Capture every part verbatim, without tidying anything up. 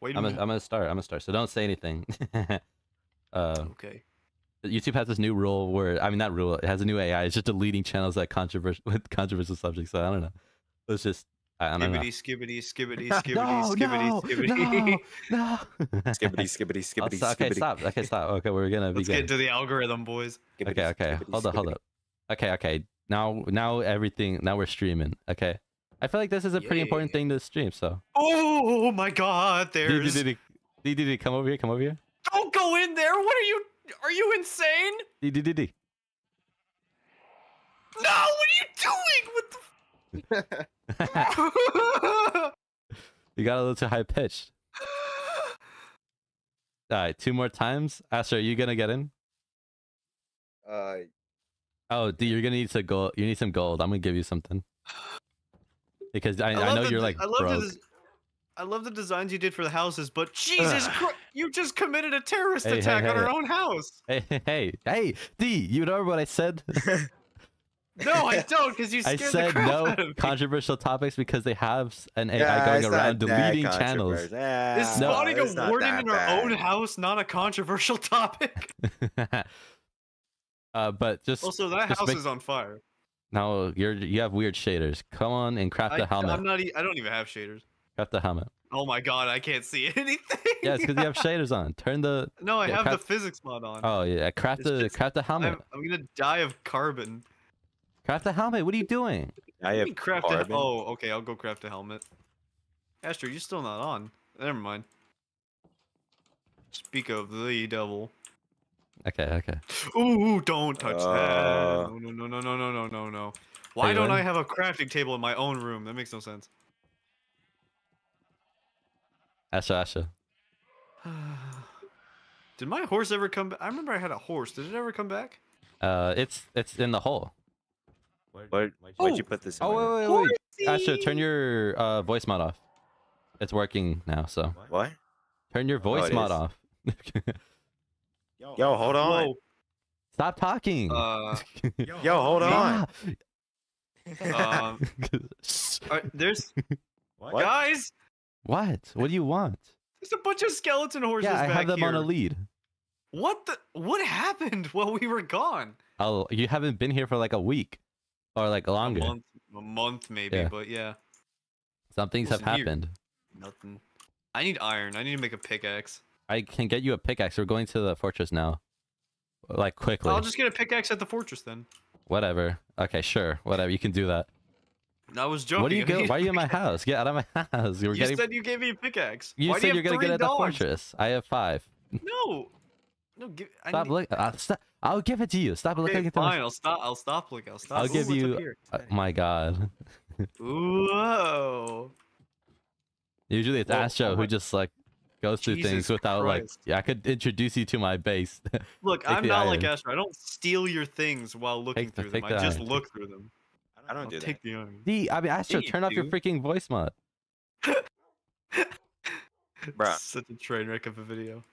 Wait a I'm, a, I'm gonna start. I'm gonna start. So don't say anything. uh, okay. YouTube has this new rule where I mean, not rule. It has a new A I. It's just deleting channels that controversial with controversial subjects. So I don't know. It's just I, I don't know. Skibbity skibbity skibbity no, skibbity no, skibbity no, no. skibbity skibbity skibbity skibbity. Okay, stop. Okay, stop. Okay, we're gonna Let's be get good. to the algorithm, boys. Skibbity, okay, okay. Skibbity, hold up, hold up. Okay, okay. Now, now everything. Now we're streaming. Okay. I feel like this is a pretty Yay. important thing to stream, so. Oh my God! There's. Dee, Dee, Dee, Dee, Dee, Dee, come over here. Come over here. Don't go in there. What are you? Are you insane? Dee, Dee, Dee, Dee. No! What are you doing? What the? You got a little too high pitched. All right, two more times. Astro, are you gonna get in? Uh. Oh, Dee, you're gonna need some gold. You need some gold. I'm gonna give you something. Because I, I, I know you're like I love, broke. The, I love the designs you did for the houses, but Jesus Christ, you just committed a terrorist hey, attack hey, on hey, our hey. own house. Hey, hey, hey, hey, Dee, you know what I said? No, I don't, because you scared I said the crap no out of me. Controversial topics because they have an A I yeah, going around deleting channels. Yeah, Is spawning no, a warden in bad. our own house not a controversial topic? uh, but just also that just house make... is on fire. No, you're you have weird shaders. Come on and craft the helmet. I'm not. E I don't even have shaders. Craft the helmet. Oh my God, I can't see anything. Yeah, it's because you have shaders on. Turn the. No, I yeah, have craft... the physics mod on. Oh yeah, craft it's the just... craft the helmet. I'm, I'm gonna die of carbon. Craft the helmet. What are you doing? I have craft carbon. A... Oh, okay. I'll go craft a helmet. Astro, you're still not on. Never mind. Speak of the devil. Okay, okay. Ooh, don't touch uh, that. No, no, no, no, no, no, no, no. Why don't I have a crafting table in my own room? That makes no sense. Asha, Asha. Did my horse ever come back? I remember I had a horse. Did it ever come back? Uh, it's it's in the hole. Where, where'd, where'd oh. you put this in? Oh, wait, wait, wait. Asha, turn your uh, voice mod off. It's working now, so. What? Turn your voice oh, mod is. off. Yo, yo, hold on. Whoa. Stop talking. Uh, yo, yo, hold on. um, right, there's... What? Guys! What? What do you want? There's a bunch of skeleton horses back here. Yeah, I have them here. on a lead. What the... What happened while we were gone? Oh, you haven't been here for like a week. Or like longer. A month, a month maybe, yeah. but yeah. Some things What's have happened. Here? Nothing. I need iron. I need to make a pickaxe. I can get you a pickaxe. We're going to the fortress now. Like, quickly. I'll just get a pickaxe at the fortress then. Whatever. Okay, sure. Whatever. You can do that. I was joking. What do you go? Why are you in my house? Get out of my house. We're you getting... said you gave me a pickaxe. You Why said do you you're going to get it at the fortress. I have five. No. No, give... I Stop need... looking. Uh, stop. I'll give it to you. Stop okay, looking at fine. I'll stop. I'll stop looking. I'll stop. I'll Ooh, give you. Uh, my God. Whoa. Usually it's Astro who just like. Goes through Jesus things without Christ. like, yeah, I could introduce you to my base. Look, I'm not iron. like Astro. I don't steal your things while looking take, through them. The I just iron. look through them. I don't, I don't do take that. The iron. D, I mean, Astro, turn off your freaking voice mod. Bruh. Such a train wreck of a video.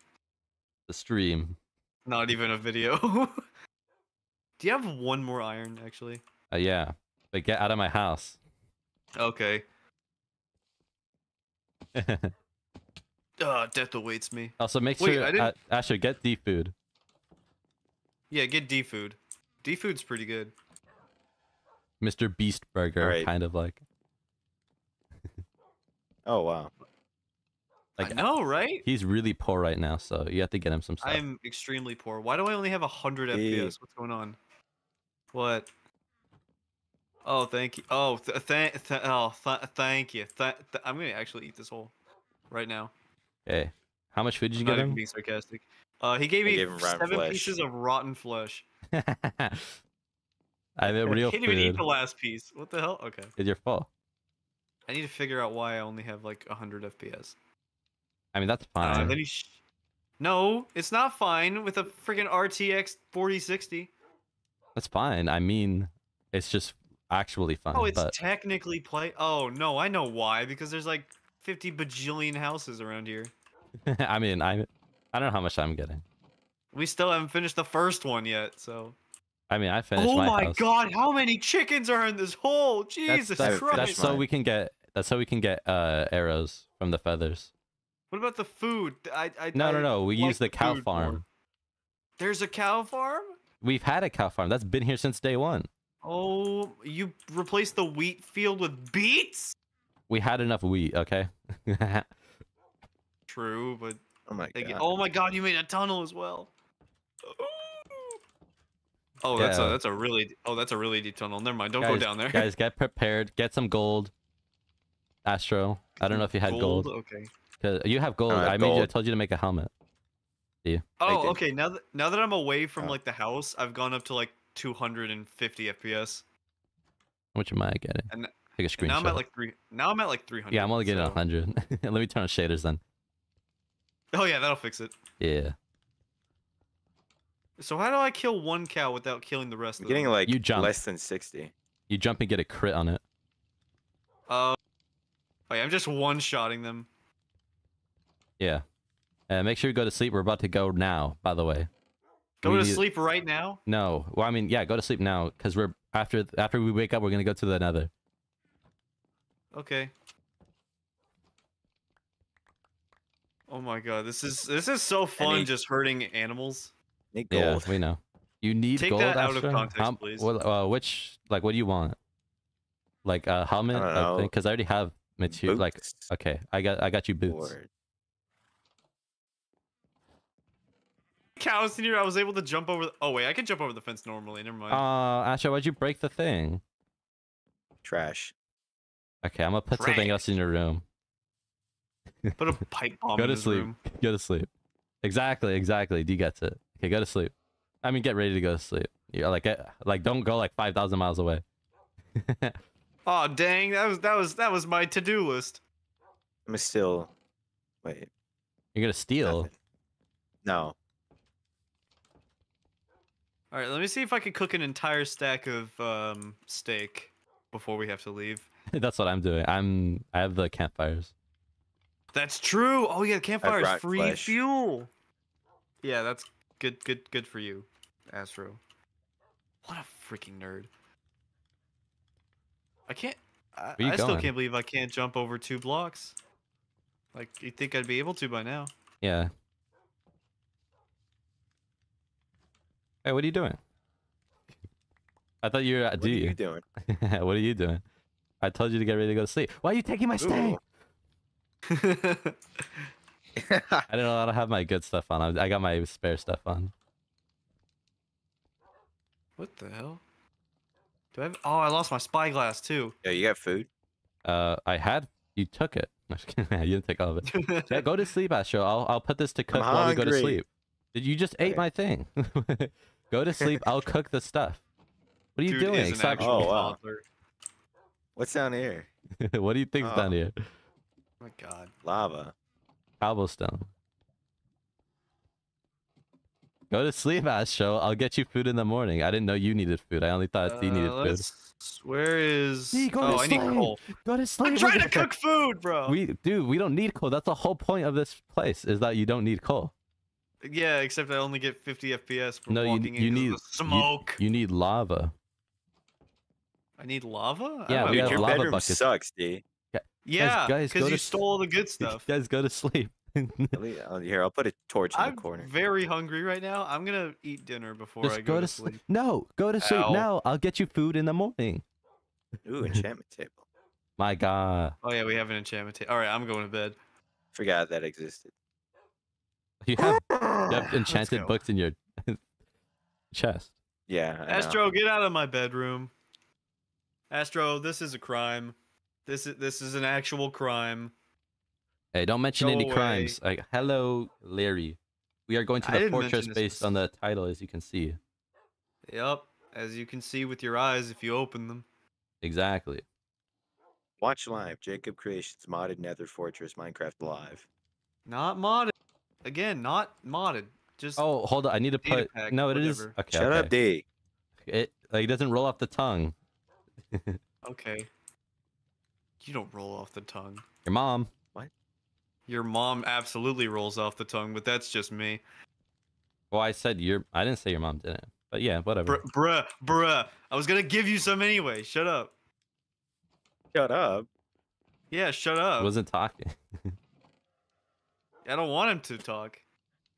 The stream. Not even a video. Do you have one more iron, actually? Uh, yeah, but get out of my house. Okay. Uh, death awaits me. Also, make Wait, sure uh, Asher get D food. Yeah, get D food. D food's pretty good. Mister Beast Burger, right. kind of like. Oh wow! Like, I know, right? He's really poor right now, so you have to get him some stuff. I'm extremely poor. Why do I only have a hundred F P S? What's going on? What? Oh, thank you. Oh, th th th oh, th thank you. Th th I'm gonna actually eat this whole. Right now. Hey, how much food did you I'm get him? Being sarcastic. Uh, he gave I me gave seven flesh. pieces of rotten flesh. I have a real. I can't food. even eat the last piece. What the hell? Okay. It's your fault. I need to figure out why I only have like a hundred F P S. I mean that's fine. Uh, then he sh no, it's not fine with a freaking R T X forty sixty. That's fine. I mean, it's just actually fine. Oh, it's but... technically play. Oh no, I know why. Because there's like. fifty bajillion houses around here. I mean, I I don't know how much I'm getting. We still haven't finished the first one yet, so. I mean, I finished oh my, my house. God, how many chickens are in this hole? Jesus that's, that's, Christ. That's so we can get that's so we can get uh arrows from the feathers. What about the food? I, I No, I no, no. We use the cow farm. Board. There's a cow farm? We've had a cow farm. That's been here since day one. Oh, you replaced the wheat field with beets? We had enough wheat, okay? True, but... Oh my god. Get, oh my god, you made a tunnel as well. Oh, that's yeah. a that's a really oh that's a really deep tunnel. Never mind, don't guys, go down there. Guys, get prepared. Get some gold. Astro, I don't know if you had gold. gold. Okay. You have gold. Right, I gold. made you. I told you to make a helmet. Yeah. Oh, okay. Now that now that I'm away from oh. like the house, I've gone up to like two hundred fifty F P S. Which am I getting? And, Take a screenshot. Now I'm at like three. Now I'm at like three hundred. Yeah, I'm only getting so. one hundred. Let me turn on shaders then. Oh yeah, that'll fix it. Yeah. So how do I kill one cow without killing the rest I'm of them? Getting like you jump. less than sixty. You jump and get a crit on it. Uh, oh yeah, I'm just one-shotting them. Yeah. Uh, make sure you go to sleep. We're about to go now, by the way. Go we to need... sleep right now? No. Well, I mean, yeah, go to sleep now, because we're after after we wake up, we're gonna go to the Nether. Okay. Oh my god, this is this is so fun, he... just hurting animals. Need gold. Yeah, we know. You need Take gold. Take that out Astro? of context, How, please. What, uh, which, like, what do you want? Like a helmet? Because I, I already have material. Like, okay, I got, I got you boots. Lord. Cows in here. I was able to jump over. The, oh wait, I can jump over the fence normally. Never mind. Uh, Astro, why'd you break the thing? Trash. Okay, I'm gonna put Frank. something else in your room. Put a pipe bomb. Go to in his sleep. Room. Go to sleep. Exactly. Exactly. D gets it. Okay, go to sleep. I mean, get ready to go to sleep. Yeah, like, get, like, don't go like five thousand miles away. Oh dang, that was that was that was my to-do list. I'm gonna steal. Wait, you're gonna steal? Nothing. No. All right, let me see if I can cook an entire stack of um, steak before we have to leave. That's what I'm doing. I'm I have the campfires. That's true. Oh yeah, the campfire is free flesh. fuel. Yeah, that's. Good, good, good for you, Astro. What a freaking nerd! I can't. I, I still can't believe I can't jump over two blocks. Like you think I'd be able to by now? Yeah. Hey, what are you doing? I thought you were at Dee. What are you doing? What are you doing? I told you to get ready to go to sleep. Why are you taking my steak? I don't know. I don't have my good stuff on. I got my spare stuff on. What the hell? Do I have? Oh, I lost my spyglass too. Yeah, you got food. Uh, I had. You took it. You didn't take all of it. Yeah, go to sleep, Astro. I'll I'll put this to cook I'm while hungry. we go to sleep. Did you just ate okay. my thing? Go to sleep. I'll cook the stuff. What are you Dude doing? Stop. Oh wow. What's down here? What do you think's oh. down here? Oh my god. Lava. Cobblestone. Go to sleep, Astro. I'll get you food in the morning. I didn't know you needed food. I only thought uh, he needed food. Where is? Dee, go oh, to I sleep. need coal. Go to sleep. I'm trying to cook food, bro. We, dude, we don't need coal. That's the whole point of this place is that you don't need coal. Yeah, except I only get fifty F P S from no, walking you, you into need, the smoke. You, you need lava. I need lava. Yeah, we dude, have your lava bedroom buckets. Sucks, Dee. Yeah, because you stole all the good stuff. Guys, go to sleep. Here, I'll put a torch in I'm the corner. I'm very hungry right now. I'm going to eat dinner before Just I go, go to sleep. sleep. No, go to Ow. sleep now. I'll get you food in the morning. Ooh, enchantment table. My god. Oh, yeah, we have an enchantment table. All right, I'm going to bed. Forgot that existed. You have, you have enchanted books in your chest. Yeah. Astro, get out of my bedroom. Astro, this is a crime. This is this is an actual crime. Hey, don't mention Go any away. crimes. Like, hello, Larry. We are going to the fortress based on the title, as you can see. Yep, as you can see with your eyes if you open them. Exactly. Watch live Jacup Creations modded Nether Fortress Minecraft live. Not modded. Again, not modded. Just oh, hold on. I need to put. No, it is. Okay, Shut okay. up, D. It like it doesn't roll off the tongue. Okay. You don't roll off the tongue. Your mom. What? Your mom absolutely rolls off the tongue, but that's just me. Well, I said your. I didn't say your mom didn't. But yeah, whatever. Bruh, bruh, bruh. I was gonna give you some anyway. Shut up. Shut up. Yeah, shut up. I wasn't talking. I don't want him to talk.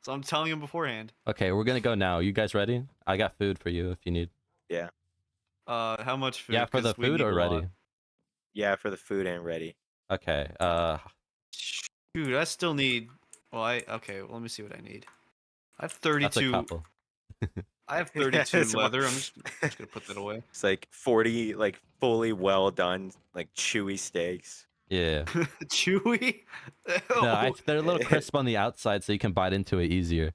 So I'm telling him beforehand. Okay, we're gonna go now. You guys ready? I got food for you if you need. Yeah. Uh, how much food? Yeah, for the food or ready? Yeah, for the food and ready. Okay. Uh. Dude, I still need. Well, I okay. Well, let me see what I need. I have thirty-two. That's a couple. I have thirty-two yeah, leather. I'm just, I'm just gonna put that away. It's like forty, like fully well done, like chewy steaks. Yeah. Chewy? No, I, they're a little crisp on the outside, so you can bite into it easier.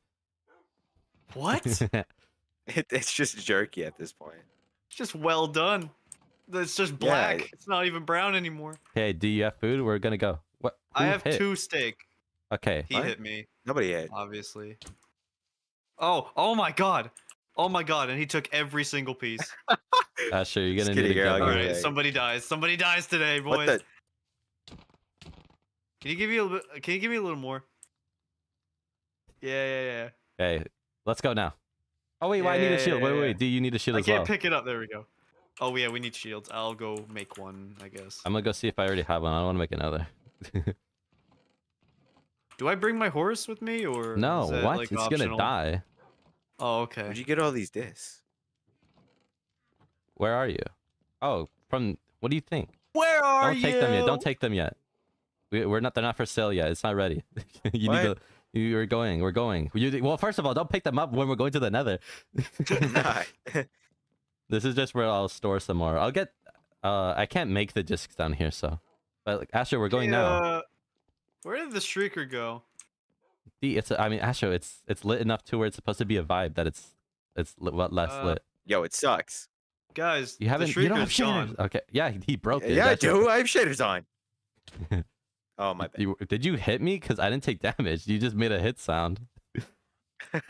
What? it, it's just jerky at this point. It's just well done. It's just black. Yeah. It's not even brown anymore. Hey, do you have food? We're gonna go. What? Who I have hit? Two steak. Okay. He what? Hit me. Nobody hit. Obviously. Oh! Oh my God! Oh my God! And he took every single piece. uh, sure, you're gonna just need to go. All right, egg. Somebody dies. Somebody dies today, boys. What the? Can you give me a little bit, can you give me a little more? Yeah, yeah, yeah. Hey, let's go now. Oh wait, yeah, well, I need a shield. Wait, wait, wait. Do you need a shield I as well? I can't pick it up. There we go. Oh yeah, we need shields. I'll go make one, I guess. I'm gonna go see if I already have one. I don't want to make another. Do I bring my horse with me or? No, it, what? Like, it's optional? Gonna die. Oh, okay. Where'd you get all these discs? Where are you? Oh, from, what do you think? Where are you? Don't take you? them yet. Don't take them yet. We're not. They're not for sale yet. It's not ready. you what? need to. You're going. We're going. You, well, first of all, don't pick them up when we're going to the Nether. This is just where I'll store some more. I'll get. Uh, I can't make the discs down here, so. But like, Astro, we're going yeah. now. Where did the shrieker go? D, it's. A, I mean, Astro, it's it's lit enough to where it's supposed to be a vibe that it's it's li less uh, lit. Yo, it sucks, guys. You haven't. The you don't have shaders. On. Okay. Yeah, he broke it. Yeah, I do. I have shaders on. Oh my bad. You, did you hit me? Because I didn't take damage. You just made a hit sound. Okay.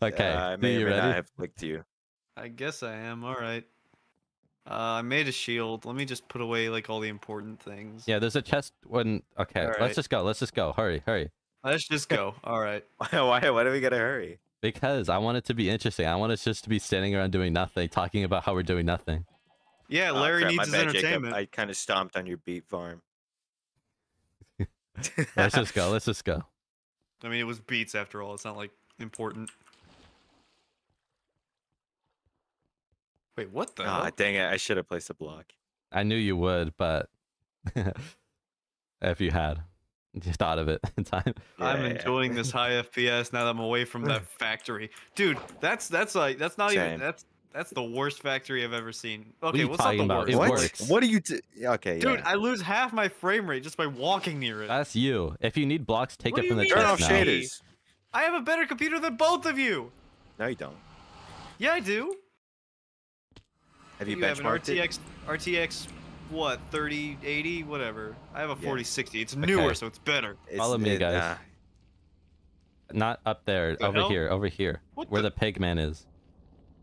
Uh, I may or may ready? Not have clicked you. I guess I am. All right. Uh, I made a shield. Let me just put away like all the important things. Yeah, there's a chest. When okay, right. let's just go. Let's just go. Hurry, hurry. Let's just go. All right. Why? Why do we gotta hurry? Because I want it to be interesting. I want us just to be standing around doing nothing, talking about how we're doing nothing. Yeah, Larry oh, crap, needs his bad, entertainment. Jacob, I kind of stomped on your beet farm. Let's just go. Let's just go. I mean, it was beats after all. It's not like important. Wait, what the? Ah, dang it! I should have placed a block. I knew you would, but if you had, you thought of it in time. Yeah, I'm yeah, enjoying yeah. this high F P S now that I'm away from that factory, dude. That's that's like that's not Same. even that's that's the worst factory I've ever seen. Okay, what's well, not the about? worst? What? What do you? Do? Okay, dude, yeah. I lose half my frame rate just by walking near it. That's you. If you need blocks, take what it from the turn off shaders. I have a better computer than both of you. No, you don't. Yeah, I do. Have you, you benchmarked an R T X, it? R T X, what, thirty eighty, whatever. I have a forty sixty. Yeah. It's newer, okay. so it's better. It's, Follow me, it, guys. Nah. Not up there. The over hell? here. Over here. What where the, the pig man is.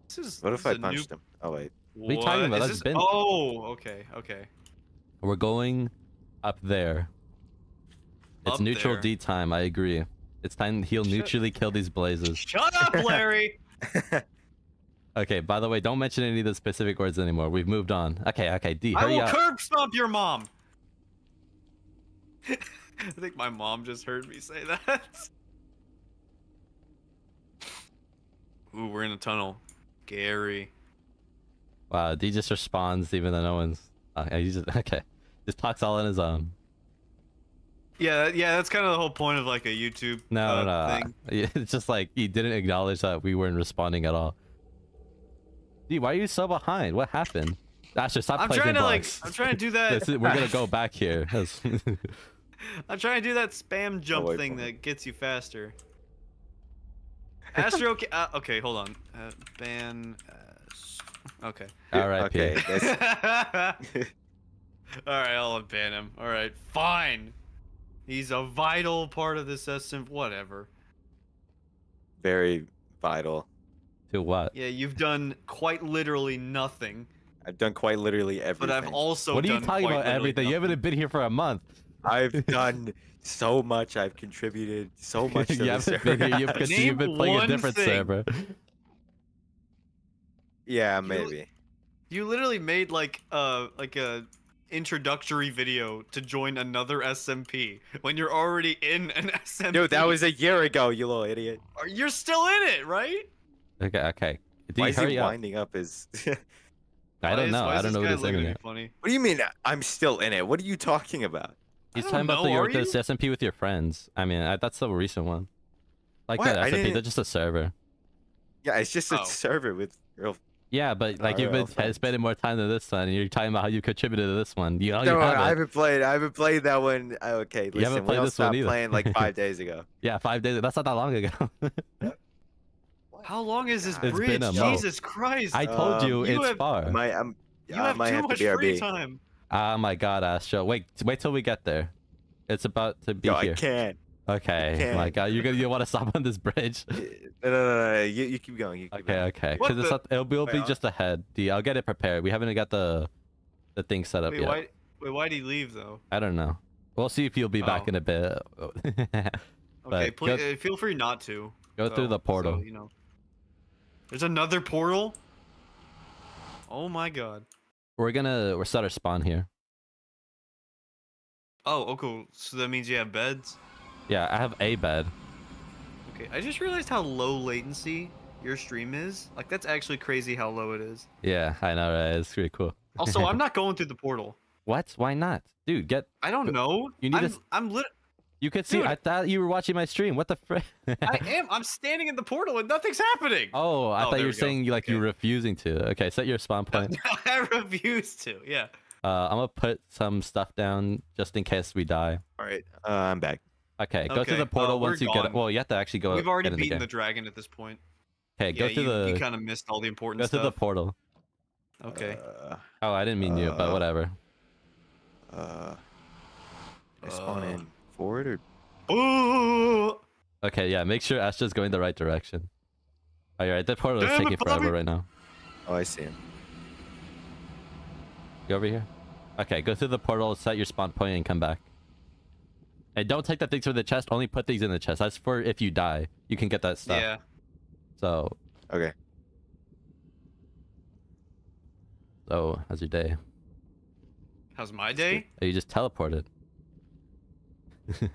This is what this if is I punched new... him? Oh, wait. What, what are you talking about? That's this... been... Oh, okay, okay. We're going up there. It's up neutral there. D time, I agree. It's time he'll Shut... neutrally kill these blazes. Shut up, Larry! Okay, by the way, don't mention any of the specific words anymore. We've moved on. Okay, okay, D, hurry I will up. curb stomp your mom! I think my mom just heard me say that. Ooh, we're in a tunnel. Gary. Wow, D just responds even though no one's... Okay, he just, okay. Just talks all on his own. Yeah, yeah, that's kind of the whole point of like a YouTube no, uh, no, thing. It's just like, he didn't acknowledge that we weren't responding at all. Dude, why are you so behind? What happened? Asher, stop I'm trying to blocks. like. I'm trying to do that. Is, we're gonna go back here. I'm trying to do that spam jump oh, thing that gets you faster. Astro, okay, uh, okay, hold on. Uh, ban. Uh, okay. All right. Okay. All right, I'll ban him. All right, fine. He's a vital part of this S M. Whatever. Very vital. To what? Yeah, you've done quite literally nothing. I've done quite literally everything. But I've also. What are you talking about? Everything? Nothing. You haven't been here for a month. I've done so much. I've contributed so much to yeah, the server. Been you've, you've been playing a different thing. server. Yeah, maybe. You, you literally made like uh like a introductory video to join another S M P when you're already in an S M P? Dude, that was a year ago, you little idiot. You're still in it, right? Okay, okay. Did why is he winding up, up is... I don't is, know. I don't know what he's looking at. Funny? What do you mean I'm still in it? What are you talking about? He's talking know, about the, the S M P with your friends. I mean, I, that's the recent one. Like what? that S M P, that's just a server. Yeah, it's just oh. a server with real... Yeah, but like you've been friends. spending more time than this one, and you're talking about how you contributed to this one. You, no, you haven't. I haven't played. I haven't played that one. Okay, listen, you haven't played this one either. Playing like five days ago. Yeah, five days. That's not that long ago. How long is this it's bridge? Jesus Christ! I told um, you, you it's have, far. My, I'm, you uh, have might too have much to free time. Oh my God, Astro! Wait, wait till we get there. It's about to be Yo, here. I can't. Okay, my God, you're gonna you want to stop on this bridge? No, no, no, no. You, you keep going. You keep okay, going. okay, because it's not, it'll be, it'll be wait, just ahead. D, I'll get it prepared. We haven't got the the thing set up wait, yet. Why, wait, why did he leave though? I don't know. We'll see if he'll be oh. back in a bit. Okay, please go, feel free not to go so, through the portal. So, you know, there's another portal. Oh my God. We're gonna we're set our spawn here. Oh, okay. So that means you have beds. Yeah, I have a bed. Okay, I just realized how low latency your stream is. Like, that's actually crazy how low it is. Yeah, I know, right? It's pretty cool. Also, I'm not going through the portal. What? Why not? Dude, get... I don't know. You need I'm, to... I'm lit... You could see... Dude. I thought you were watching my stream. What the frick? I am. I'm standing in the portal and nothing's happening. Oh, I oh, thought you were we saying, like, okay. you were refusing to. Okay, set your spawn point. I refuse to, yeah. Uh, I'm gonna put some stuff down just in case we die. All right, uh, I'm back. Okay, go okay. to the portal uh, once you gone. get it. Well, you have to actually go. We've already beaten the, the dragon at this point. Okay, yeah, go to the. You kind of missed all the important go stuff. Go to the portal. Okay. Uh, oh, I didn't mean uh, you, but whatever. Uh. I spawn uh, in forward or. Ooh. Okay, yeah. Make sure Astra's going the right direction. All right, that portal Damn is taking it, forever right now. Oh, I see him. Go over here. Okay, go through the portal, set your spawn point, and come back. And don't take the things from the chest. Only put things in the chest. That's for if you die. You can get that stuff. Yeah. So. Okay. So, how's your day? How's my day? Oh, you just teleported. oh,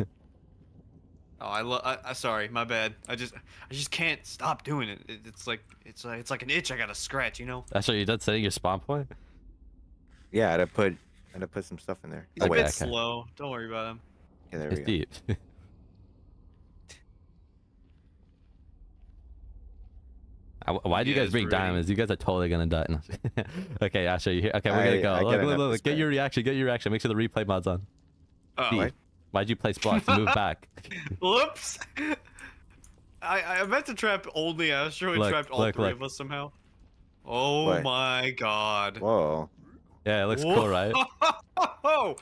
I love. I, I sorry, my bad. I just, I just can't stop doing it. it it's like, it's like, it's like an itch I gotta scratch, you know. That's what you did setting your spawn point. Yeah, I put, I put some stuff in there. He's oh, a wait, bit okay. slow. Don't worry about him. Yeah, there we it's go. deep. I, why do yeah, you guys bring really... diamonds? You guys are totally gonna die. No. Okay, I'll show you here. Okay, we're gonna I, go. I look, look, look, get your reaction. Get your reaction. Make sure the replay mod's on. Oh, why'd you place blocks? Move back. Whoops. I I meant to trap only Astro. It trapped all look, three look. of us somehow. Oh what? my God. Whoa. Yeah, it looks Whoa. cool, right? Oh.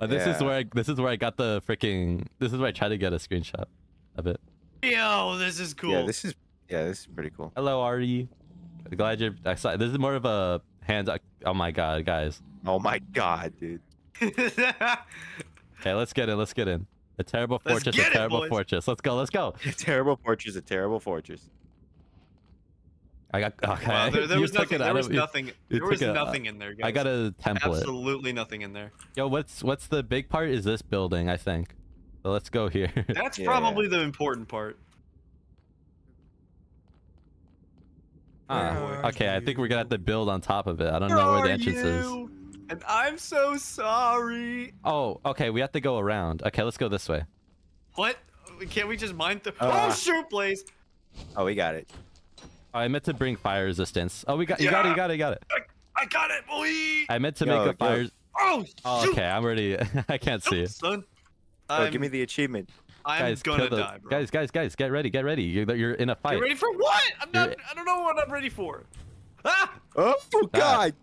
Oh, this yeah. is where I, this is where I got the freaking. This is where I tried to get a screenshot of it. Yo, this is cool. Yeah, this is yeah, this is pretty cool. Hello, Ari. Glad you're excited. This is more of a hands. Oh my God, guys. Oh my God, dude. Okay, let's get in. Let's get in. A terrible let's fortress. A terrible it, fortress. Let's go. Let's go. A terrible fortress. A terrible fortress. I got okay. Wow, there, there was nothing. There was nothing. There was nothing in there, guys. I got a template. Absolutely nothing in there. Yo, what's what's the big part? Is this building? I think. So let's go here. That's yeah, probably yeah. the important part. Ah, okay. You? I think we're gonna have to build on top of it. I don't where know where the entrance you? is. And I'm so sorry. Oh, okay. We have to go around. Okay, let's go this way. What? Can't we just mine through? Uh, oh shoot, Blaze. Oh, we got it. I meant to bring fire resistance. Oh, we got you. Yeah. Got it. You got it. You got it. I, I got it, boy. I meant to yo, make a fire. Oh, oh, okay. I'm ready. I can't shoot, see it. Son. Yo, give me the achievement. I'm guys, gonna the... die, bro. Guys, guys, guys, get ready. Get ready. You're, you're in a fight. Get ready for what? I'm not. You're... I don't know what I'm ready for. Ah! Oh, oh God.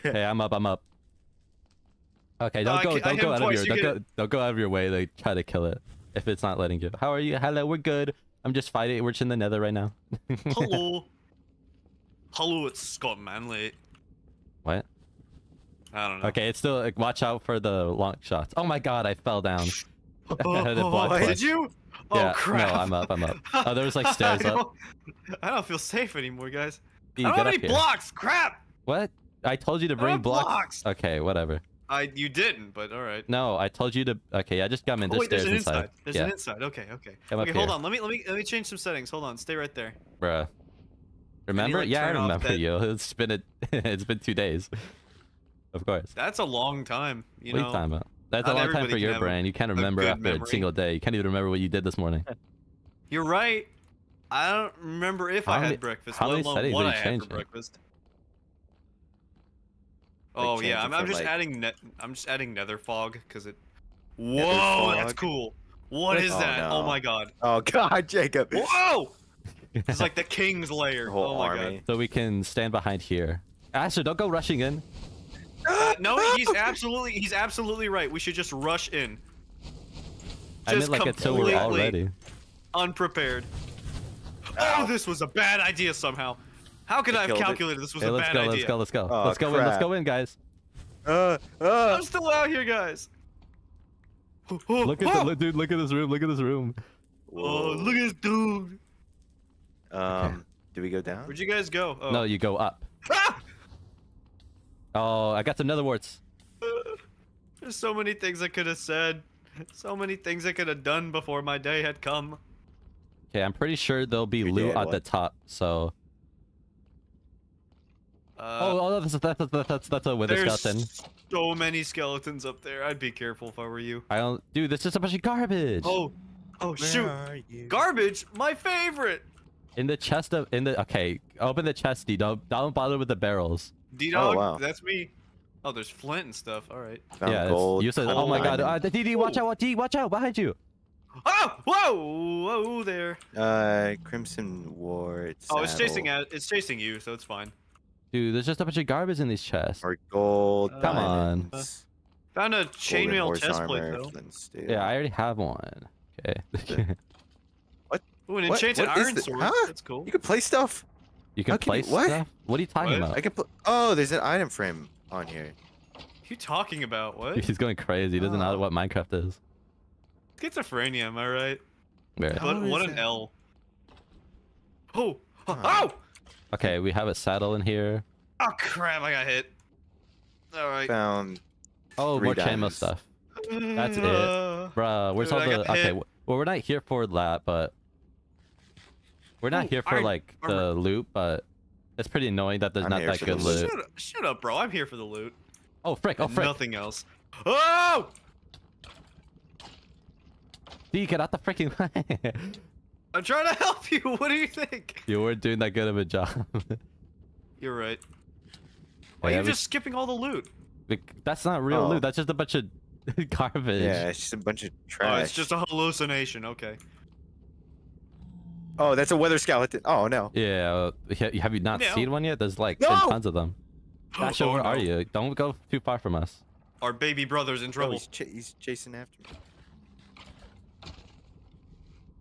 Hey, I'm up. I'm up. Okay, don't uh, go. Don't go out of your. Don't go, don't go out of your way to try to kill it if it's not letting you. How are you? Hello, we're good. I'm just fighting. We're in the nether right now. Hello. Hello, it's Scott Manley. What? I don't know. Okay, it's still... Like, watch out for the long shots. Oh my God, I fell down. oh, oh, did you? Yeah, oh, crap. No, I'm up, I'm up. Oh, there was like stairs I up. I don't feel safe anymore, guys. Dude, I don't have any here. blocks. Crap. What? I told you to bring blocks. blocks. Okay, whatever. I you didn't, but all right. No, I told you to. Okay, I just got in. Oh, wait, there's an inside. inside. There's yeah. an inside. Okay, okay. Come okay, hold here. on. Let me let me let me change some settings. Hold on, stay right there. Bruh. Remember? I need, like, yeah, I remember that... you. It's been a, it's been two days. Of course. That's a long time. You what know. Are you talking about? That's Not a long time for your brain. You can't remember after memory. a single day. You can't even remember what you did this morning. You're right. I don't remember if how I had many, breakfast. How let alone what I had for it? breakfast. Oh yeah, I'm, I'm just like... adding. Net, I'm just adding nether fog because it. Whoa, fog. that's cool. What is oh, that? No. Oh my god. Oh god, Jacob. Whoa! It's like the king's lair. Whole oh my army. god. So we can stand behind here. Asher, don't go rushing in. Uh, no, he's absolutely. He's absolutely right. We should just rush in. Just I meant like until we're all ready. Unprepared. Oh, this was a bad idea somehow. How could I have calculated this was a bad idea? Let's go, let's go, let's go. Let's go in, let's go in, guys. Uh, uh. I'm still out here, guys. Look at the dude, look at this room, look at this room. Whoa, look at this dude. Um, do we go down? Where'd you guys go? Oh. No, you go up. Ah! Oh, I got some nether warts. Uh, there's so many things I could have said. So many things I could have done before my day had come. Okay, I'm pretty sure there'll be Your loot at what? the top, so... Uh, oh, oh that's, that's, that's, that's, that's a wither skeleton. so many skeletons up there. I'd be careful if I were you. I don't... Dude, this is a bunch of garbage! Oh, oh shoot! Garbage? My favorite! In the chest of... in the Okay, open the chest, D. Don't, don't bother with the barrels. D-Dog, oh, wow. that's me. Oh, there's flint and stuff. Alright. Yeah, gold, you said, gold, oh my diamond. god. Uh, D, D, watch out, watch, D, watch out, behind you! Oh! Whoa! Whoa there. Uh, Crimson Ward. Oh, it's chasing out. It's chasing you, so it's fine. Dude, there's just a bunch of garbage in these chests. Or gold. Uh, Come on. Uh, found a chainmail chest plate though. Yeah, I already have one. Okay. What? Ooh, an enchanted what? What iron sword. Huh? That's cool. You can play stuff. You can, can play you, what? stuff. What are you talking what? about? I can. Oh, there's an item frame on here. What are you talking about? What? Dude, he's going crazy. He doesn't oh. know what Minecraft is. Schizophrenia, am I right? Where? But what an that? L. Oh! Oh! Huh. Okay, we have a saddle in here. Oh crap, I got hit. Alright. Found. Oh, more chainmail stuff. That's it. Bruh, where's Dude, all the. Okay, hit. well, we're not here for that, but. We're not Ooh, here for, iron, like, the armor. loot, but. It's pretty annoying that there's I'm not that good loot. Shut up, shut up, bro. I'm here for the loot. Oh, frick. Oh, frick. Nothing else. Oh! D, get out the freaking way. I'm trying to help you. What do you think? You weren't doing that good of a job. You're right. Why are you just skipping all the loot? That's not real oh. loot. That's just a bunch of garbage. Yeah, it's just a bunch of trash. Oh, it's just a hallucination. Okay. Oh, that's a weather skeleton. Oh, no. Yeah. Have you not no. seen one yet? There's like no! tons of them. Dasha, oh, where no. are you? Don't go too far from us. Our baby brother's in trouble. Oh, he's, ch he's chasing after me.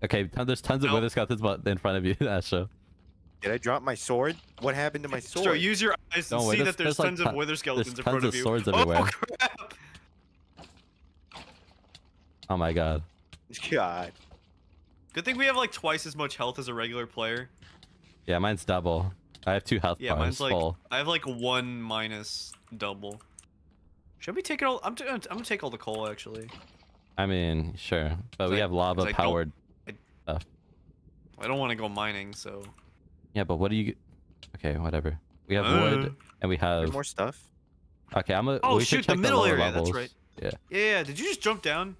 Okay, there's tons of nope. wither skeletons in front of you, Asha. Did I drop my sword? What happened to my sword? So use your eyes to see that there's, there's tons like, of wither skeletons in front of, of you. There's tons of swords everywhere. Oh, crap! Oh my god. God. Good thing we have like twice as much health as a regular player. Yeah, mine's double. I have two health yeah, bars. Yeah, mine's like... Full. I have like one minus double. Should we take it all... I'm, t I'm gonna take all the coal, actually. I mean, sure. But we I, have lava-powered... Stuff. I don't want to go mining, so. Yeah, but what do you? Okay, whatever. We have uh, wood, and we have more stuff. Okay, I'm gonna. Oh we shoot, the middle the area. Levels. That's right. Yeah. yeah. Yeah. Did you just jump down?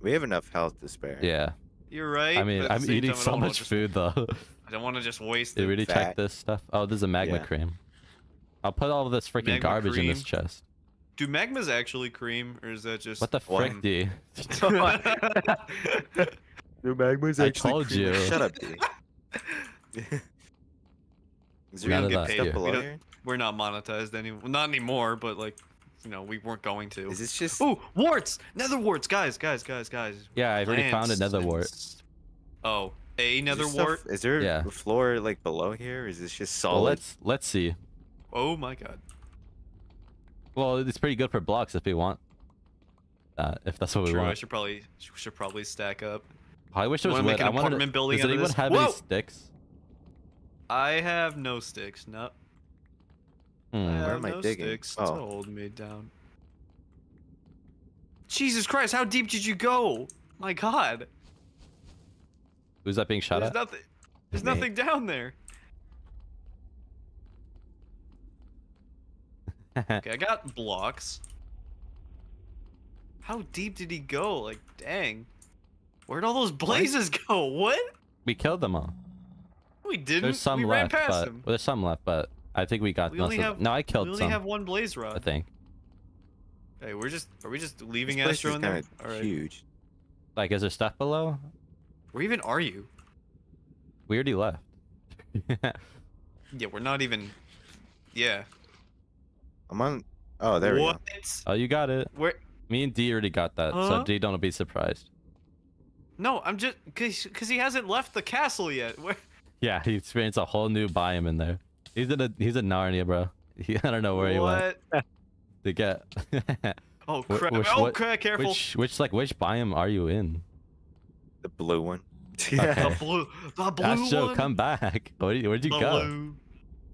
We have enough health to spare. Yeah. You're right. I mean, I'm eating so much just... food though. I don't want to just waste. Did we really check this stuff? Oh, this is a magma yeah. cream. I'll put all of this freaking garbage cream. in this chest. Do magmas actually cream, or is that just what the frick, D? Do magmas actually I told cream? you. Shut up, D. we don't get paid. We don't, we're not monetized anymore. Not anymore, but like, you know, we weren't going to. Is this just? Ooh, warts, nether warts, guys, guys, guys, guys. Yeah, I've already found a nether wart. Oh, a nether is wart. Stuff, is there yeah. a floor like below here? Or is this just solid? Well, let's let's see. Oh my god. Well, it's pretty good for blocks if we want. Uh, if that's what True, we want. I should probably should probably stack up. I wish there was wood. I wanted to, building does anyone this? have Whoa! any sticks? I have no sticks. No. Mm, uh, where am I digging? Sticks oh. to hold me down. Jesus Christ, how deep did you go? My God. Who's that being shot There's at? Nothing. There's Mate. nothing down there. Okay, I got blocks. How deep did he go? Like, dang. Where'd all those blazes what? go? What? We killed them all. We didn't. There's some we left, ran past but them. Well, there's some left, but I think we got. We only have, no, I killed we only some. have one blaze rod. I think. Hey, we're just. Are we just leaving this Astro in there? All right. Huge. Like, is there stuff below? Where even are you? We already left. Yeah, we're not even. Yeah. I'm on. Oh, there what? we go. Oh, you got it. Where? Me and Dee already got that, huh? So Dee, don't be surprised. No, I'm just cause, cause he hasn't left the castle yet. Where? Yeah, he experienced a whole new biome in there. He's in a he's in Narnia, bro. He, I don't know where what? he went to get. Oh crap! Which, oh, what, careful! Which, which like which biome are you in? The blue one. Yeah, okay. the blue, the blue Astro, one. Come back! Where did you, where'd you the go? Blue.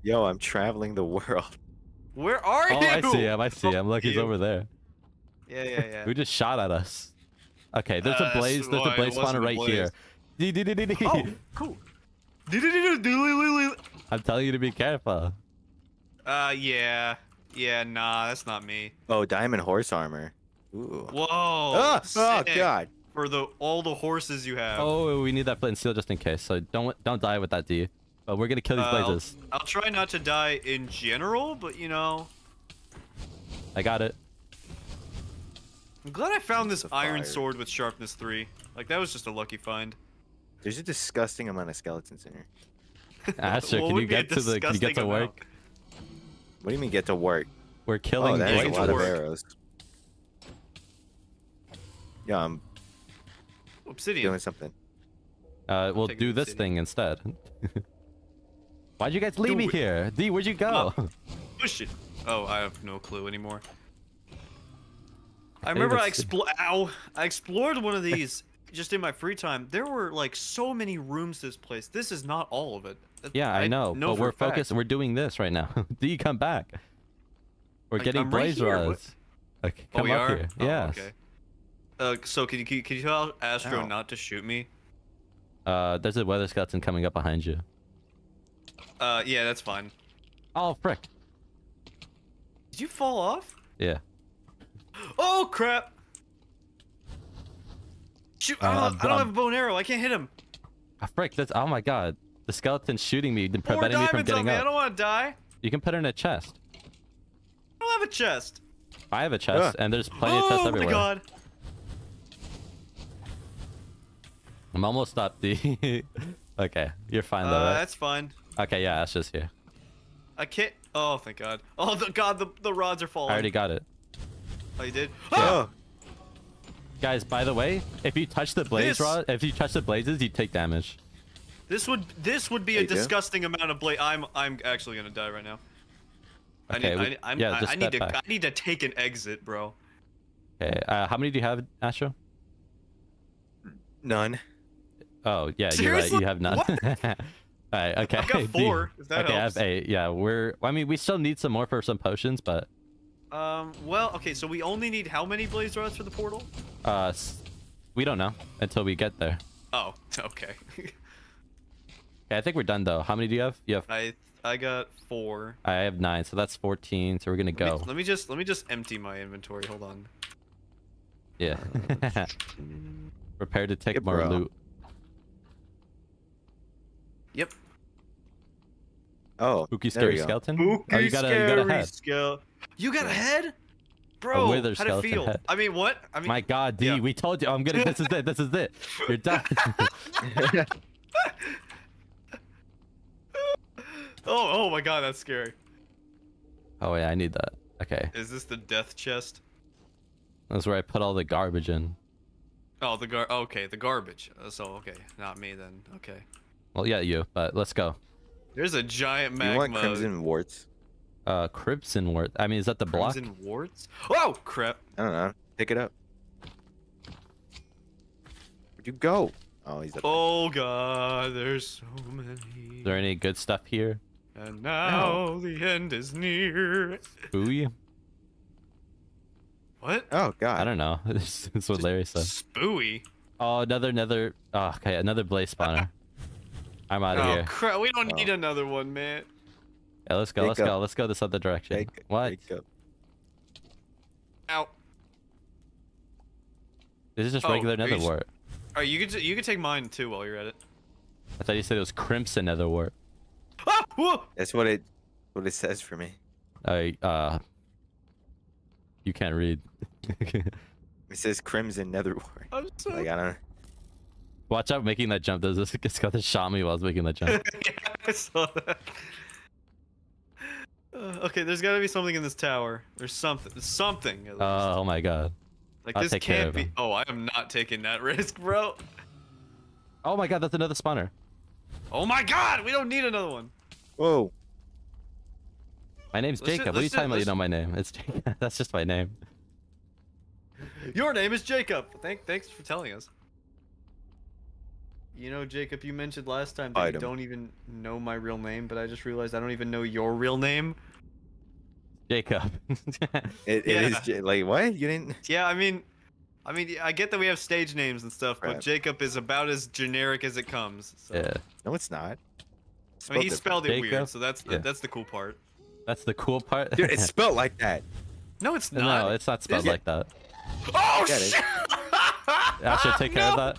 Yo, I'm traveling the world. Where are oh, you? I see him. I see him. Look, he's over there. Yeah, yeah, yeah. Who just shot at us? Okay, there's uh, a blaze. There's a blaze spawner right here. Oh, cool. I'm telling you to be careful. Uh, yeah, yeah, nah, that's not me. Oh, diamond horse armor. Ooh. Whoa. Oh, oh God. For the all the horses you have. Oh, we need that flint and steel just in case. So don't don't die with that, do you? But we're gonna kill these uh, blazes. I'll, I'll try not to die in general, but you know. I got it. I'm glad I found this iron sword with sharpness three. Like, that was just a lucky find. There's a disgusting amount of skeletons in here. Asher, can you get to the? Can you get to work? What do you mean get to work? We're killing. Oh, that's a lot of arrows. Yeah, I'm. Obsidian. Doing something. Uh, we'll do this thing instead. Why'd you guys leave me here? D, where'd you go? Push it. Oh, I have no clue anymore. I remember I, expl ow, I explored one of these just in my free time. There were like so many rooms to this place. This is not all of it. Yeah, I, I know, know, but we're focused. We're doing this right now. D, come back. We're like, getting I'm blaze right rods. Like, come oh, we up are? here. Oh, yes. Okay. Uh, so can you can you tell Astro ow. not to shoot me? Uh, there's a weather skeleton coming up behind you. Uh, yeah, that's fine. Oh frick! Did you fall off? Yeah. Oh crap! Shoot! Uh, I, don't, I don't have a bow and arrow. I can't hit him. Oh, frick! That's oh my god! The skeleton's shooting me, preventing me from getting on me. up. I don't want to die. You can put it in a chest. I don't have a chest. I have a chest, yeah. and there's plenty oh, of chests everywhere. Oh my god! I'm almost up, D. Okay, you're fine though. Uh, right? That's fine. Okay, yeah, that's just here. I can't. Oh, thank God. Oh, the God, the the rods are falling. I already got it. Oh, you did? Oh! Yeah. Guys, by the way, if you touch the blaze this... rod, if you touch the blazes, you take damage. This would this would be there a disgusting do. amount of blaze. I'm I'm actually gonna die right now. Okay, I need, we, I, I'm, yeah, I, just I need to back. I need to take an exit, bro. Okay, uh, how many do you have, Astro? None. Oh yeah, Seriously? you're right. You have none. All right, okay. I got four. If that okay, helps. I have eight. Yeah, we're. I mean, we still need some more for some potions, but. Um, well, okay, so we only need how many blaze rods for the portal? Uh, we don't know until we get there. Oh, okay. Okay, I think we're done, though. How many do you have? You have... I, I got four. I have nine, so that's fourteen, so we're gonna let go. Me, let me just, let me just empty my inventory. Hold on. Yeah. Prepare to take yep, more bro. loot. Yep. Oh, spooky scary go. skeleton? Spooky oh, you got a, you got a head. Skeleton. You got a head? Bro, how'd it feel? Head. I mean, what? I mean, my God, D, yeah. we told you. I'm gonna. This is it. This is it. You're done. oh, oh my God, that's scary. Oh yeah, I need that. Okay. Is this the death chest? That's where I put all the garbage in. Oh, the gar. Oh, okay, the garbage. So okay, not me then. Okay. Well, yeah, you. But let's go. There's a giant magma. You want crimson warts? Uh, Crimson Wart. I mean, is that the block? Crimson Warts? Oh, crap. I don't know. Pick it up. Where'd you go? Oh, he's up there. Oh, God. There's so many. Is there any good stuff here? And now oh. the end is near. Booey? What? Oh god. I don't know. This is what Larry said. Spooey. Oh, another another oh, okay, another blaze spawner. I'm out of oh, here. Crap. We don't oh. need another one, man. Yeah, let's go, Pick let's up. go, let's go this other direction. Pick, what? Pick Ow. This is just oh, regular netherwort. Alright, you could you could take mine too while you're at it. I thought you said it was crimson netherwort. Ah, whoa! That's what it what it says for me. I uh You can't read. It says crimson netherwort. I'm so... Like I don't know. Watch out making that jump. There's this it's got to shot me while I was making that jump. Yeah, I saw that. Uh, okay, there's gotta be something in this tower. There's something. Something. At uh, oh my god. Like I'll this take can't be. Oh, I am not taking that risk, bro. Oh my god, that's another spawner. Oh my god, we don't need another one. Whoa. My name's let's Jacob. Just, what are you just, talking about? You know my name. It's Jacob. That's just my name. Your name is Jacob. Thank, thanks for telling us. You know, Jacob, you mentioned last time that I you don't. don't even know my real name, but I just realized I don't even know your real name. Jacob. it it yeah. is like what? You didn't? Yeah, I mean, I mean, I get that we have stage names and stuff, right. but Jacob is about as generic as it comes. So. Yeah. No, it's not. It's I mean, he spelled it Jacob? weird, so that's the, yeah. that's the cool part. That's the cool part. Dude, it's spelled like that. No, it's not. No, it's not spelled like that. Oh shit! I should take no. care of that.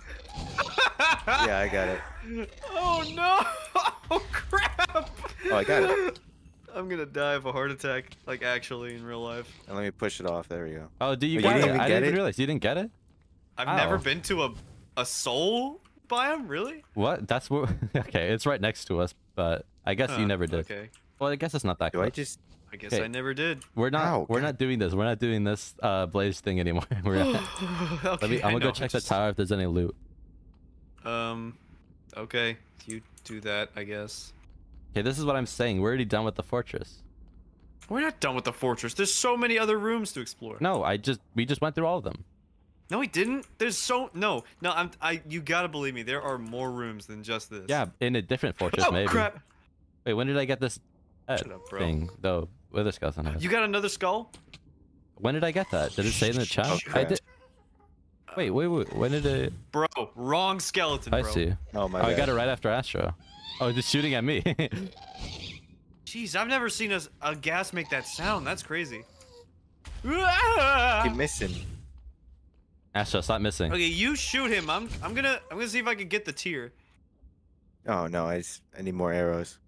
Yeah, I got it. Oh no! Oh crap! Oh, I got it. I'm gonna die of a heart attack, like actually in real life. And let me push it off. There we go. Oh, do you, got you didn't it? Even I get didn't it? Even realize you didn't get it. I've oh. never been to a a soul biome, really. What? That's what? Okay, it's right next to us, but I guess huh, you never did. Okay. Well, I guess it's not that. Do close. I just? I guess okay. I never did. We're not. Ow, we're God. not doing this. We're not doing this uh, blaze thing anymore. We're not. okay, me, I'm gonna know, go check just... the tower if there's any loot. Um, okay, you do that, I guess. Okay, this is what I'm saying. We're already done with the fortress. We're not done with the fortress. There's so many other rooms to explore. No, I just we just went through all of them. No, we didn't. There's so no, no. I'm I. You gotta believe me. There are more rooms than just this. Yeah, in a different fortress, oh, maybe. Oh crap! Wait, when did I get this uh, Shut up, bro. thing? Though, wither skulls on it. You got another skull? When did I get that? Did it say in the chat? Oh, I did. Wait, wait, wait, when did it... Bro, wrong skeleton, bro. I see. Oh, my God. Oh, I got it right after Astro. Oh, just shooting at me. Jeez, I've never seen a, a gas make that sound. That's crazy. Keep missing. Astro, stop missing. Okay, you shoot him. I'm I'm gonna I'm gonna see if I can get the tier. Oh, no, I, just, I need more arrows.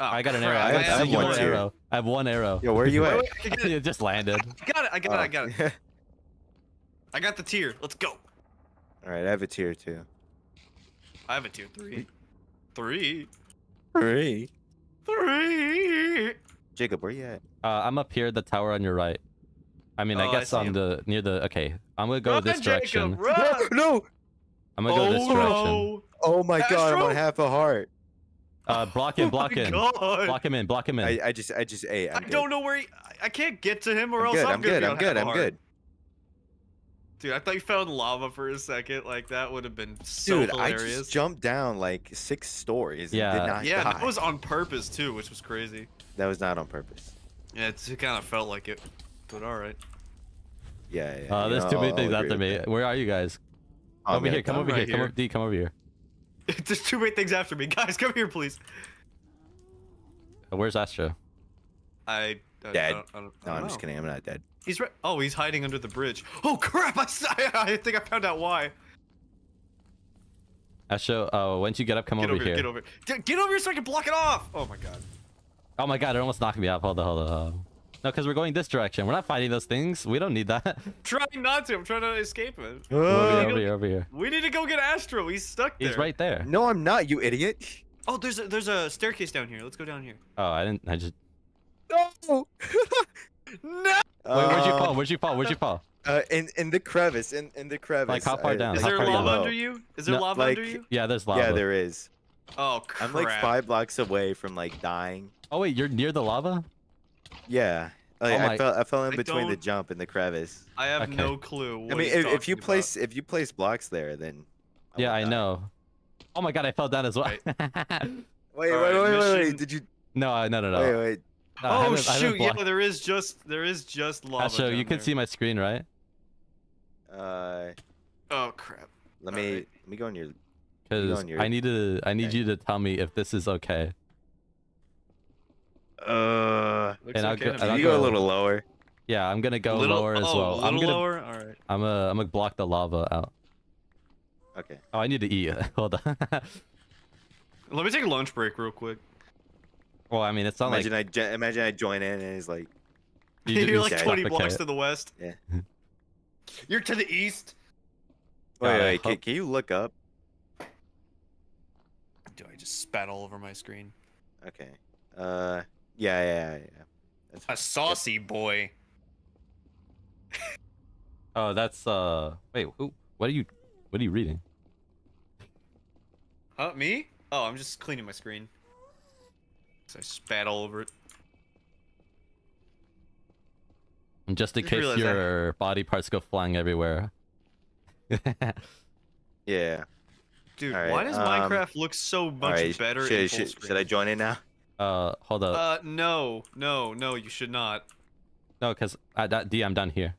Oh, I got an arrow. I, I, have, I have one tier. arrow. I have one arrow. Yo, where are you at? It just landed. I got it, I got oh. it, I got it. I got the tier. Let's go. All right, I have a tier two. I have a tier three. Three. Three. Three. Jacob, where you at? Uh, I'm up here at the tower on your right. I mean, oh, I guess I on him. the near the. Okay, I'm gonna go run this direction. Jacob, run. No. I'm gonna oh, go this direction. No. Oh my Astro. god, I'm on half a heart. Uh, block him, block oh him, God. block him in, block him in. I, I just, I just ate. I'm I good. don't know where. He, I can't get to him, or I'm else good, I'm good. I'm good. I'm good. Dude, I thought you fell in lava for a second. Like, that would have been so Dude, hilarious. Dude, I just jumped down, like, six stories yeah. and did not Yeah, die. That was on purpose, too, which was crazy. That was not on purpose. Yeah, it kind of felt like it, but all right. Yeah, yeah. Uh, there's know, too many I'll things after me. That. Where are you guys? Oh, over, man, here. Come over, right here. Come over here. Come over, D, come over here. There's too many things after me. Guys, come here, please. Uh, where's Astro? I... I dead. Don't, I don't, I don't no, I'm know. just kidding. I'm not dead. He's right. Oh, he's hiding under the bridge. Oh crap! I, I think I found out why. Astro, oh, uh, once you get up, come get over, over here. Get over here. Get over here so I can block it off. Oh my god. Oh my god! It almost knocked me off. Hold on, hold on. Hold on. No, because we're going this direction. We're not fighting those things. We don't need that. I'm trying not to. I'm trying to escape it. Oh. Over here, over here, over here. We need to go get Astro. He's stuck there. He's right there. No, I'm not. You idiot. Oh, there's a, there's a staircase down here. Let's go down here. Oh, I didn't. I just. No! No! Wait, where'd you fall? Where'd you fall? Where'd you fall? Uh, in in the crevice, in in the crevice. Like how far I, down? Is there lava down? under you? Is there no, lava like, under you? Yeah, there's lava. Yeah, there is. Oh crap! I'm like five blocks away from like dying. Oh wait, you're near the lava? Yeah. Like, oh I fell I fell in I between the jump and the crevice. I have okay. no clue. What I mean, if, if you place about. if you place blocks there, then I yeah, I die. know. Oh my god, I fell down as well. Wait, wait, wait, wait, wait! Did you? No, no, no, no. Wait, wait. No, oh I shoot! I yeah, there is just there is just lava. So you can there. see my screen, right? Uh. Oh crap. Let All me right. let me go on your. Because you I need to I need okay. you to tell me if this is okay. Uh. And I'll okay go, and I'll you go, go a little lower. Yeah, I'm gonna go little, lower oh, as well. A little I'm gonna, lower. All right. I'm gonna I'm gonna block the lava out. Okay. Oh, I need to eat. Hold on. Let me take a lunch break real quick. Well, I mean, it's not imagine like... I imagine I join in and it's like... You You're like twenty blocks okay. to the west. Yeah. You're to the east. Wait, uh, wait, can, can you look up? Do I just spat all over my screen? Okay. Uh, yeah, yeah, yeah. That's a saucy yeah. boy. Oh, that's, uh... Wait, who? What are you... What are you reading? Huh, me? Oh, I'm just cleaning my screen. So I spat all over it. And just in just case your that. body parts go flying everywhere. Yeah. Dude, right, why does um, Minecraft look so much right, better should, in full should, screen? Should I join in now? Uh, hold up. Uh, no. No, no, you should not. No, because D, I'm done here.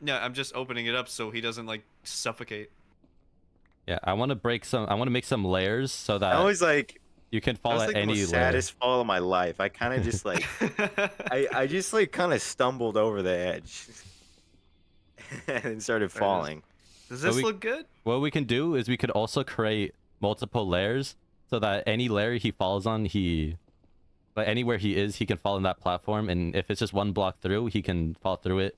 No, I'm just opening it up so he doesn't, like, suffocate. Yeah, I want to break some... I want to make some layers so that... I always, like... You can fall at like any level. That was like the saddest fall of my life. I kind of just like, I, I just like kind of stumbled over the edge and started falling. Does this so we, look good? What we can do is we could also create multiple layers so that any layer he falls on, he, like anywhere he is, he can fall on that platform. And if it's just one block through, he can fall through it.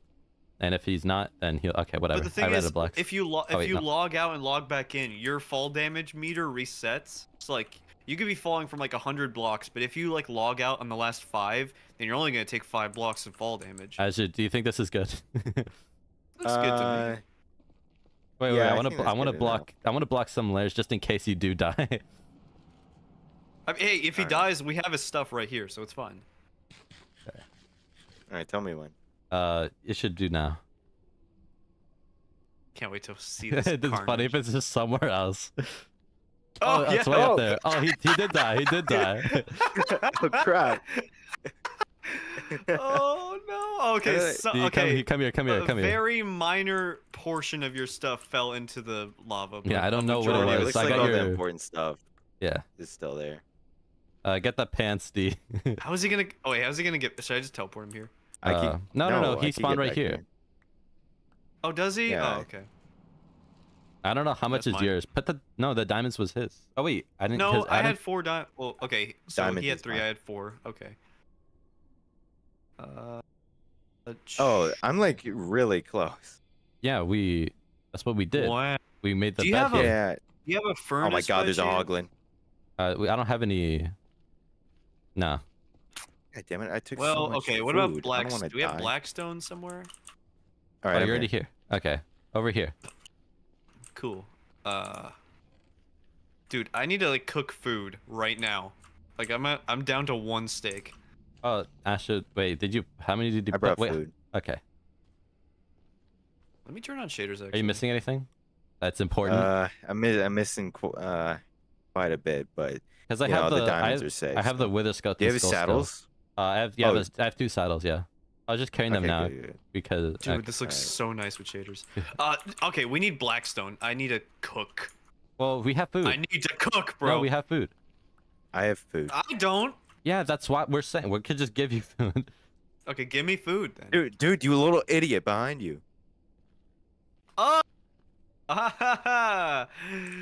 And if he's not, then he'll okay whatever. But the thing is, if you lo oh, if wait, you no. log out and log back in, your fall damage meter resets. It's like. You could be falling from like one hundred blocks, but if you like log out on the last five, then you're only going to take five blocks of fall damage. Azure, do you think this is good? Looks uh, good to me. Wait, yeah, wait, I want to I want to block enough. I want to block some layers just in case you do die. I mean, hey, if he All dies, right. we have his stuff right here, so it's fine. Okay. All right, tell me when. Uh, it should do now. Can't wait to see this. It's funny if it's just somewhere else. Oh, oh yeah. That's way oh. up there. Oh, he, he did die. He did die. Oh, crap. Oh, no. Okay. So, you okay. Come, come here. Come here. Come here. A very minor portion of your stuff fell into the lava. Yeah, I don't know what it was. It looks I like got all your... the important stuff. Yeah. It's still there. Uh, get the pants, D. How is he going to... Oh, wait. How is he going to get... Should I just teleport him here? Uh, I keep... No, no, no. no. He spawned right here. here. Oh, does he? Yeah, oh, okay. I don't know how much That's is mine. yours. Put the no, the diamonds was his. Oh wait, I didn't. No, his, I, I didn't... had four di. Well, okay, so diamond he had three. Mine. I had four. Okay. Uh. Oh, I'm like really close. Yeah, we. That's what we did. What? We made the. Do you bed have a? Yeah. Do you have a furnace? Oh my God, there's a hoglin. Uh, we, I don't have any. Nah. God damn it! I took. Well, so much okay. Food. What about blackstone? Do we die. have blackstone somewhere? All right, oh, you're already here. Okay, over here. Cool. Uh dude, I need to like cook food right now. Like I'm at, I'm down to one steak. Oh, I should wait, did you how many did you I brought wait, food. Okay. Let me turn on shaders actually. Are you missing anything? That's important. Uh I'm I'm missing uh quite a bit, but cuz I have know, the, the diamonds I have, are safe. I have the wither skull. Do you have saddles? Uh, I have yeah, oh. I have two saddles, yeah. I was just carrying them okay, now good, good. because dude, okay. this looks right. so nice with shaders. Uh, okay, we need blackstone. I need to cook. Well, we have food. I need to cook, bro. No, we have food. I have food. I don't. Yeah, that's what we're saying. We could just give you food. Okay, give me food then. Dude, dude, you little idiot behind you. Oh.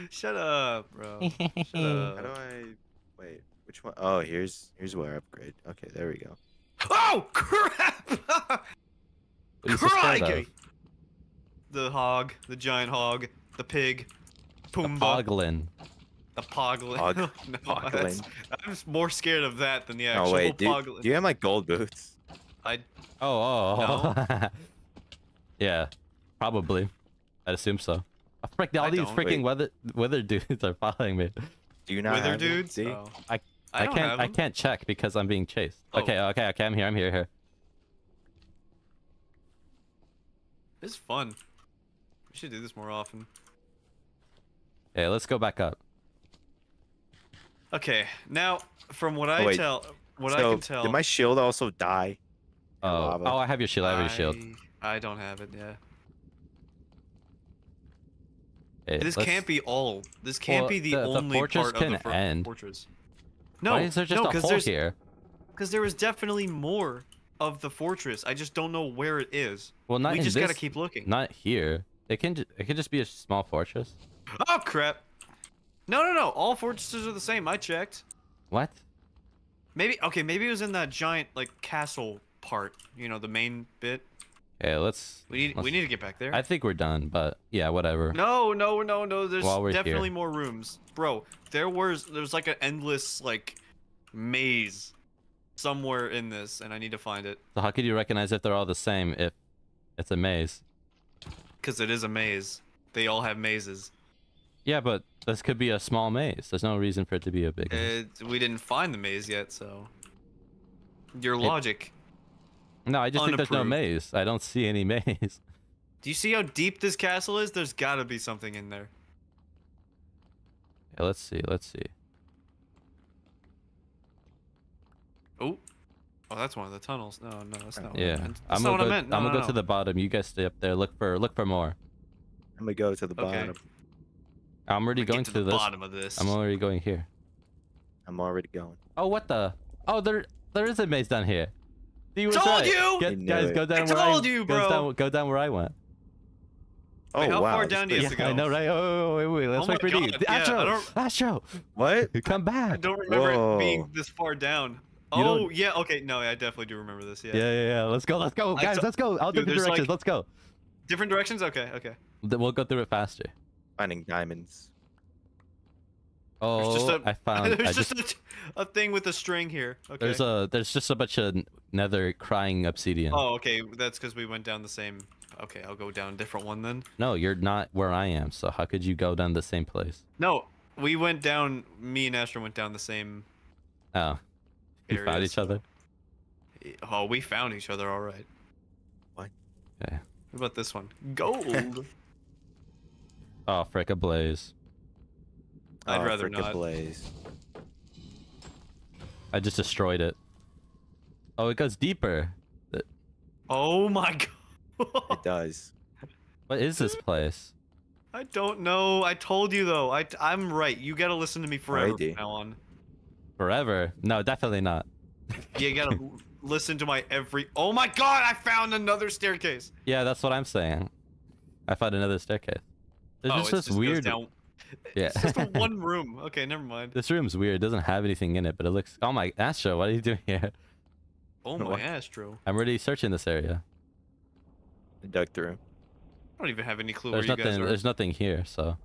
Shut up, bro. Shut up. How do I? Wait, which one? Oh, here's here's where I upgrade. Okay, there we go. Oh crap! Crikey! The hog, the giant hog, the pig, Pumbaa. The poglin. The poglin. Pog no, poglin. I'm more scared of that than the actual oh, wait, poglin. Do, do you have my gold boots? I. Oh. oh. No. Yeah, probably. I'd assume so. I freak, all I these freaking wait. weather weather dudes are following me. Do you not? Wither have dudes? Oh. I. I, I can't. I can't check because I'm being chased. Oh. Okay. Okay. Okay. I'm here. I'm here. Here. This is fun. We should do this more often. Hey, let's go back up. Okay, now from what I oh, tell, what so I can tell. Did my shield also die? Oh, lava? oh, I have your shield. I have your shield. I, I don't have it. Yeah. Hey, this let's... can't be all. This can't well, be the, the only the part can of the end. fortress. No, Why is there just no, a hole here? Because there is definitely more of the fortress. I just don't know where it is. Well, not we in just this, gotta keep looking. Not here. It can. It can just be a small fortress. Oh crap! No, no, no. All fortresses are the same. I checked. What? Maybe. Okay. Maybe it was in that giant like castle part. You know, the main bit. Okay, let's. We need. Let's, we need to get back there. I think we're done, but yeah, whatever. No, no, no, no. There's definitely here. more rooms, bro. There was. There's like an endless like maze somewhere in this, and I need to find it. So how could you recognize if they're all the same if it's a maze? Because it is a maze. They all have mazes. Yeah, but this could be a small maze. There's no reason for it to be a big maze. Uh, we didn't find the maze yet, so... Your logic... It... No, I just unapproved. think there's no maze. I don't see any maze. Do you see how deep this castle is? There's gotta be something in there. Yeah, let's see, let's see. Oh. Oh, that's one of the tunnels. No, no, that's not yeah. what I meant. That's I'm not what go, I meant. No, I'm gonna no, go no. to the bottom. You guys stay up there. Look for, look for more. I'm gonna go to the bottom. Okay. I'm already I'm going to, to the this. bottom of this. I'm already going here. I'm already going. Oh, what the? Oh, there, there is a maze down here. See, told right. you. Get, guys, it. go down I where told I, you, bro. Down, go down where I went. Oh wait, how wow, far down do you have to go? I know, right? Oh, wait, wait, wait. Let's oh wait for God, D. Yeah, Astro, Astro. What? Come back. I don't remember Whoa. it being this far down. Oh yeah, okay. No, I definitely do remember this. Yeah. Yeah, yeah, yeah. Let's go, let's go, guys. Let's go. I'll do the directions. Like, let's go. Different directions. Okay, okay. We'll go through it faster. Finding diamonds. Oh, just a, I found. There's I just, just a, a thing with a string here. Okay. There's a. There's just a bunch of nether crying obsidian. Oh, okay. That's because we went down the same. Okay, I'll go down a different one then. No, you're not where I am. So how could you go down the same place? No, we went down. Me and Astro went down the same. Oh. We found each other. Oh, we found each other. All right. What? Okay. What about this one? Gold. Oh, frick a blaze. I'd oh, rather not. Blaze. I just destroyed it. Oh, it goes deeper. It... Oh my god. It does. What is this place? I don't know. I told you though. I, I'm right. You gotta listen to me forever right, from now on. Forever? No, definitely not. You gotta listen to my every... Oh my god, I found another staircase! Yeah, that's what I'm saying. I found another staircase. It's oh, just this weird. Down... Yeah. It's just one room. Okay, never mind. This room's weird. It doesn't have anything in it, but it looks. Oh my Astro, what are you doing here? Oh my what? Astro. I'm already searching this area. I dug through. I don't even have any clue there's where nothing, you guys are. There's nothing here, so.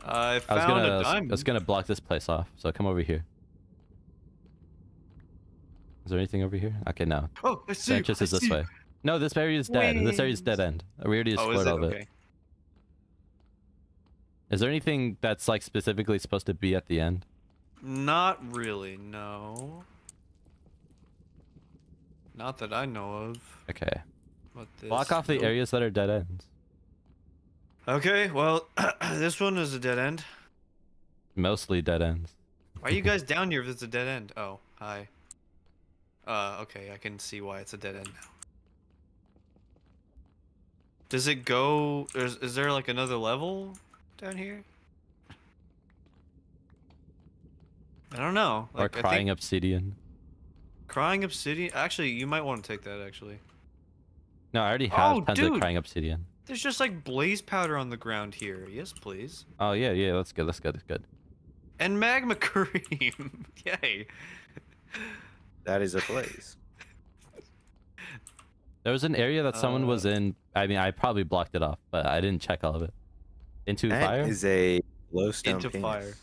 I found I was gonna, a diamond. I was gonna block this place off, so come over here. Is there anything over here? Okay, no. Oh, I see. Branches is this way. No, this area is dead. Wings. This area is dead end. We already explored oh, is it? all of okay. it. Is there anything that's like specifically supposed to be at the end? Not really, no. Not that I know of. Okay. Block off the areas that are dead ends. Okay, well, this one is a dead end. Mostly dead ends. Why are you guys down here if it's a dead end? Oh, hi. Uh, okay, I can see why it's a dead end now. Does it go... Is, is there like another level? Down here? I don't know. Like, or crying I think... obsidian. Crying obsidian? Actually, you might want to take that, actually. No, I already have oh, tons dude. of crying obsidian. There's just, like, blaze powder on the ground here. Yes, please. Oh, yeah, yeah. That's good. That's good. That's good. And magma cream. Yay. That is a blaze. There was an area that someone uh... was in. I mean, I probably blocked it off, but I didn't check all of it. Into that fire? Is a glowstone Into penis. fire.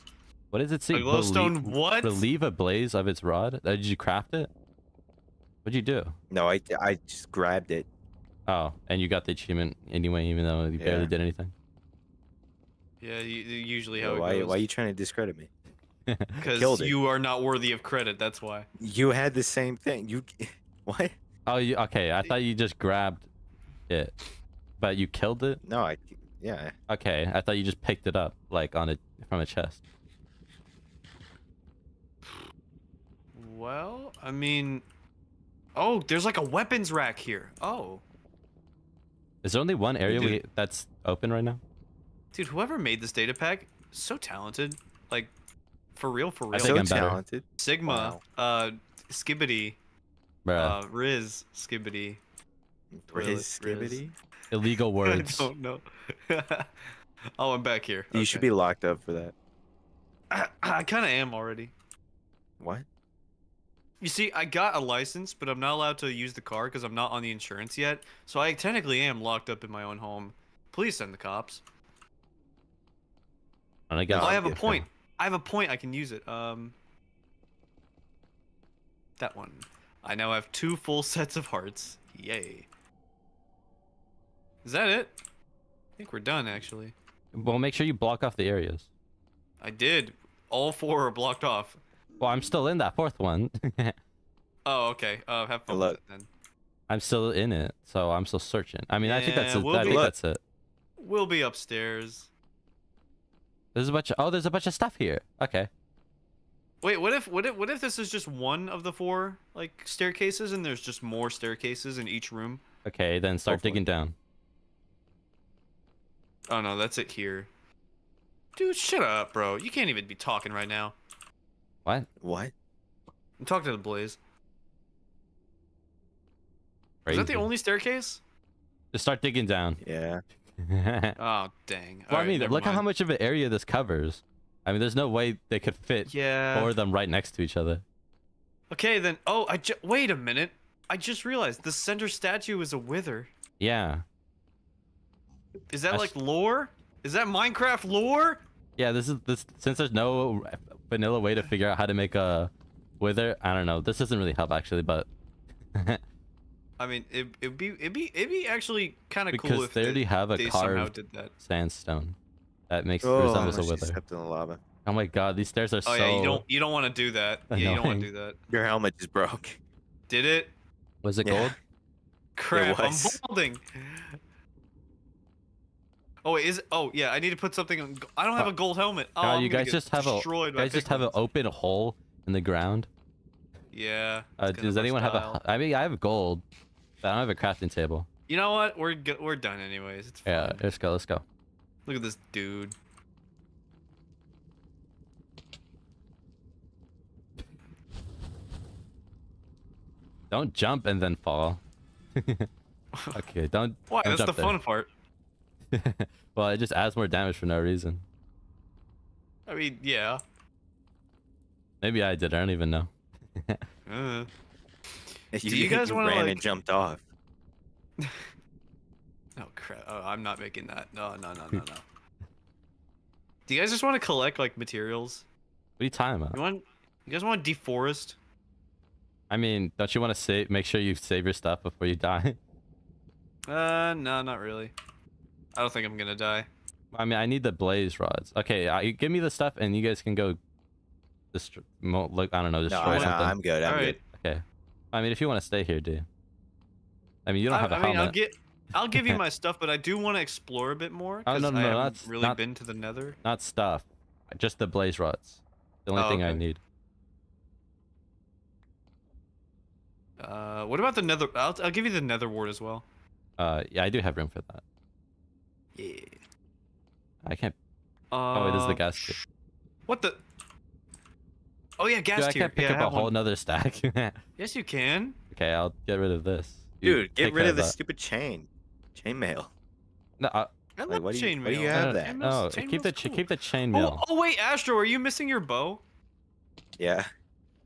What does it say? A glowstone Belie what? Relieve a blaze of its rod? Uh, did you craft it? What'd you do? No, I, I just grabbed it. Oh, and you got the achievement anyway, even though you yeah. barely did anything? Yeah, you, usually how so it why, goes. Why are you trying to discredit me? Because you are not worthy of credit, that's why. You had the same thing. You What? Oh, you, okay. I thought you just grabbed it. But you killed it? No, I... Yeah. Okay, I thought you just picked it up, like, on a, from a chest. well, I mean, oh, there's like a weapons rack here. Oh. Is there only one area we, that's open right now? Dude, whoever made this data pack, so talented. Like, for real, for real. I think I'm better. Talented. Sigma, wow. uh, Skibbity, Bruh. uh, Riz, Skibbity. Riz, Skibbity? Illegal words. I don't know. Oh, I'm back here. You okay. should be locked up for that. I, I kind of am already. What? You see, I got a license, but I'm not allowed to use the car because I'm not on the insurance yet. So I technically am locked up in my own home. Please send the cops. And I, got oh, I have a point. Thing. I have a point. I can use it. Um, that one. I now have two full sets of hearts. Yay. Is that it? I think we're done, actually. Well, make sure you block off the areas. I did. All four are blocked off. Well, I'm still in that fourth one. Oh, okay. Uh, have fun with it, then. I'm still in it, so I'm still searching. I mean, yeah, I think that's it. We'll I think that's it. We'll be upstairs. There's a bunch of, oh, there's a bunch of stuff here. Okay. Wait, what if what if what if this is just one of the four like staircases, and there's just more staircases in each room? Okay, then start Hopefully. digging down. Oh no, that's it here. Dude, shut up, bro. You can't even be talking right now. What? What? I'm talking to the Blaze. Crazy. Is that the only staircase? Just start digging down. Yeah. Oh, dang. Well, I mean, look at how much of an area this covers. I mean, there's no way they could fit yeah. four of them right next to each other. Okay, then. Oh, I ju- wait a minute. I just realized the center statue is a wither. Yeah. Is that I like lore? Is that Minecraft lore? Yeah, this is this since there's no vanilla way to figure out how to make a wither. I don't know. This doesn't really help actually, but I mean, it it'd be it'd be it'd be actually kind of cool because if they already have a carved did that. sandstone that makes oh, resembles a wither. Stepped in the lava. Oh my God, these stairs are oh, so. Oh yeah, you don't you don't want to do that. Annoying. Yeah, you don't want to do that. Your helmet just broke. Did it? Was it yeah. gold? Crap! It was. I'm balding. Oh wait, is it? Oh yeah, I need to put something on. I don't have a gold helmet. Oh, God, you guys just have a. You guys just have an open hole in the ground. Yeah. Uh, does anyone have a? I mean, I have gold, but I don't have a crafting table. You know what? We're we're done anyways. It's fine. Yeah. Let's go. Let's go. Look at this dude. Don't jump and then fall. Okay. Don't. Why? Don't That's the fun there. part. Well, it just adds more damage for no reason. I mean, yeah. Maybe I did. I don't even know. uh, you, do you guys want to like... and jumped off? Oh crap! Oh, I'm not making that. No, no, no, no, no. Do you guys just want to collect like materials? What are you talking about? You want? You guys want to deforest? I mean, don't you want to save? Make sure you save your stuff before you die. uh, no, not really. I don't think I'm gonna die. I mean, I need the blaze rods. Okay, I, give me the stuff, and you guys can go. Dist look, I don't know. Destroy no, something. No, I'm good. I'm All good. Right. Okay. I mean, if you want to stay here, do. You? I mean, you don't I, have a I helmet. Mean, I'll get. I'll give you my stuff, but I do want to explore a bit more. Oh no, no, I no, haven't that's really not, been to the Nether. Not stuff. Just the blaze rods. The only oh, thing okay. I need. Uh, what about the Nether? I'll I'll give you the Nether wart as well. Uh, yeah, I do have room for that. Yeah. I can't. Uh, oh, it is the gas tier. What the? Oh yeah, gas Dude, tier. I can't pick yeah, up a whole another stack. Yes, you can. Okay, I'll get rid of this. Dude, Dude get rid of the stupid chain. Chainmail. No, I, I love like, chainmail. Why do you have that? No, chain keep the cool. keep the chainmail. Oh, oh wait, Astro, are you missing your bow? Yeah.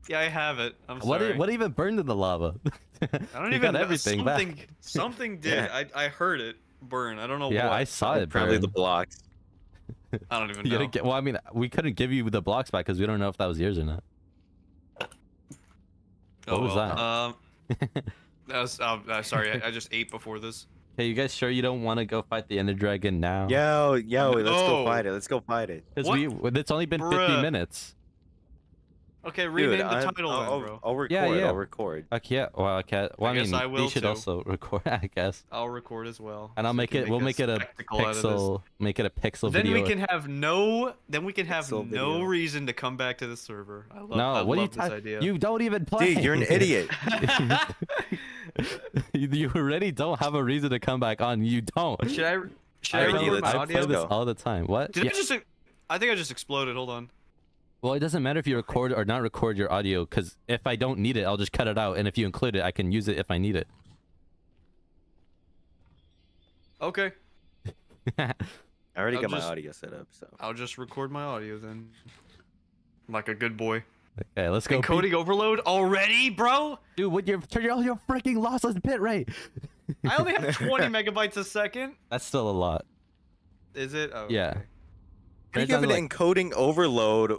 Yeah, I have it. I'm what sorry. Did, what even burned in the lava? I don't even. Got everything something, back. Something did. Yeah. I I heard it. burn I don't know yeah what. I saw it probably burn. The blocks I don't even know. You didn't get, well I mean we couldn't give you the blocks back because we don't know if that was yours or not. Oh, what was that? Um that was um, uh, sorry I, I just ate before this. Hey, you guys sure you don't want to go fight the Ender Dragon now? Yo yo no. let's go fight it let's go fight it because we it's only been Bruh. fifty minutes. Okay, rename Dude, the I'm, title I'll, then, bro. I'll record, yeah, yeah. I'll record. I can't, well, I can't. Well, I, I mean, guess I will you should too. also record, I guess. I'll record as well. And I'll so make it, make we'll make it a pixel, make it a pixel then video. Then we can have no, then we can have pixel no video. reason to come back to the server. I love, no, I what love you this idea. You don't even play. Dude, you're an idiot. You already don't have a reason to come back on. You don't. Should I, should I, I record my audio? I play this all the time. What? Did yeah. I just, I think I just exploded. Hold on. Well, it doesn't matter if you record or not record your audio, because if I don't need it, I'll just cut it out. And if you include it, I can use it if I need it. Okay. I already I'll got just, my audio set up, so. I'll just record my audio then. Like a good boy. Okay, let's go. Encoding overload already, bro? Dude, what you're, turn your, your freaking lossless bitrate. I only have twenty megabytes a second. That's still a lot. Is it? Oh, yeah. Okay. How do you have an like, encoding overload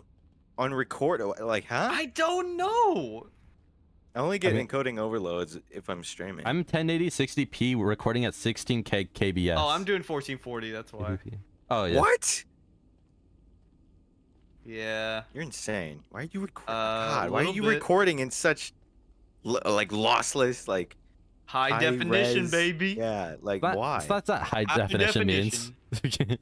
on record, like, huh? I don't know. I only get I mean, encoding overloads if I'm streaming. I'm ten eighty sixty p. We're recording at sixteen K K B S. Oh, I'm doing fourteen forty. That's why. Oh yeah. What? Yeah. You're insane. Why are you recording? Uh, God, why are you bit. recording in such like lossless, like high, high definition, res, baby? Yeah. Like that, why? So that's not high, high definition, definition means.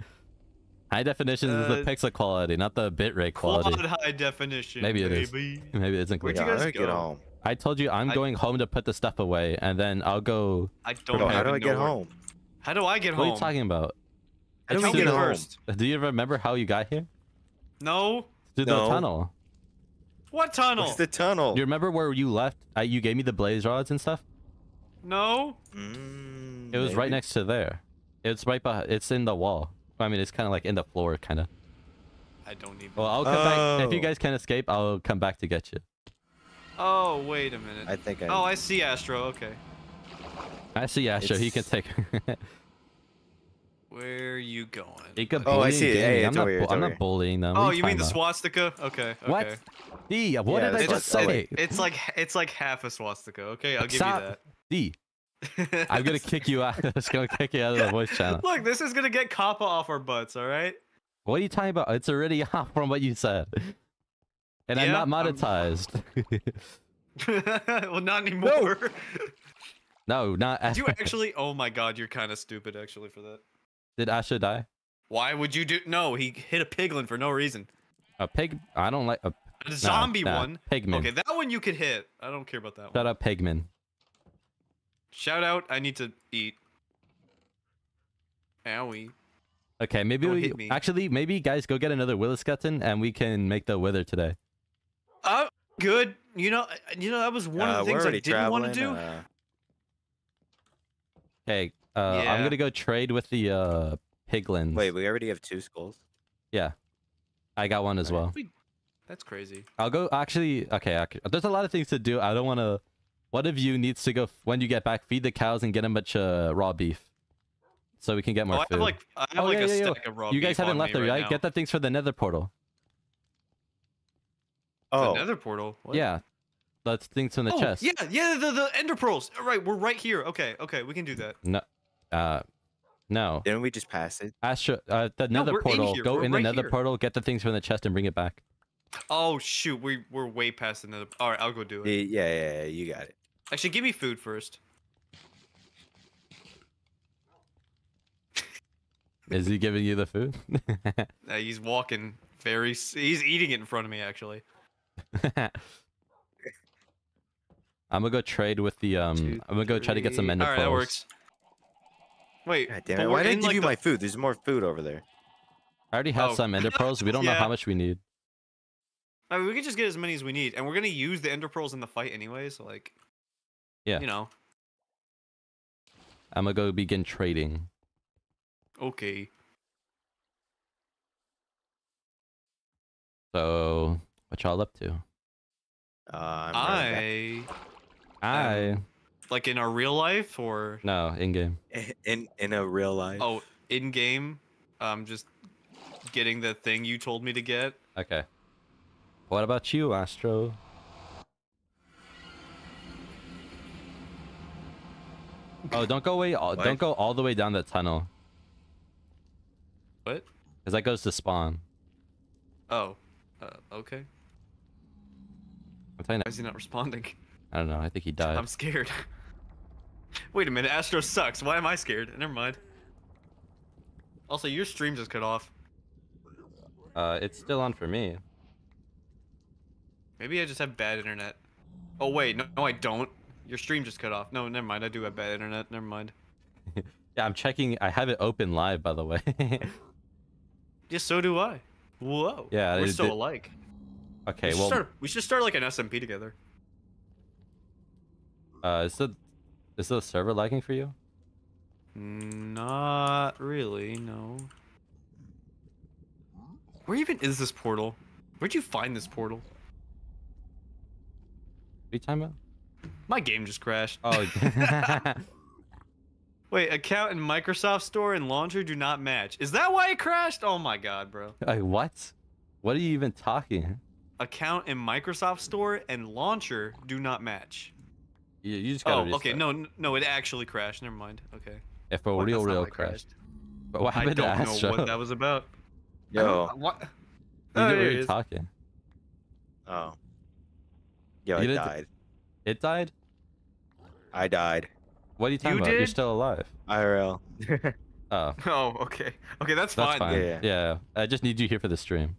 High definition uh, is the pixel quality, not the bitrate quality. Quad high definition. Maybe it is. Maybe, Maybe it isn't. Where'd you guys go? Get home. I told you I'm I... going home to put the stuff away, and then I'll go. I don't. Bro, how do I get home? How do I get home? What are you talking about? How do I get home? Do you remember how you got here? No. Through no. the tunnel. What tunnel? It's the tunnel. Do you remember where you left? I, you gave me the blaze rods and stuff. No. Mm, it was maybe. right next to there. It's right behind. It's in the wall. I mean, it's kind of like in the floor, kind of. I don't even. Well, I'll come oh. back. If you guys can escape, I'll come back to get you. Oh, wait a minute. I think I. Oh, I see Astro. Okay. I see Astro. It's... He can take. Where are you going? Oh, I see it. Hey, I'm, not, here, I'm not bullying them. Oh, you, you mean the swastika? Okay. okay. What? D, what yeah, did I just say? It, it's like it's like half a swastika. Okay, I'll give you that. D. I'm gonna kick you out. I'm just gonna kick you out of the voice channel. Look, this is gonna get Kappa off our butts, all right? What are you talking about? It's already off from what you said. And yeah, I'm not monetized. I'm... well, not anymore. No, no not after. Did you actually? Oh my God, you're kind of stupid actually for that. Did Asha die? Why would you do? No, he hit a piglin for no reason. A pig? I don't like a, a zombie nah, nah, one. Pigman. Okay, that one you could hit. I don't care about that Shut one. Shut up, Pigman. Shout out! I need to eat. Owie. Okay, maybe Don't we me. actually maybe guys go get another Williscutton and we can make the wither today. Oh, good. You know, you know that was one uh, of the things I didn't want to do. Uh... Hey, uh, yeah. I'm gonna go trade with the uh, piglins. Wait, we already have two skulls. Yeah, I got one as All well. Right. We... That's crazy. I'll go. Actually, okay. I... There's a lot of things to do. I don't want to. One of you needs to go when you get back. Feed the cows and get a bunch of uh, raw beef, so we can get more oh, I have food. Like, I have oh, like yeah, a yeah, stack yeah. of raw beef. You guys beef haven't left there, right? Now. Get the things for the Nether portal. Oh, the Nether portal. What? Yeah, that's things from the oh, chest. Yeah, yeah, the the Ender pearls. All right, we're right here. Okay, okay, we can do that. No, uh, no. Didn't we just pass it? Astro, uh, the Nether no, portal. In go we're in right the Nether here. portal. Get the things from the chest and bring it back. Oh shoot, we we're way past the Nether. All right, I'll go do it. Yeah, yeah, yeah, you got it. Actually, give me food first. Is he giving you the food? uh, he's walking very... He's eating it in front of me, actually. I'm gonna go trade with the... um. Two, I'm gonna go three. try to get some ender pearls. All right, that works. Wait, God damn it. Why didn't you like do the... my food? There's more food over there. I already have oh. some ender pearls. We don't yeah. know how much we need. I mean, we can just get as many as we need, and we're gonna use the ender pearls in the fight anyway, so like... Yeah. You know. I'm gonna go begin trading. Okay. So, what y'all up to? Uh, I'm I... I... Um, like in our real life, or...? No, in-game. In in a real life. Oh, in-game? I'm um, just getting the thing you told me to get. Okay. What about you, Astro? Oh, don't go away! All, don't go all the way down that tunnel. What? Because that goes to spawn. Oh, uh, okay. I'm telling you. Why is he not responding? I don't know. I think he died. I'm scared. Wait a minute. Astro sucks. Why am I scared? Never mind. Also, your stream just cut off. Uh, it's still on for me. Maybe I just have bad internet. Oh, wait. No, no I don't. Your stream just cut off. No, never mind. I do have bad internet. Never mind. Yeah, I'm checking. I have it open live, by the way. Yes, so do I. Whoa. Yeah, we're so alike. Okay, we well... Start, we should start, like, an S M P together. Uh, is the, is the server lagging for you? Not really, no. Where even is this portal? Where'd you find this portal? What are you talking about? My game just crashed. Oh. Wait, account in Microsoft Store and laundry do not match. Is that why it crashed? Oh my god, bro. Like, what? What are you even talking? Account in Microsoft Store and launcher do not match. You, you just gotta. Oh, restart. Okay. No, no, it actually crashed. Never mind. Okay. If a well, real, real crashed. crashed. But what happened I don't to know Astro? What that was about. Yo. What? You oh, you're talking. Oh. Yo, you it died. It died. I died. What are you talking you about? Did? You're still alive. I R L. Oh. Oh, okay. Okay, that's, that's fine. fine. Yeah, yeah. yeah. I just need you here for the stream.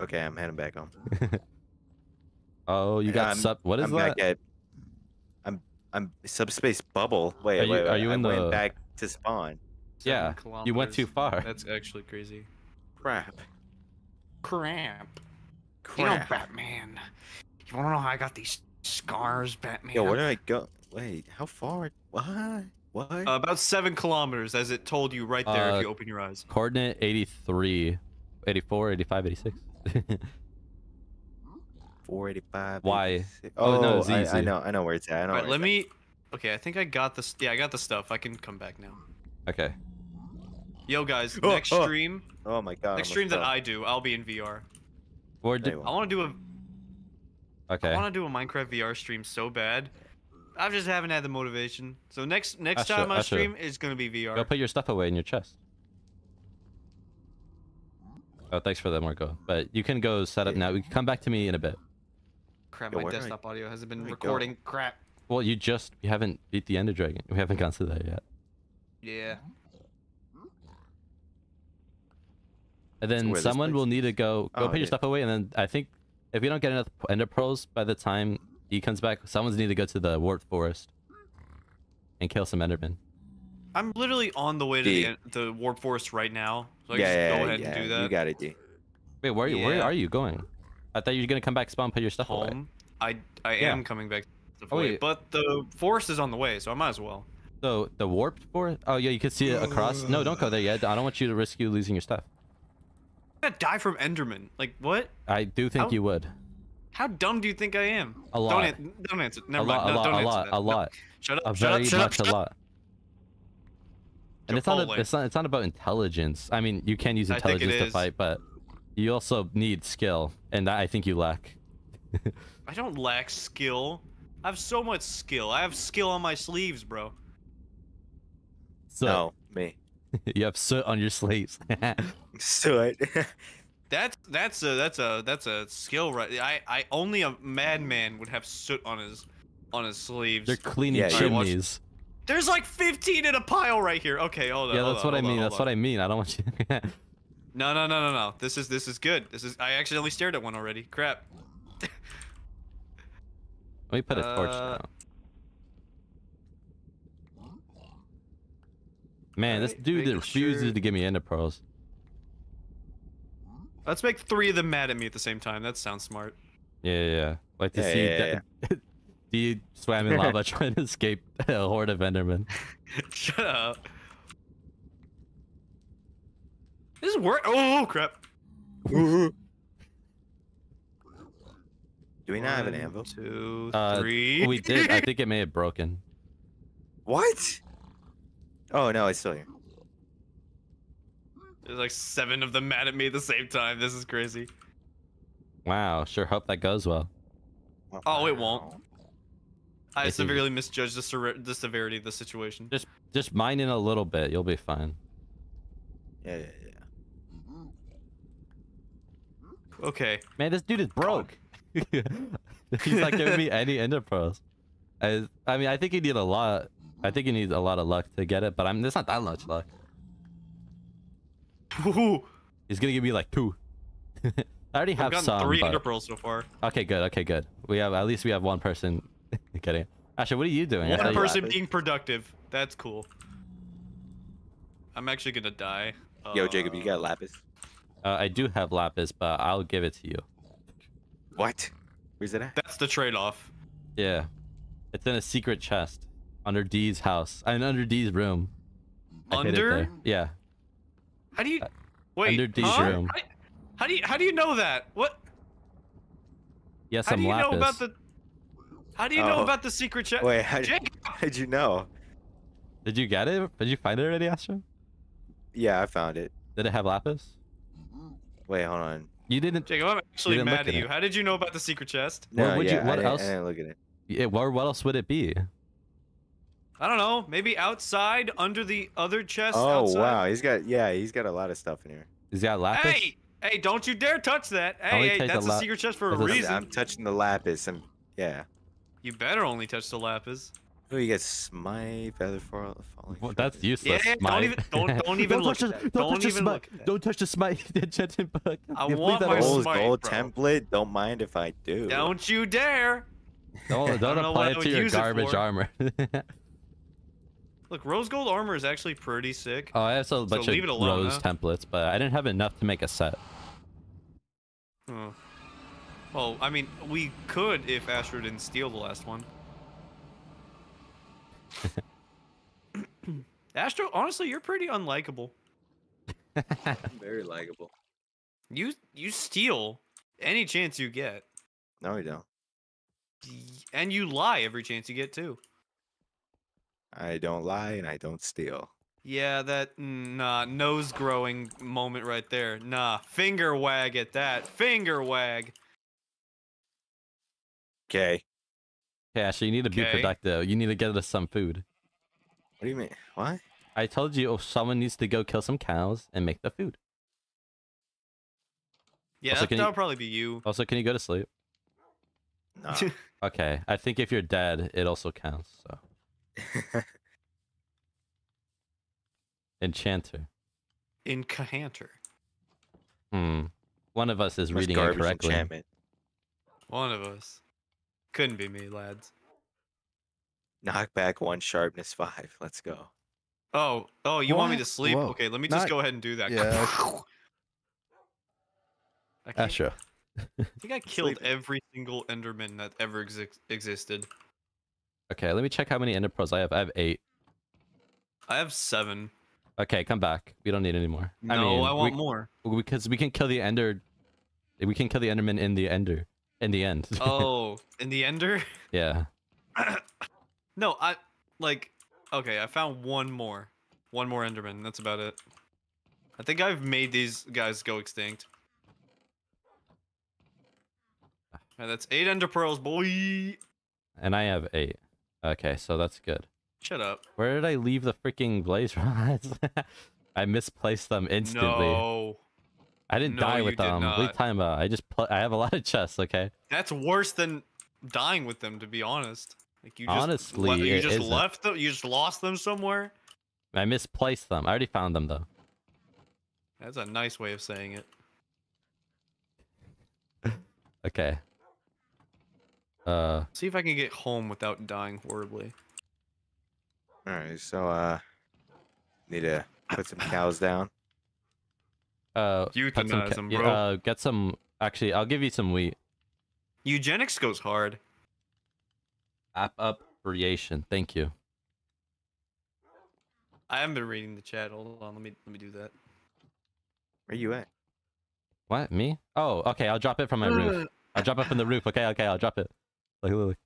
Okay, I'm heading back home. Oh, you got I'm, sub. What is I'm that? Back at, I'm I'm subspace bubble. Wait, are you, wait, wait. Are you I in went the... back to spawn. Yeah, kilometers. You went too far. That's actually crazy. Crap. Crap. Crap. You know, Batman. You wanna know how I got these scars, Batman? Yo, where did I go? Wait, how far? What? What? Uh, about seven kilometers, as it told you right there uh, if you open your eyes. Coordinate eighty-three, eighty-four, eighty-five, eighty-six. four eighty-five. Why? Oh, oh no, Z, I, Z. I know, I know where it's at. I know All right, let me. At. Okay, I think I got this. Yeah, I got the stuff. I can come back now. Okay. Yo, guys, oh, next oh. stream. Oh my god. Next stream that I do, I'll be in V R. Or do, I want to do a. Okay. I want to do a Minecraft V R stream so bad. I just haven't had the motivation. So next next Asha, time I Asha. stream is gonna be V R. Go put your stuff away in your chest. Oh, thanks for that, Marco. But you can go set up now. We can come back to me in a bit. Crap, my Yo, desktop I, audio hasn't been recording. Crap. Well, you just we haven't beat the Ender Dragon. We haven't gone through that yet. Yeah. And then someone will need to go go oh, put yeah. your stuff away. And then I think if we don't get enough Ender Pearls by the time he comes back, someone's need to go to the Warped Forest and kill some Endermen. I'm literally on the way to the, the Warped Forest right now. So I yeah, just yeah, go ahead yeah. and do that. You got it, D. Wait, where are you? Yeah. Where are you going? I thought you were gonna come back, spawn, put your stuff Home. away. I I yeah. am coming back, to the oh, away, but the forest is on the way, so I might as well. So the warped forest? Oh yeah, you can see it across. No, don't go there yet. I don't want you to risk you losing your stuff. I'm gonna die from Enderman. Like what? I do think how, you would. How dumb do you think I am? A lot. Don't, don't answer. Never a mind. Lot, no, a lot. Don't a answer lot. That. A lot. No. Shut up. A shut very up, shut much up, shut a lot. Up. And it's not, a, it's not. It's not about intelligence. I mean, you can use intelligence to is. fight, but you also need skill, and I think you lack. I don't lack skill. I have so much skill. I have skill on my sleeves, bro. So no, me. You have soot on your sleeves. Soot. That's that's a that's a that's a skill, right? I I only a madman would have soot on his on his sleeves. They're cleaning yeah, chimneys. There's like fifteen in a pile right here. Okay, hold on. Yeah, that's what I mean. That's what I mean. I don't want you. No, no, no, no, no. This is this is good. This is. I accidentally stared at one already. Crap. Let me put a torch uh... down. Man, this dude refuses to give me ender pearls. Let's make three of them mad at me at the same time. That sounds smart. Yeah, yeah. yeah. Like to yeah, see. Yeah, yeah. He swam in lava trying to escape a horde of Endermen. Shut up. This is work. Oh, crap. Do we not One, have an anvil? Two, uh, three. We did. I think it may have broken. What? Oh, no, it's still here. There's like seven of them mad at me at the same time. This is crazy. Wow. Sure hope that goes well. Oh, it won't. I severely misjudged the, ser the severity of the situation. Just, just mine in a little bit. You'll be fine. Yeah, yeah, yeah. okay. Man, this dude is broke. He's not giving me any ender pearls. I, I mean, I think he need a lot. I think he needs a lot of luck to get it, but I'm. There's not that much luck. Ooh. He's gonna give me like two. I already I've have gotten some. Three but... ender pearls so far. Okay, good. Okay, good. We have at least we have one person getting it. Actually, what are you doing? One person being productive. That's cool. I'm actually gonna die. Yo, uh, Jacob, you got lapis? Uh, I do have lapis, but I'll give it to you. What? Where's it at? That's the trade-off. Yeah, it's in a secret chest under Dee's house and under Dee's room. Under? Yeah. How do you? Wait. Under Dee's huh? room. I... How do you? How do you know that? What? Yes, I'm lapis. How do you lapis. know about the? How do you oh. know about the secret chest? Wait, how did, how'd you know? Did you get it? Did you find it already, Astro? Yeah, I found it. Did it have lapis? Wait, hold on. You didn't. Jacob, I'm actually you mad at you. It. How did you know about the secret chest? No, where would yeah, you, what I, else? Didn't, I didn't look at it. it where, what else would it be? I don't know. Maybe outside, under the other chest. Oh outside. wow, he's got yeah, he's got a lot of stuff in here. He's got lapis. Hey, hey, don't you dare touch that. Hey, hey that's a, a secret chest for a reason. I'm touching the lapis, and yeah. You better only touch the lapis. Oh, you get smite, feather falling. Well, that's useless. Yeah, don't even, don't, don't even don't look. Touch at the, that. Don't, don't touch even look. At that. Don't touch the smite. I you want my old smite, gold bro. template. Don't mind if I do. Don't you dare. Don't, don't apply it to your garbage armor. Look, rose gold armor is actually pretty sick. Oh, I have a bunch so of alone, rose huh? templates, but I didn't have enough to make a set. Hmm. Well, I mean, we could if Astro didn't steal the last one. Astro, honestly, you're pretty unlikable. I'm very likable. You you steal any chance you get. No, I don't. And you lie every chance you get too. I don't lie and I don't steal. Yeah, that nah nose growing moment right there. Nah, finger wag at that. Finger wag. Okay. Yeah, so you need to be okay. productive. You need to get us some food. What do you mean? What? I told you oh, someone needs to go kill some cows and make the food. Yeah, also, that, that'll you, probably be you. Also, can you go to sleep? No. Okay, I think if you're dead, it also counts. So. Enchanter. Incahanter. Hmm. One of us is That's reading it correctly. Enchantment. One of us. Couldn't be me, lads. Knockback one, sharpness five. Let's go. Oh, oh, you what? want me to sleep? Whoa. Okay, let me just Not... go ahead and do that. Yeah. I, can't... Asha. I think I killed every single Enderman that ever exi existed. Okay, let me check how many Ender Pearls I have. I have eight. I have seven. Okay, come back. We don't need any more. No, I, mean, I want we... more. Because we can kill the Ender. We can kill the Enderman in the Ender. In the end. Oh, in the ender? Yeah. No, I like okay, I found one more. One more Enderman, that's about it. I think I've made these guys go extinct. Alright, that's eight Ender Pearls, boy. And I have eight. Okay, so that's good. Shut up. Where did I leave the freaking blaze rods? I misplaced them instantly. No. I didn't no, die with them. What are you talking about? I just I have a lot of chests. Okay. That's worse than dying with them, to be honest. Like you just honestly, you just isn't. left them. You just lost them somewhere. I misplaced them. I already found them though. That's a nice way of saying it. Okay. Uh. See if I can get home without dying horribly. All right. So uh, need to put some cows down. Uh, euthanize them, bro. Uh, get some. Actually, I'll give you some wheat. Eugenics goes hard. App up creation. Thank you. I haven't been reading the chat. Hold on. Let me let me do that. Where you at? What? Me? Oh, okay. I'll drop it from my roof. I'll drop it from the roof. Okay, okay. I'll drop it. Like, look.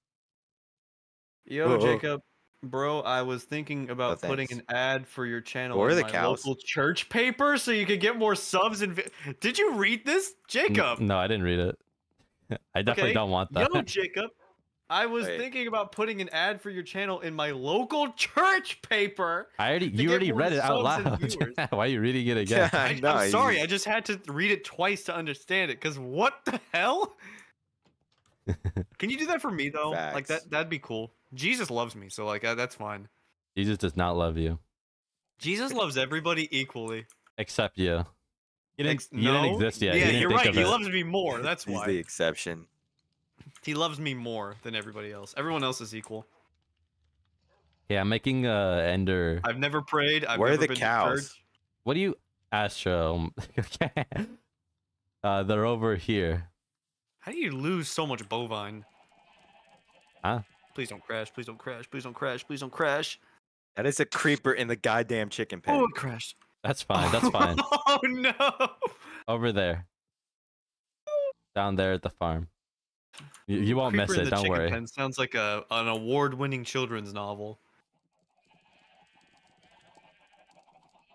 Yo, whoa, Jacob. Bro, I was thinking about oh, putting an ad for your channel or the my cows. local church paper so you could get more subs. And did you read this, Jacob? No, no I didn't read it. I definitely okay. don't want that. Yo, Jacob, I was Wait. thinking about putting an ad for your channel in my local church paper. I already, you already read it out loud. Why are you reading it again? Yeah, I, no, I'm sorry, you... I just had to read it twice to understand it. Cause what the hell? Can you do that for me though? Facts. Like that, that'd be cool. Jesus loves me, so like uh, that's fine. Jesus does not love you. Jesus loves everybody equally. Except you. You didn't, Ex you no? didn't exist yet. Yeah, you didn't you're think right. Of he it. Loves me more. That's why. He's the exception. He loves me more than everybody else. Everyone else is equal. Yeah, I'm making uh Ender. I've never prayed. I've Where never are the been cows? Church. What do you, Astro? uh, they're over here. How do you lose so much bovine? Huh? Please don't crash. Please don't crash. Please don't crash. Please don't crash. That is a creeper in the goddamn chicken pen. Oh, it crashed. That's fine. That's fine. Oh no! Over there. Down there at the farm. You, you won't Creeper miss it, the don't worry. Pen sounds like a, an award-winning children's novel.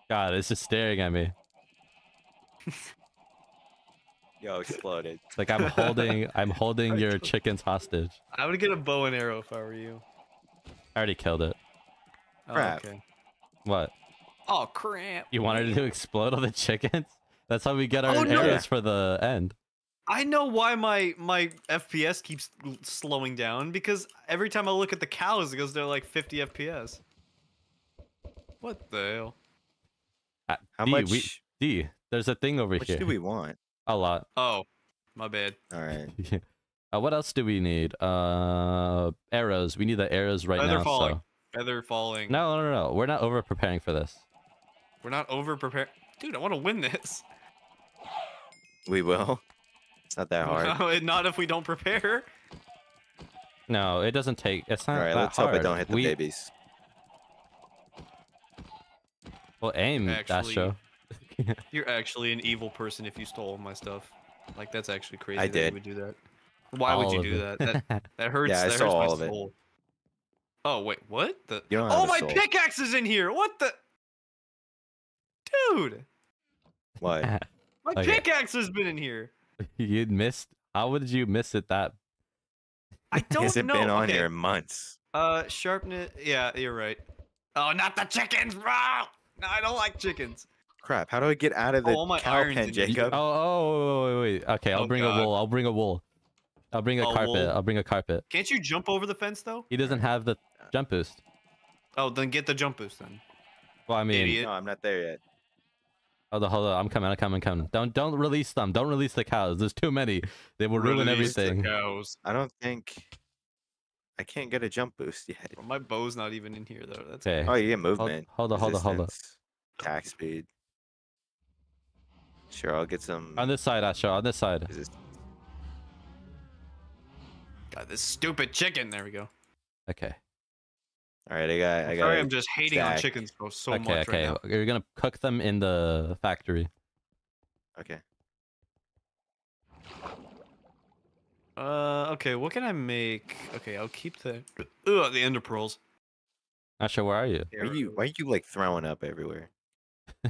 God, it's just staring at me. Yo, exploded. It's like I'm holding, I'm holding your chickens hostage. I would get a bow and arrow if I were you. I already killed it. Oh, crap. Okay. What? Oh crap! You wanted to explode all the chickens? That's how we get our oh, no. arrows for the end. I know why my my F P S keeps slowing down, because every time I look at the cows, it goes to like fifty F P S. What the hell? Uh, How D, much? We, D, there's a thing over much here. What do we want? A lot. Oh, my bad. All right. uh, what else do we need? Uh, arrows. We need the arrows right Feather now. Falling. So. Feather falling. No, no, no, no. We're not over preparing for this. We're not over prepared. Dude, I want to win this. We will. It's not that hard. No, not if we don't prepare. No, it doesn't take. It's not that hard. All right, let's hard. hope it don't hit the we... babies. Well, aim, Astro. You're actually an evil person if you stole my stuff. Like, that's actually crazy I that did. you would do that. Why all would you do that? that? That hurts. Yeah, I that saw hurts all my of soul. It. Oh, wait, what? The... Oh, my soul. pickaxe is in here! What the? Dude! What? My okay. pickaxe has been in here. You missed. How would you miss it? That I don't Has it know. It's been on okay. here months. Uh, sharpen it. Yeah, you're right. Oh, not the chickens, bro. No, I don't like chickens. Crap. How do I get out of the oh, all my cow pen, Jacob? Oh, oh, oh, wait, wait. Okay, I'll oh, bring God. a wool. I'll bring a wool. I'll bring a oh, carpet. Wool. I'll bring a carpet. Can't you jump over the fence though? He doesn't have the jump boost. Oh, then get the jump boost then. Well, I mean, Idiot. no, I'm not there yet. Hold on, hold on, I'm coming, I'm coming, I'm coming. Don't, don't release them. Don't release the cows. There's too many. They will release ruin everything. The cows. I don't think... I can't get a jump boost yet. Well, my bow's not even in here, though. That's okay. Oh, you get movement. Hold on, hold on, hold on. Attack speed. Sure, I'll get some... On this side, Asha, on this side. This... God, this stupid chicken. There we go. Okay. Alright, I got. I got Sorry, I'm just hating stack. on chickens bro, so okay, much okay. right now. Okay, you're gonna cook them in the factory. Okay. Uh, okay. What can I make? Okay, I'll keep the. Ugh, the ender pearls. Not sure. Where are you? Why are you? Why are you like throwing up everywhere?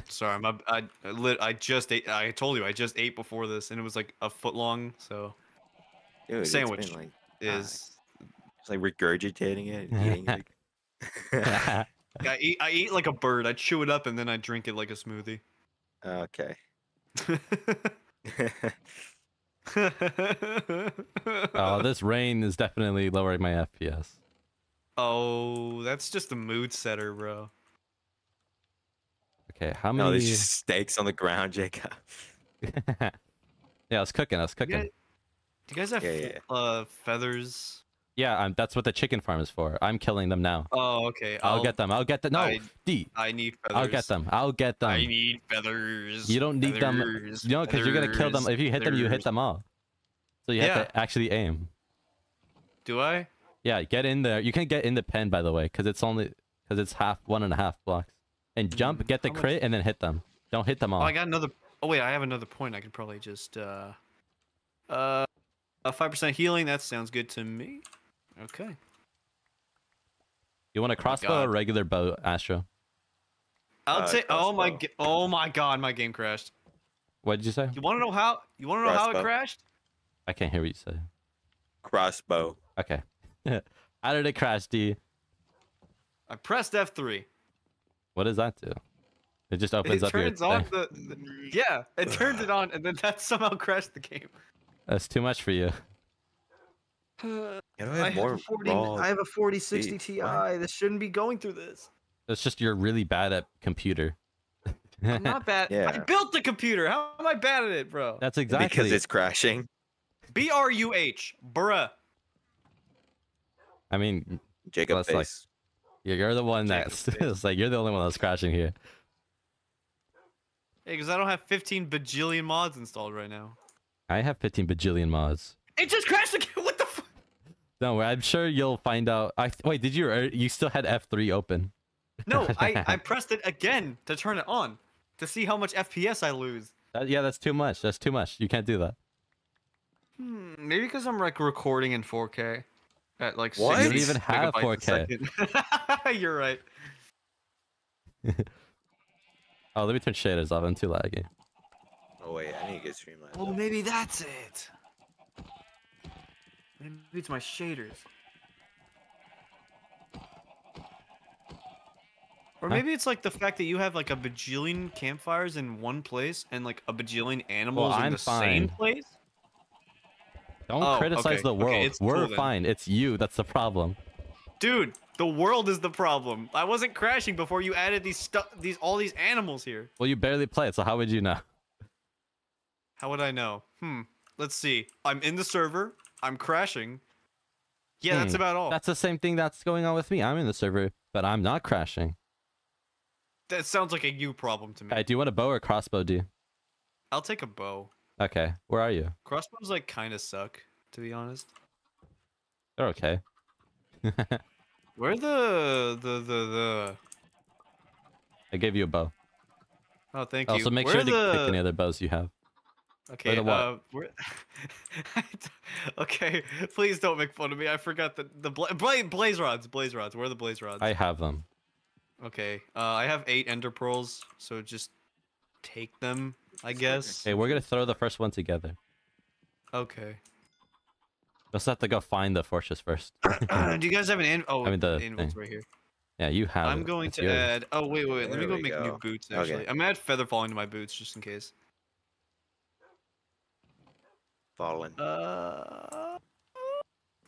Sorry, my I I, lit, I just ate. I told you I just ate before this, and it was like a foot long. So. Dude, sandwich it's been, like, is. Uh, it's like regurgitating it. And eating, like, I eat I eat like a bird. I chew it up and then I drink it like a smoothie. Okay. Oh, this rain is definitely lowering my F P S. Oh, that's just a mood setter, bro. Okay, how many? No, there's just steaks on the ground, Jacob. Yeah, I was cooking. I was cooking. You guys, do you guys have yeah, yeah, yeah. Uh, feathers? Yeah, um, that's what the chicken farm is for. I'm killing them now. Oh, okay. I'll, I'll get them. I'll get them. No, I, D. I need feathers. I'll get them. I'll get them. I need feathers. You don't need feathers, them. You know, because you're going to kill them. If you hit feathers. them, you hit them all. So you yeah. have to actually aim. Do I? Yeah, get in there. You can get in the pen, by the way, because it's only because it's half, one and a half blocks. And jump, mm, get the crit, much? and then hit them. Don't hit them all. Oh, I got another. Oh, wait, I have another point. I could probably just. Uh. Uh. five percent healing. That sounds good to me. Okay. You want a crossbow oh or a regular bow, Astro? I'll say. Uh, oh my! Oh my God! My game crashed. What did you say? You want to know how? You want to know crossbow. how it crashed? I can't hear what you said. Crossbow. Okay. How did it crash, D? I pressed F three. What does that do? It just opens it up turns your... on the, the, yeah, it turns it on, and then that somehow crashed the game. That's too much for you. Uh, I, I, have forty, I have a forty sixty Ti. This shouldn't be going through this. That's just you're really bad at computer. I'm not bad. Yeah. I built the computer. How am I bad at it, bro? That's exactly because it's crashing. B R U H, bruh. I mean, Jacob, like, you're the one that's it's like you're the only one that's crashing here. Hey, because I don't have fifteen bajillion mods installed right now. I have fifteen bajillion mods. It just crashed again. What the fuck? Don't worry. I'm sure you'll find out. I wait. Did you? You still had F three open? No, I I pressed it again to turn it on to see how much F P S I lose. Uh, yeah, that's too much. That's too much. You can't do that. Hmm, maybe because I'm like recording in four K at like what? You don't even have four K. You're right. Oh, let me turn shaders off. I'm too laggy. Oh wait, I need to get streamlined. Well, maybe that's it. Maybe it's my shaders. Or maybe it's like the fact that you have like a bajillion campfires in one place and like a bajillion animals well, in the fine. same place. Don't oh, criticize okay. the world. Okay, We're cool, fine. It's you. That's the problem. Dude, the world is the problem. I wasn't crashing before you added these stuff, these all these animals here. Well, you barely play it, so how would you know? How would I know? Hmm. Let's see. I'm in the server. I'm crashing. Yeah, hmm. that's about all. That's the same thing that's going on with me. I'm in the server, but I'm not crashing. That sounds like a you problem to me. Hey, do you want a bow or a crossbow, D? I'll take a bow. Okay, where are you? Crossbows like kind of suck, to be honest. They're okay. Where the the the the? I gave you a bow. Oh, thank you. Also, make where sure the... to pick any other bows you have. Okay. The uh, where... okay. Please don't make fun of me. I forgot the the bla bla blaze rods. Blaze rods. Where are the blaze rods? I have them. Okay, uh, I have eight ender pearls, so just take them, I guess. Okay, we're gonna throw the first one together. Okay. Let's have to go find the fortress first. uh, do you guys have an anvil? Oh, I mean the anvil's right here. Yeah, you have. I'm going it. to yours. add. Oh wait, wait, wait. Let there me go make go. new boots. Actually, okay. I'm gonna add feather falling to my boots just in case. Falling. Uh.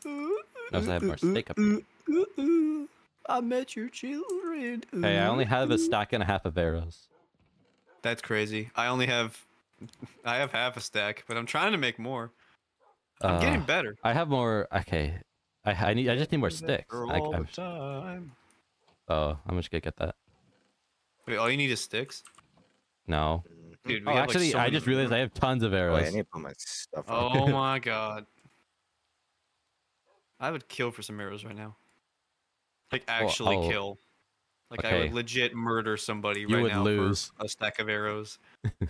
I also have more steak up here. I met your children. Ooh. Hey, I only have a stack and a half of arrows. That's crazy. I only have, I have half a stack, but I'm trying to make more. I'm uh, getting better. I have more. Okay, I I need. I just need more sticks. I, I'm, time. Oh, I'm just gonna get that. Wait, all you need is sticks? No. Dude, we oh, have actually, like so I just realized more. I have tons of arrows. Wait, I need to put my stuff on. Oh my god. I would kill for some arrows right now. Like actually oh, oh. kill, like okay. I would legit murder somebody you right would now lose. for a stack of arrows.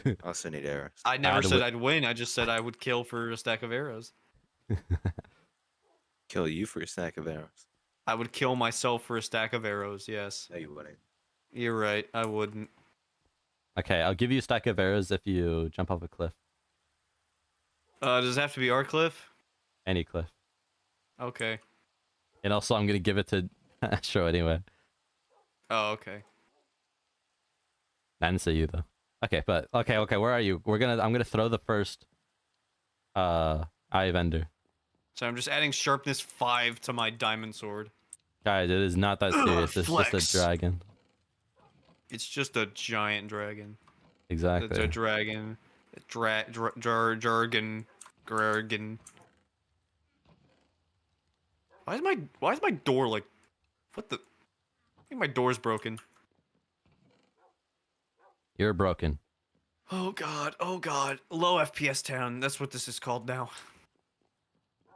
I also need arrows. I never I'd said I'd win. I just said I would kill for a stack of arrows. Kill you for a stack of arrows. I would kill myself for a stack of arrows. Yes. No, you wouldn't. You're right. I wouldn't. Okay, I'll give you a stack of arrows if you jump off a cliff. Uh, does it have to be our cliff? Any cliff. Okay. And also, I'm gonna give it to. Sure, anyway. Oh, okay. I didn't say you though. Okay, but okay, okay, where are you? We're gonna I'm gonna throw the first uh eye vendor. So I'm just adding sharpness five to my diamond sword. Guys, it is not that serious. It's Flex. just a dragon. It's just a giant dragon. Exactly. It's a dragon. A dra dra dra jargon. Dragon. Why is my why is my door like What the? I think my door's broken. You're broken. Oh god, oh god. Low F P S town. That's what this is called now.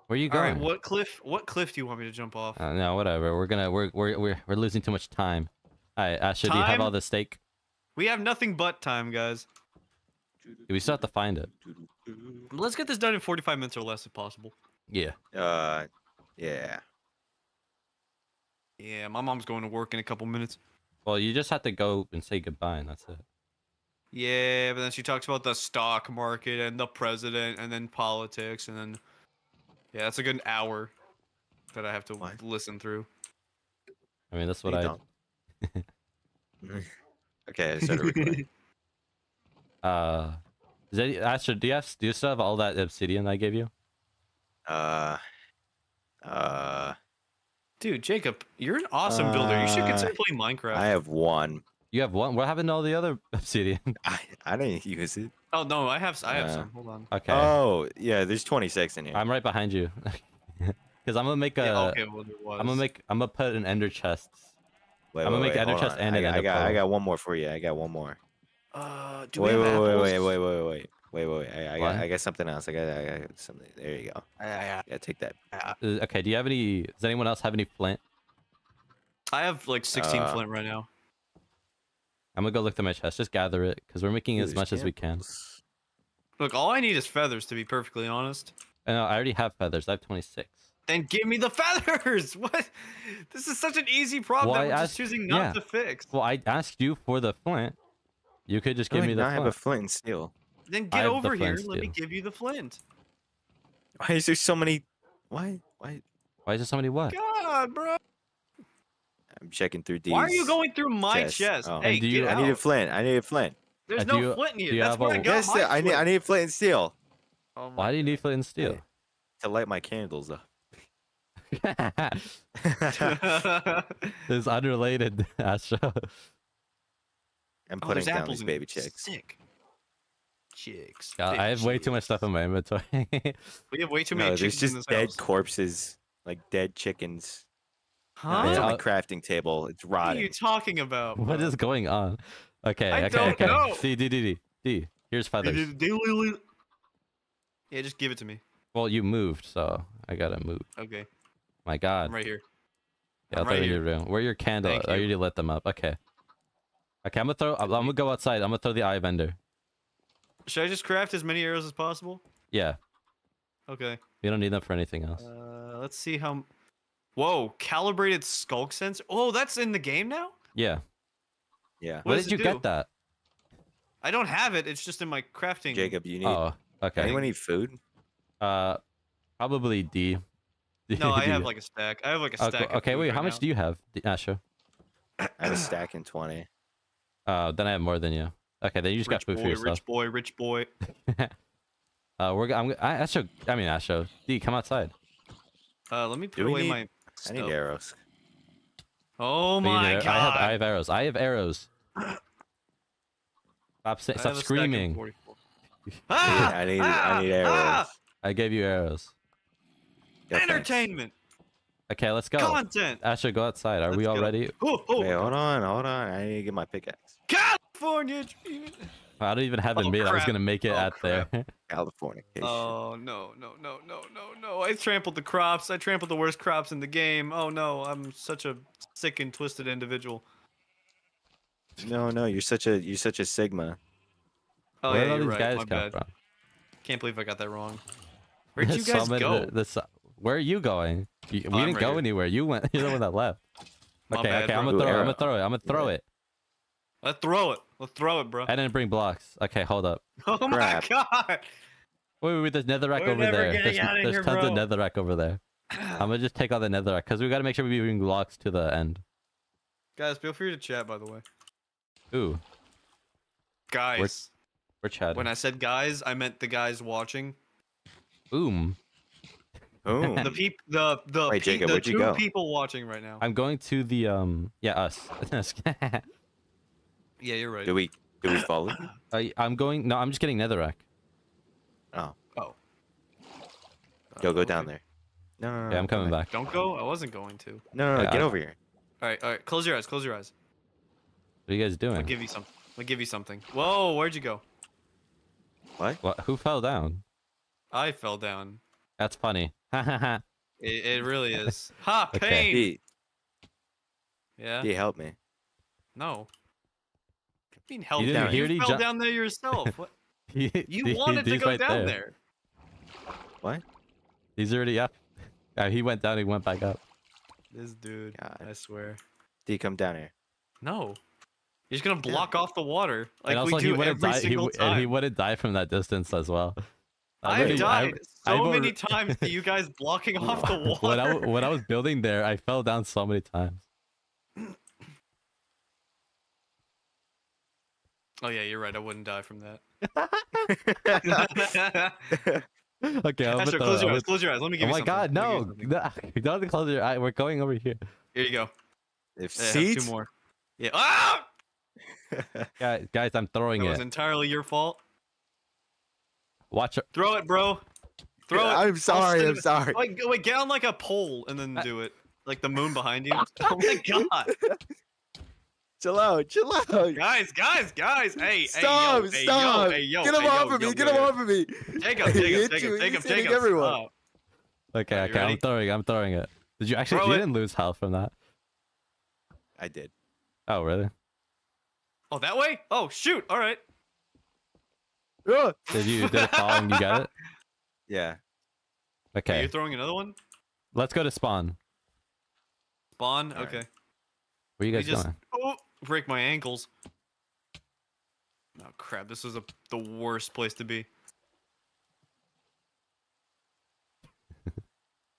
Where are you going? All right, what cliff? What cliff do you want me to jump off? Uh, no, whatever. We're gonna. We're we're we're we're losing too much time. All right, uh, should we have all the steak? We have nothing but time, guys. We still have to find it. Let's get this done in forty-five minutes or less, if possible. Yeah. Uh, yeah. Yeah, my mom's going to work in a couple minutes. Well, you just have to go and say goodbye, and that's it. Yeah, but then she talks about the stock market and the president and then politics and then... Yeah, that's a good hour. that I have to Why? listen through. I mean, that's what you I. Don't. Okay, I started recording. Uh, is that, Astro, do you have, do you still have all that obsidian I gave you? Uh, uh, dude, Jacob, you're an awesome uh, builder. You should consider playing Minecraft. I have one. You have one. What happened to all the other obsidian? I, I didn't use it. Oh no, I have I have uh, some. Hold on. Okay. Oh yeah, there's twenty-six in here. I'm right behind you. Cause I'm gonna make a. Yeah, okay, well, I'm gonna make. I'm gonna put an ender chest. Wait, I'm gonna wait, make wait, an ender chest on. and I, an ender. I got. Pole. I got one more for you. I got one more. Uh, do wait, we have wait, wait, wait, wait, wait, wait, wait, wait, wait. I, I got. I got something else. I got. I got something. There you go. I, I, I yeah, take that. Uh, okay. Do you have any? Does anyone else have any flint? I have like sixteen uh, flint right now. I'm gonna go look through my chest. Just gather it, cause we're making Dude, as much as we can. Look, all I need is feathers, to be perfectly honest. No, I already have feathers. I have twenty-six. Then give me the feathers. What? This is such an easy problem well, that we're asked, just choosing not yeah. to fix. Well, I asked you for the flint. You could just give like me the. I flint. have a flint and steel. Then get over here and let me give you the flint. Why is there so many? Why? Why? Why is there so many? What? God, bro. I'm checking through these. Why are you going through my chest? chest? Oh. Hey, do you, get out. I need a flint. I need a flint. There's uh, no you, flint in here. That's where a, I got yes, my I need, I need flint and steel. Oh Why God. do you need flint and steel? Hey, to light my candles up. This is unrelated, Astro. I'm putting oh, down apples these baby chicks. Sick. Chicks. God, I have chicks. way too much stuff in my inventory. We have way too many no, chickens there's just in this dead house. corpses, like dead chickens. Huh? It's on the crafting table. It's rotting. What are you talking about? What is going on? Okay, I okay, don't okay. know. D, D, D, D, D. Here's feathers. D, D, D, D, D. Yeah, just give it to me. Well, you moved, so I gotta move. Okay. My God. I'm right here. Yeah, I'm right here. Your Where are your candle? You. I already lit them up. Okay. Okay, I'm gonna throw. I'm gonna go outside. I'm gonna throw the eye bender. Should I just craft as many arrows as possible? Yeah. Okay. You don't need them for anything else. Uh, let's see how. Whoa, calibrated skulk sensor. Oh, that's in the game now? Yeah. Yeah. Where did you do? get that? I don't have it. It's just in my crafting. Jacob, you need... Oh, okay. Anyone need food? Uh, probably D. No, I have like a stack. I have like a stack. Okay, okay wait, right how now. much do you have, Asha? I have a stack in twenty. Oh, uh, then I have more than you. Okay, then you just rich got food boy, for yourself. Rich boy, rich boy, rich boy. Uh, we're... I'm, I, Asha, I mean, Asha. D, come outside. Uh, let me put do away need... my... I need arrows. Oh my God! I have, I have arrows. I have arrows. Stop, stop have screaming! Ah, I need, ah, I need arrows. Ah. I gave you arrows. Yeah, Entertainment. Thanks. Okay, let's go. Content. Asher, go outside. Are let's we all go. ready? Oh, oh. Wait, hold on, hold on. I need to get my pickaxe. California. I don't even have it oh, made. Crap. I was gonna make it oh, out crap. there. California. Oh no no no no no no! I trampled the crops. I trampled the worst crops in the game. Oh no! I'm such a sick and twisted individual. No no, you're such a you're such a Sigma. Oh Where yeah, all you're these right. guys My come bad. From? Can't believe I got that wrong. Where'd you guys go? The, the, where are you going? You, oh, we I'm didn't right go here. anywhere. You went. You're the one that left. Okay bad, okay, bro. I'm gonna throw it. I'm gonna throw it. I'm gonna throw it. Let's throw it. Let's throw it, bro. I didn't bring blocks. Okay, hold up. Oh Crap. my God! Wait, wait, wait. There's netherrack We're over there. There's, out of there's here, tons bro. of netherrack over there. I'm gonna just take all the netherrack because we gotta make sure we bring blocks to the end. Guys, feel free to chat, by the way. Ooh. Guys. We're, we're chatting. When I said guys, I meant the guys watching. Boom. Boom. the peep. The the, wait, pe Jacob, the two people watching right now. I'm going to the um. Yeah, us. Yeah, you're right. Do we do we follow? I, I'm going. No, I'm just getting netherrack. Oh. Oh. Go go okay. down there. No, no, no. Yeah, I'm coming back. Don't go. I wasn't going to. No, no, no yeah, get I... over here. All right, all right. Close your eyes. Close your eyes. What are you guys doing? I'll give you something. I'll give you something. Whoa, where'd you go? What? What? Who fell down? I fell down. That's funny. Ha ha ha. It it really is. Ha pain. Okay. D. Yeah. D, help me. No. I mean, hell you down. You he fell jump. down there yourself. What? he, you he, wanted to go right down there. there. What? He's already up. Uh, he went down. He went back up. This dude. God. I swear. D, come down here. No. He's gonna block yeah. off the water like we do every die, single he, time. And he wouldn't die from that distance as well. I've really, died I've, so I've many times to you guys blocking off the wall. When I, when I was building there, I fell down so many times. Oh yeah, you're right. I wouldn't die from that. Okay, I'll Astro, close your eyes. Close your eyes. Let me give oh you. Oh my God, no! Don't have to close your eye. We're going over here. Here you go. If yeah, seeds? Two more. Yeah. Ah! guys, guys, I'm throwing that it. That was entirely your fault. Watch it. Throw it, bro. Throw yeah, it. I'm sorry. I'm sorry. Wait, wait, get on like a pole and then do it. Like the moon behind you. Oh my God. Chill out, chill out. Guys, guys, guys. Hey, stop, hey, yo, stop. Hey, yo, hey, yo, get him hey, off yo, of yo, me, yo, get him yo. off of me. Take him, take him, take him, take him, take him. everyone. Oh. Okay, okay, ready? I'm throwing it, I'm throwing it. Did you actually, Throw you it. didn't lose health from that. I did. Oh, really? Oh, that way? Oh, shoot, all right. Did you, did it fall and you got it? Yeah. Okay. Are you throwing another one? Let's go to spawn. Spawn, all okay. Right. Where you guys just, going? Oh. Break my ankles. Oh crap, this is a, the worst place to be.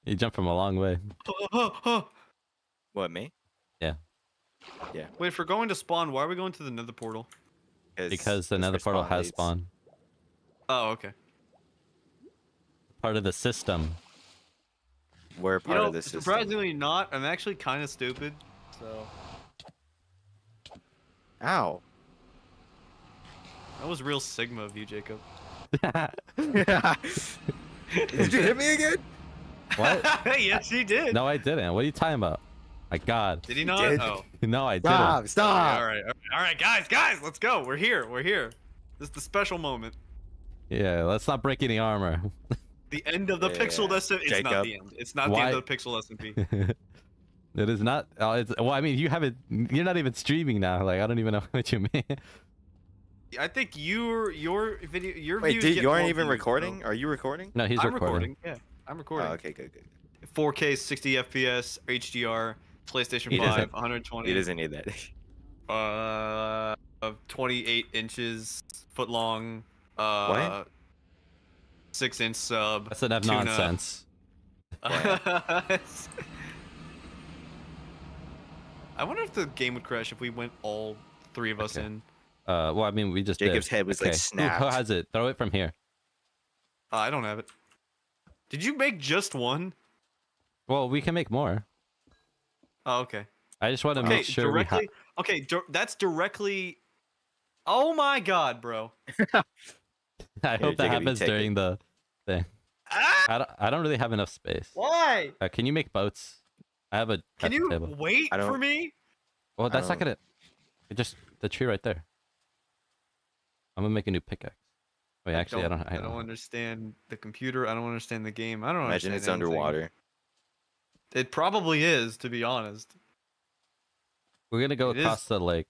You jumped from a long way. Oh, oh, oh. What, me? Yeah. Yeah. Wait, if we're going to spawn, why are we going to the nether portal? Because the nether portal has spawn. Oh, okay. Part of the system. We're part you know, of the system. Surprisingly not. I'm actually kind of stupid, so... Ow. That was real Sigma of you, Jacob. Yeah. Did you hit me again? What? Yes, you did. No, I didn't. What are you talking about? My God. Did he not? Did. Oh. No, I didn't. Stop, stop. All right, all right, all right, guys, guys, let's go. We're here. We're here. This is the special moment. Yeah, let's not break any armor. The end of the yeah, Pixel S M P. It's Jacob. Not the end. It's not Why? the end of the Pixel S M P. It is not. Oh, it's, well, I mean, you haven't. You're not even streaming now. Like, I don't even know what you mean. I think your your video your Wait, dude, you aren't even views, recording? Bro. Are you recording? No, he's I'm recording. recording. Yeah, I'm recording. Oh, okay, good, good. four K, sixty F P S, H D R, PlayStation he five, one hundred twenty. He doesn't need that. Uh, of twenty-eight inches, foot long. Uh, what? Six inch sub. That's enough tuna. nonsense. I wonder if the game would crash if we went all three of us okay. in. Uh, well, I mean, we just Jacob's did. head was okay. like snapped. Ooh, who has it? Throw it from here. Uh, I don't have it. Did you make just one? Well, we can make more. Oh, okay. I just want to okay, make sure directly, we have... Okay, di that's directly... Oh my God, bro. I hope here, that Jacob, happens during it. the thing. Ah! I, don't, I don't really have enough space. Why? Uh, can you make boats? I have a. Can you table. wait for me? Well, that's not gonna. It just the tree right there. I'm gonna make a new pickaxe. Wait, I actually, don't, I don't. I don't, I don't understand the computer. I don't understand the game. I don't imagine understand it's anything. underwater. It probably is, to be honest. We're gonna go it across the lake.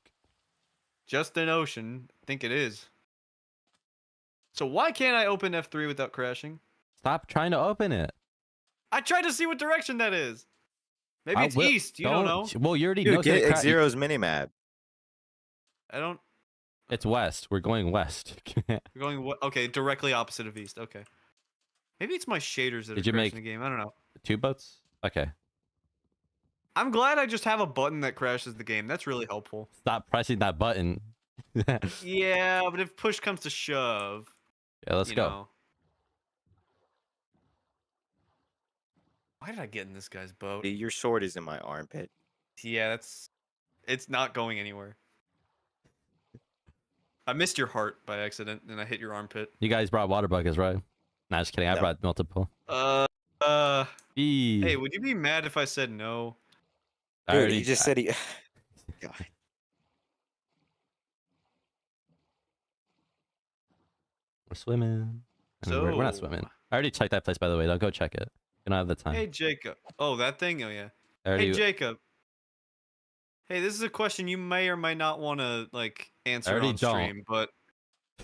Just an ocean. I think it is. So why can't I open F three without crashing? Stop trying to open it. I tried to see what direction that is. Maybe I it's will, east. You don't, don't know. Well, you already Dude, know. Get X-Zero's minimap. I don't. It's west. We're going west. We're going okay, directly opposite of east. Okay. Maybe it's my shaders that Did are crashing the game. I don't know. Two boats. Okay. I'm glad I just have a button that crashes the game. That's really helpful. Stop pressing that button. Yeah, but if push comes to shove. Yeah, let's go. Know. Why did I get in this guy's boat? Your sword is in my armpit. Yeah, that's... It's not going anywhere. I missed your heart by accident, and I hit your armpit. You guys brought water buckets, right? Nah, just kidding. I no. brought multiple. Uh... uh e. Hey, would you be mad if I said no? Dude, I already, he just I, said he... God. We're swimming. So... We're, we're not swimming. I already checked that place, by the way. Don't go check it. Out of the time. Hey Jacob. Oh, that thing. Oh yeah. Hey you... Jacob. Hey, this is a question you may or may not want to like answer on don't. stream, but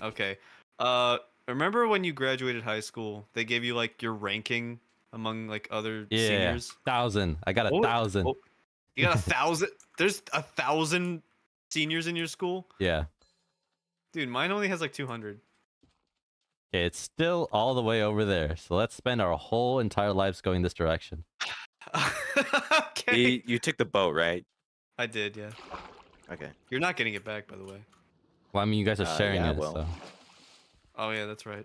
okay. Uh, remember when you graduated high school? They gave you like your ranking among like other yeah, seniors. Thousand. I got a oh, thousand. Oh, you got a thousand. There's a thousand seniors in your school. Yeah. Dude, mine only has like two hundred. Okay, it's still all the way over there. So let's spend our whole entire lives going this direction. Okay. You, you took the boat, right? I did, yeah. Okay. You're not getting it back, by the way. Well, I mean, you guys are sharing uh, yeah, it, well. so. Oh, yeah, that's right.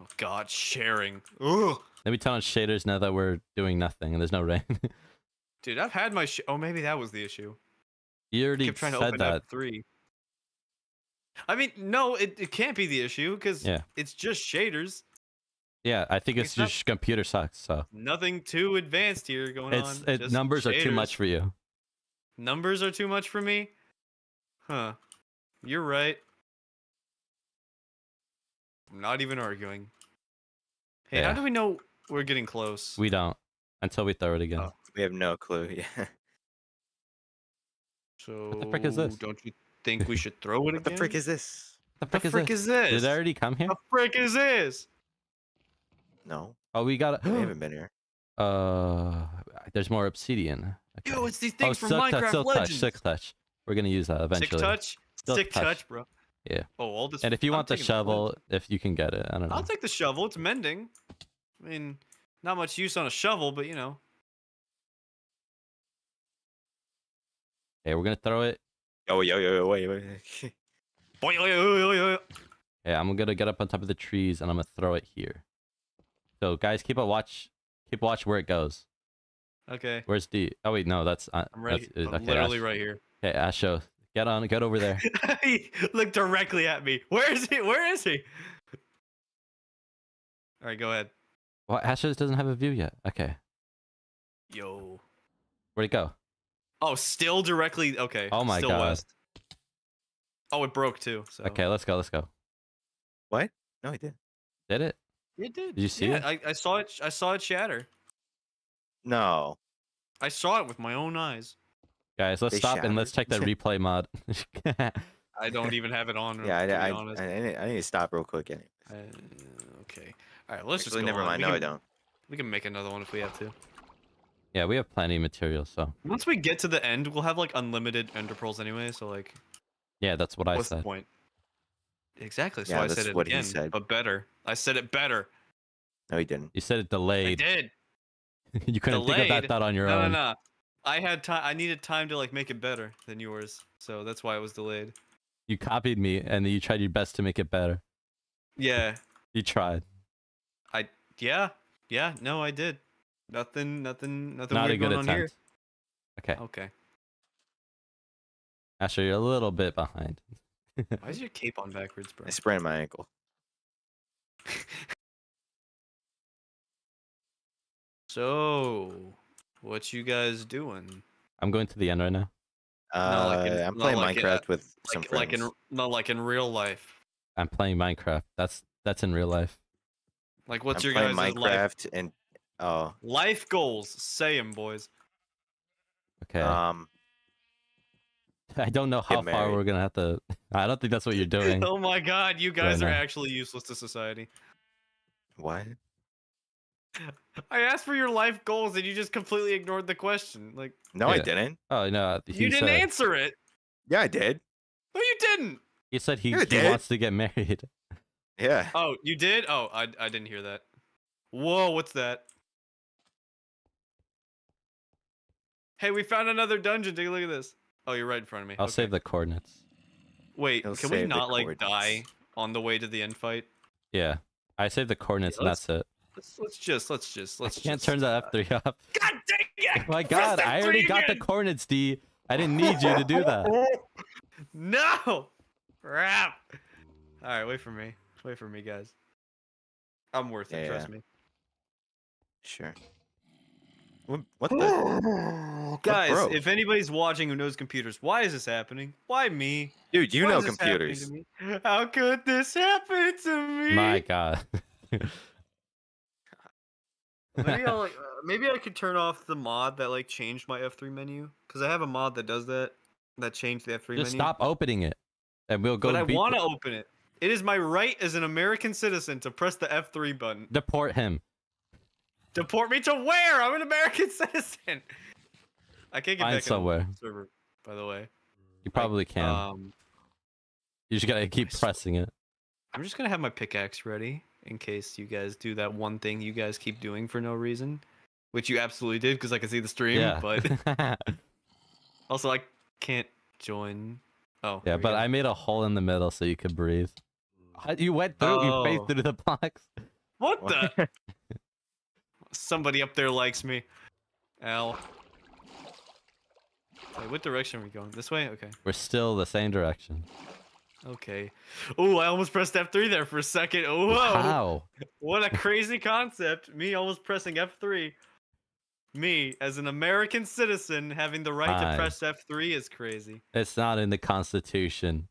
Oh, God, sharing. Ugh. Let me turn on shaders now that we're doing nothing and there's no rain. Dude, I've had my sh- Oh, maybe that was the issue. You already I kept trying said to open that. Up three. I mean, no, it, it can't be the issue because yeah. it's just shaders. Yeah, I think it's, it's just not, computer sucks. So nothing too advanced here going it's, on. It, numbers shaders. are too much for you. Numbers are too much for me? Huh. You're right. I'm not even arguing. Hey, yeah. how do we know we're getting close? We don't. Until we throw it again. Oh, we have no clue, yeah. So, what the frick is this? Don't you think we should throw it again? What the frick is this? What the frick, the frick is, this? is this? Did I already come here? What the frick is this? No. Oh, we got it. I haven't been here. Uh, there's more obsidian. Okay. Yo, it's these things oh, from Minecraft touch, Legends. Touch, sick touch. We're going to use that eventually. Sick touch? Silk sick touch. touch, bro. Yeah. Oh, all this. And if you I'm want the shovel, if you can get it, I don't know. I'll take the shovel. It's mending. I mean, not much use on a shovel, but you know. Hey, we're gonna throw it. Oh, yo, yo, yo, wait, wait. Yeah, I'm gonna get up on top of the trees and I'm gonna throw it here. So, guys, keep a watch. Keep a watch where it goes. Okay. Where's D? Oh wait, no, that's. Uh, I'm right. That's, I'm okay, literally Ash, right here. Hey, Asho. Get on, get over there. He looked directly at me. Where is he? Where is he? All right, go ahead. Well, Ashes doesn't have a view yet. Okay. Yo. Where'd it go? Oh, still directly. Okay. Oh my still god. West. Oh, it broke too. So. Okay, let's go. Let's go. What? No, it did. Did it? It did. Did you see yeah, it? I, I saw it. I saw it shatter. No. I saw it with my own eyes. Guys, let's they stop shattered. and let's check that replay mod. I don't even have it on. Yeah, I, I, I, I, need, I need to stop real quick. Anyway. I, okay. All right, let's Actually, just go never on. mind. We no, can, I don't. We can make another one if we have to. Yeah, we have plenty of material, so. Once we get to the end, we'll have like unlimited ender pearls anyway, so like. Yeah, that's what I what's said. What's the point? Exactly. So yeah, I said it what again, he said. but better. I said it better. No, he didn't. You said it delayed. I did. You couldn't delayed. think of that thought on your no, own. No, no, no. I had time. I needed time to like make it better than yours, so that's why it was delayed. You copied me, and then you tried your best to make it better. Yeah. You tried. I yeah yeah no I did. Nothing nothing nothing Not weird a good going attempt. on here. Okay. Okay. Asher, you're a little bit behind. Why is your cape on backwards, bro? I sprained my ankle. So. What you guys doing? I'm going to the end right now. Uh, like in, I'm playing like Minecraft in, with like, some friends. Like in, not like in real life. I'm playing Minecraft. That's that's in real life. Like what's I'm your guys' Minecraft life? and oh life goals? Say them, boys. Okay. Um, I don't know how far we're gonna have to. I don't think that's what you're doing. Oh my God, you guys right are now. actually useless to society. What? I asked for your life goals and you just completely ignored the question. Like, no, yeah. I didn't. Oh no, you didn't said, answer it. Yeah, I did. No, you didn't. He said he, yeah, he wants to get married. Yeah. Oh, you did? Oh, I I didn't hear that. Whoa, what's that? Hey, we found another dungeon. Take a look at this. Oh, you're right in front of me. I'll okay. save the coordinates. Wait, He'll can we not like die on the way to the end fight? Yeah, I saved the coordinates yeah, and that's it. Let's, let's just, let's just, let's I can't just, turn that F three uh, up. God dang it! Oh my God, I already got again. the coordinates, D. I didn't need you to do that. No! Crap! Alright, wait for me. Wait for me, guys. I'm worth it, yeah, trust yeah. me. Sure. What the? Guys, if anybody's watching who knows computers, why is this happening? Why me? Dude, you why know computers. How could this happen to me? My God. Maybe I'll, like, uh, maybe I could turn off the mod that like changed my F three menu, because I have a mod that does that, that changed the F three Just menu. Just stop opening it, and we'll go. But I want to open it. It is my right as an American citizen to press the F three button. Deport him. Deport me to where? I'm an American citizen. I can't get Find back somewhere. On the server, by the way. You probably like, can. Um, you just gotta keep I pressing it. I'm just gonna have my pickaxe ready in case you guys do that one thing you guys keep doing for no reason, which you absolutely did because I can see the stream. Yeah. But also I can't join. Oh yeah, but I made a hole in the middle so you could breathe. You went through. Oh. You faced through the box. What the? Somebody up there likes me. Ow. Wait, what direction are we going? This way? Okay. We're still the same direction. Okay. Oh, I almost pressed F three there for a second. Oh, whoa. Wow. What a crazy concept. Me almost pressing F three. Me, as an American citizen, having the right Hi. to press F three is crazy. It's not in the Constitution.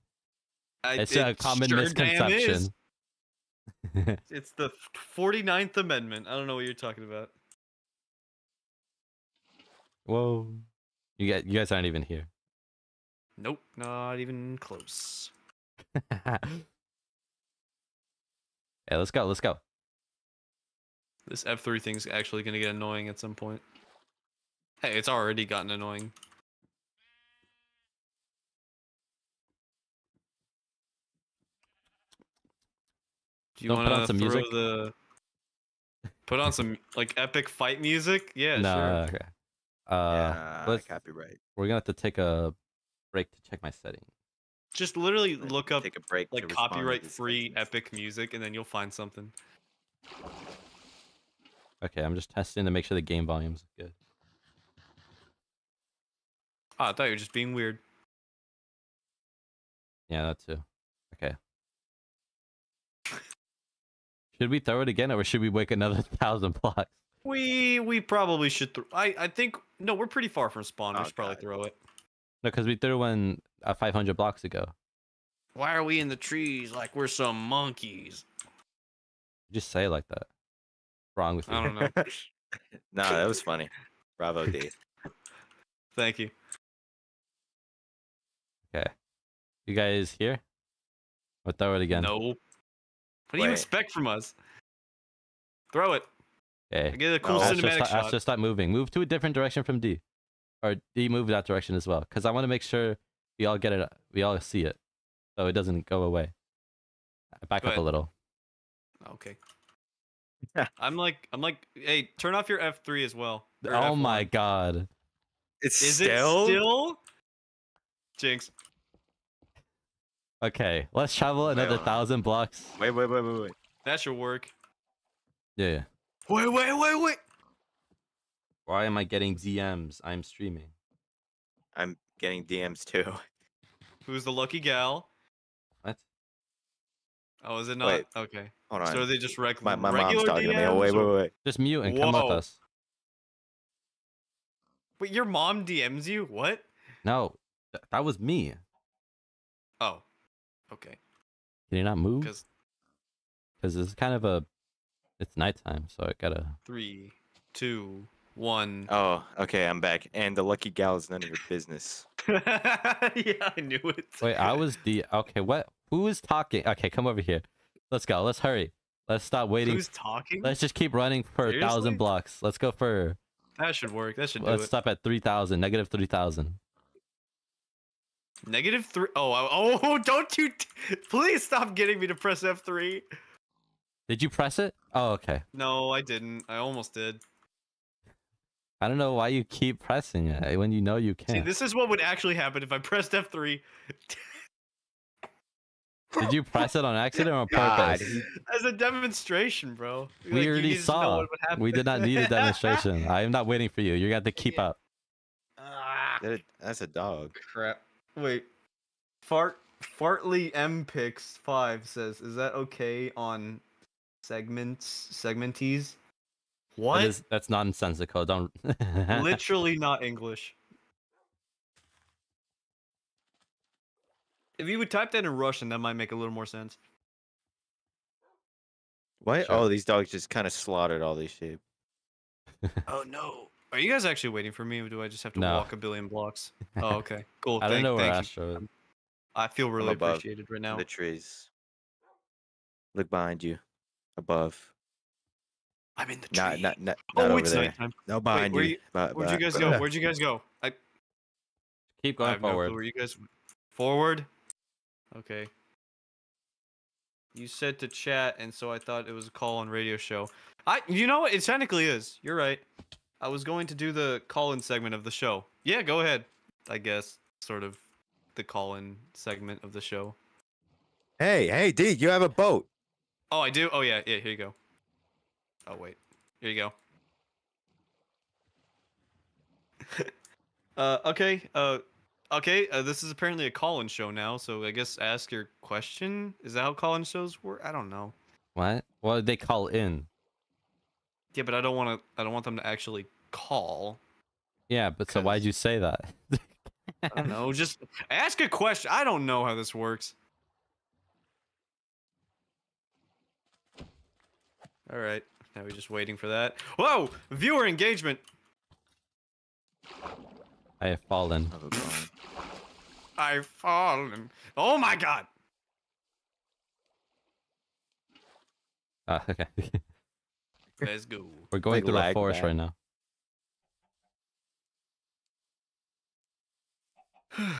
I, it's it a common sure misconception. It's the forty-ninth Amendment. I don't know what you're talking about. Whoa. You guys, you guys aren't even here. Nope, not even close. Yeah, let's go, let's go. This F three thing's actually gonna get annoying at some point. Hey, it's already gotten annoying. Do you want to put on some music? The... Put on some like epic fight music? Yeah, no, sure. No, okay. Uh, yeah, copyright. We're gonna have to take a break to check my settings. Just literally look up take a break like copyright-free epic music, and then you'll find something. Okay, I'm just testing to make sure the game volume's good. Oh, I thought you were just being weird. Yeah, that too. Okay. Should we throw it again, or should we wake another thousand blocks? We we probably should. Th I I think no, we're pretty far from spawn. Oh, we should God. probably throw it. No, because we threw one uh, five hundred blocks ago. Why are we in the trees like we're some monkeys? You just say it like that. Wrong with you? I don't know. No, that was funny. Bravo, Dee. Thank you. Okay, you guys here? We'll throw it again. No. What do Wait. you expect from us? Throw it. Okay. I get a cool no, cinematic just, shot. Just stop moving. Move to a different direction from D, or D move that direction as well, because I want to make sure we all get it. We all see it, so it doesn't go away. Back go up ahead. a little. Okay. I'm like, I'm like, hey, turn off your F three as well. Oh F one. My god! It's is still? it still? Jinx. Okay, let's travel another wait, thousand blocks. Wait, wait, wait, wait, wait. That should work. Yeah. yeah. Wait, wait, wait, wait. Why am I getting D Ms? I'm streaming. I'm getting D Ms too. Who's the lucky gal? What? Oh, is it not? Wait. Okay. Hold on. So they just reg my, my regular mom's talking D Ms? To me. Oh, wait, wait, wait. Just mute and Whoa. come with us. Wait, your mom D Ms you? What? No, th that was me. Oh, okay. Can you not move? Because this is kind of a... It's nighttime, so I gotta. Three, two, one. Oh, okay, I'm back. And the lucky gal is none of your business. Yeah, I knew it. Wait, I was the. Okay, what? Who is talking? Okay, come over here. Let's go. Let's hurry. Let's stop waiting. Who's talking? Let's just keep running for a thousand blocks. Let's go for. That should work. That should do it. Let's stop at three thousand. Negative three thousand. Negative three. Oh, I... oh! Don't you? T Please stop getting me to press F three. Did you press it? Oh, okay. No, I didn't. I almost did. I don't know why you keep pressing it when you know you can't. See, this is what would actually happen if I pressed F three. Did you press it on accident or on God. purpose? As a demonstration, bro. We like, already saw. We did not need a demonstration. I am not waiting for you. You got to keep yeah. up. Uh, that's a dog. Crap. Wait. Fart. Fartley Mpix five says, "Is that okay on?" Segments, segmentees. What? That is, that's nonsensical. Don't. Literally not English. If you would type that in Russian, that might make a little more sense. Why? Sure. Oh, these dogs just kind of slaughtered all these sheep. Oh no! Are you guys actually waiting for me, or do I just have to no. walk a billion blocks? Oh, okay, cool. I thank, don't know where Astro is. I feel really I'm appreciated right now. The trees. Look behind you. Above. I'm in the tree. Not, not, not, not oh, over it's there. No, behind Wait, you. Where you, where'd you guys go? Where'd you guys go? I keep going I forward. No where you guys forward? Okay. You said to chat, and so I thought it was a call-in radio show. I, you know what? It technically is. You're right. I was going to do the call-in segment of the show. Yeah, go ahead. I guess sort of the call-in segment of the show. Hey, hey, Dee, you have a boat. Oh, I do? Oh, yeah. Yeah, here you go. Oh, wait. Here you go. uh, okay. Uh, okay. Uh, this is apparently a call-in show now, so I guess ask your question. Is that how call-in shows work? I don't know. What? Well, they call in. Yeah, but I don't want to. I don't want them to actually call. Yeah, but so why'd you say that? I don't know. Just ask a question. I don't know how this works. All right. Now we're just waiting for that. Whoa! Viewer engagement. I have fallen. I've fallen. Oh my god. Ah, uh, okay. Let's go. We're going like through a forest man. right now.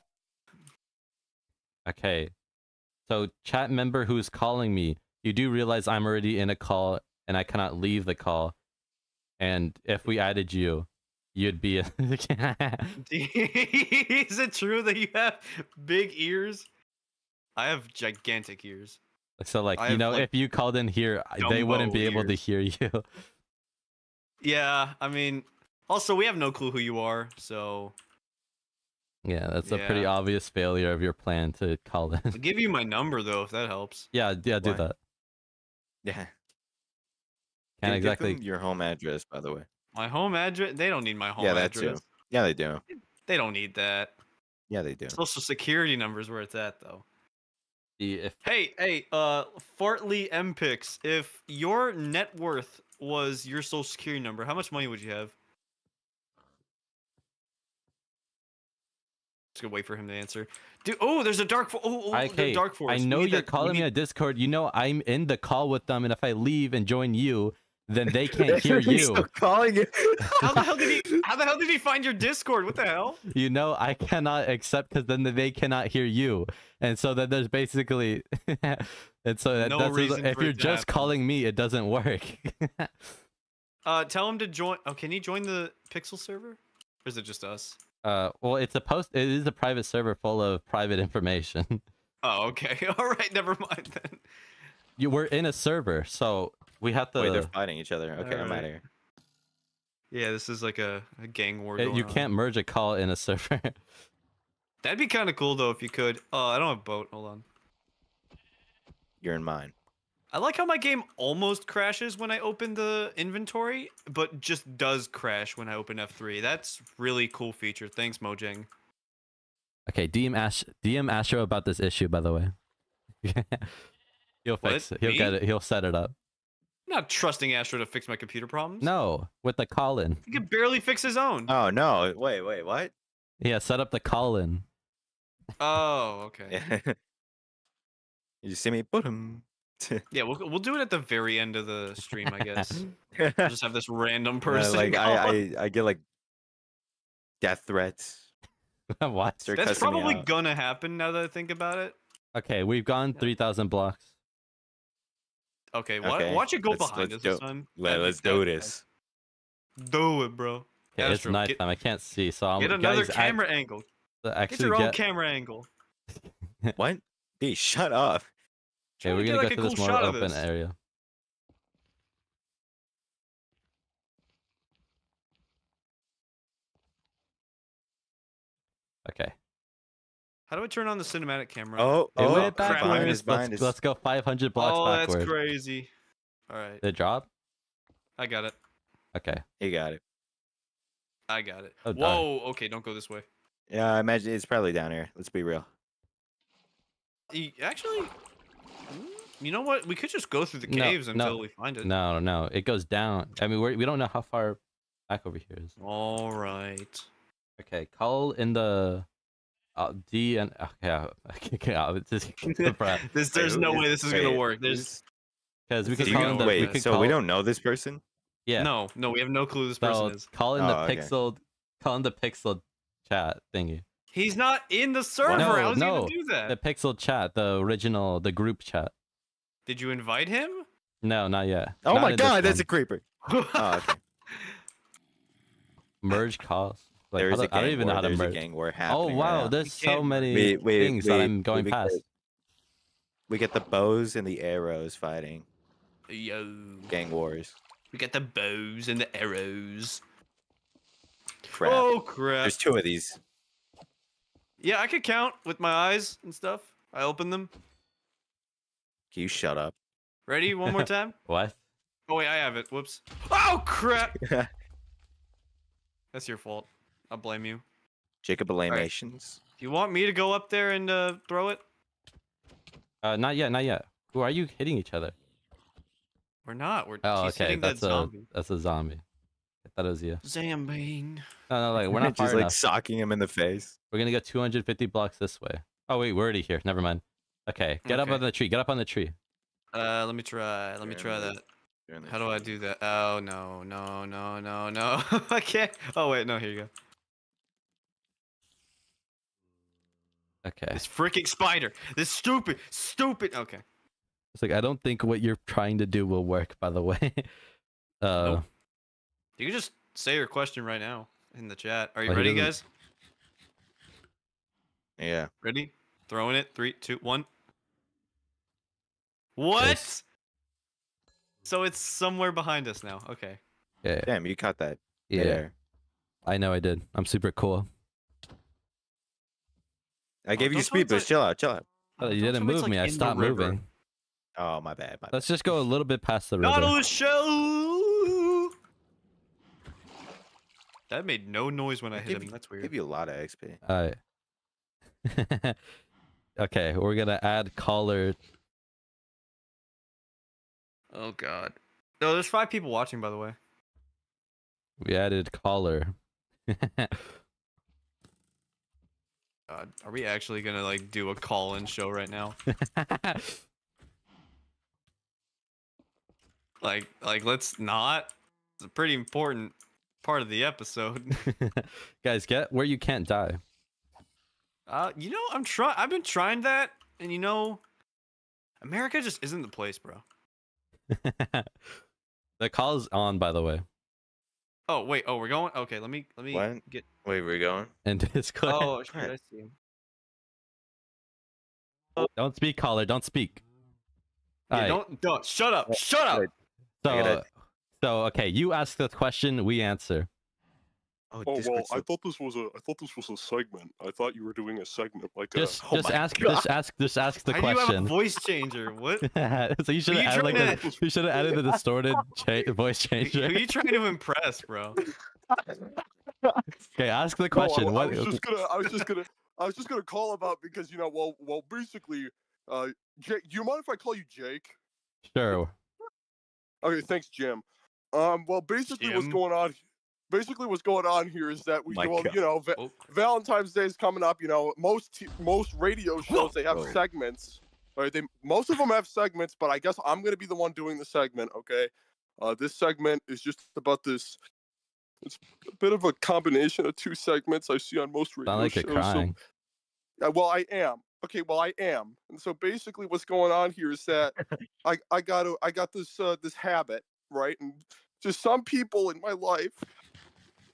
Okay. So, chat member who is calling me, you do realize I'm already in a call and I cannot leave the call. And if we added you, you'd be. A Is it true that you have big ears? I have gigantic ears. So, like, I you know, like if you called in here, they wouldn't be able ears. to hear you. Yeah, I mean, also, we have no clue who you are, so... Yeah, that's yeah. a pretty obvious failure of your plan to call in. I'll give you my number, though, if that helps. Yeah, yeah, do Why? that. Yeah. Can't exactly... Your home address, by the way. My home address? They don't need my home yeah, that address. Too. Yeah, they do. They don't need that. Yeah, they do. Social security numbers where it's at, though. If... Hey, hey, uh, Fartley M P I X, if your net worth was your social security number, how much money would you have? Just gonna wait for him to answer. Dude, oh, there's a dark, fo oh, oh, okay. the dark forest. I know you're that, calling need... me on Discord. You know I'm in the call with them, and if I leave and join you, then they can't hear you. Calling you. How the hell did he? How the hell did he find your Discord? What the hell? You know I cannot accept because then they cannot hear you, and so then there's basically, and so that, no that's reason if for you're it just happen. calling me, it doesn't work. uh, tell him to join. Oh, can he join the Pixel server? Or is it just us? Uh, well, it's a post. It is a private server full of private information. Oh, okay. All right. Never mind then. You were in a server, so. We have to... Wait, they're fighting each other. Okay, right. I'm out of here. Yeah, this is like a, a gang war. It, you on. can't merge a call in a server. That'd be kind of cool, though, if you could. Oh, I don't have a boat. Hold on. You're in mine. I like how my game almost crashes when I open the inventory, but just does crash when I open F three. That's really cool feature. Thanks, Mojang. Okay, D M, Ash D M Astro about this issue, by the way. He'll fix what? it. He'll Me? get it. He'll set it up. I'm not trusting Astro to fix my computer problems. No, with the call-in. He could barely fix his own. Oh, no. Wait, wait, what? Yeah, set up the call-in. Oh, okay. Yeah. You see me? Boom. Yeah, we'll, we'll do it at the very end of the stream, I guess. We'll just have this random person. Yeah, like, I, I, I get, like, death threats. What? They're That's probably going to happen now that I think about it. Okay, we've gone three thousand blocks. Okay, why, okay, why don't you go let's, behind let's us this time? Let, let's do this. Do it, bro. Yeah, it's night get, time. I can't see, so I'm... Get another guys, camera I, angle. I get your own get... camera angle. What? Dude, shut up. Okay, we're going to go like through this cool more open this. area. Okay. How do I turn on the cinematic camera? Oh, it oh, went backwards. Mine is, mine let's, is... let's go five hundred blocks oh, backwards. Oh, that's crazy. All right. Did it drop? I got it. Okay. You got it. I got it. Oh, Whoa, darn. Okay, don't go this way. Yeah, I imagine it's probably down here. Let's be real. Actually, you know what? We could just go through the caves no, until no, we find it. No, no, it goes down. I mean, we're, we don't know how far back over here is. All right. Okay, call in the... Uh, D and okay, okay, okay just, this, there's no way this is gonna work. There's because we could call him the, wait. We so call... we don't know this person. Yeah. No, no, we have no clue who this so person is. Call in oh, the okay. pixel, call in the pixel chat thingy. He's not in the server. No, How's no, he gonna do that? The pixel chat, the original, the group chat. Did you invite him? No, not yet. Oh not my god, that's a creeper. Oh, okay. Merge calls. Like, there is a gang I don't even know how to merge. Gang war oh wow, right there's so many we, we, things we, that I'm going we, past. We get the bows and the arrows fighting. Yo. Gang wars. We get the bows and the arrows. Crap. Oh crap. There's two of these. Yeah, I could count with my eyes and stuff. I open them. Can you shut up? Ready? One more time? What? Oh wait, I have it. Whoops. Oh crap! That's your fault. I blame you. Jacob Alamations. Right. You want me to go up there and uh, throw it? Uh, not yet, not yet. Who are you hitting each other? We're not. We're oh, just okay. hitting that's that a, zombie. That's a zombie. I thought it was you. Zambane. No, no, like we're not far just enough. Like socking him in the face. We're gonna go two hundred fifty blocks this way. Oh wait, we're already here. Never mind. Okay, get okay. up on the tree. Get up on the tree. Uh, let me try. Let You're me try that. that. How do I do that? Oh no, no, no, no, no. I can't. Oh wait, no. Here you go. Okay. This freaking spider. This stupid, stupid. Okay. It's like I don't think what you're trying to do will work. By the way, uh, nope. You can just say your question right now in the chat. Are you well, ready, guys? Yeah. Ready? Throwing it. Three, two, one. What? Yes. So it's somewhere behind us now. Okay. Yeah. Damn, you caught that. Yeah. There. I know I did. I'm super cool. I gave oh, you speed boost. Like... Chill out. Chill out. Oh, you didn't move like me. I stopped moving. Oh, my bad, my bad. Let's just go a little bit past the river. Not on the show. That made no noise when I, I hit him. You, that's weird. Give you a lot of X P. All right. Okay, we're gonna add caller. Oh god. No, there's five people watching, by the way. We added caller. God, are we actually gonna like do a call-in show right now? Like, like, let's not. It's a pretty important part of the episode. Guys, get where you can't die. Uh, you know, I'm try. I've been trying that, and you know, America just isn't the place, bro. The call's on, by the way. Oh wait, oh we're going. Okay, let me let me what? get. Wait, we're going. And Discord. Oh, should I see him? Oh. Don't speak, caller. Don't speak. Yeah, right. Don't don't shut up. Shut up. So, so okay, you ask the question, we answer. Oh, oh well, I thought this was a I thought this was a segment. I thought you were doing a segment like just, a. Just oh ask God. just ask just ask the How question. Do you have a voice changer? What? So you should have like to... you should have added the distorted cha voice changer. Who are you trying to impress, bro? Okay, ask the question. No, I, what? I was just gonna I was just gonna I was just gonna call about because you know well well basically. Uh, Jake, do you mind if I call you Jake? Sure. Okay, thanks, Jim. Um, well, basically, Jim? what's going on? Basically, what's going on here is that we, well, you know, va oh. Valentine's Day is coming up. You know, most t most radio shows they have oh. segments. Right? They most of them have segments, but I guess I'm gonna be the one doing the segment. Okay. Uh, this segment is just about this. It's a bit of a combination of two segments I see on most radio Sound like shows. You're crying. So, uh, well, I am. Okay, well I am, and so basically, what's going on here is that I I got I got this uh, this habit, right? And just some people in my life,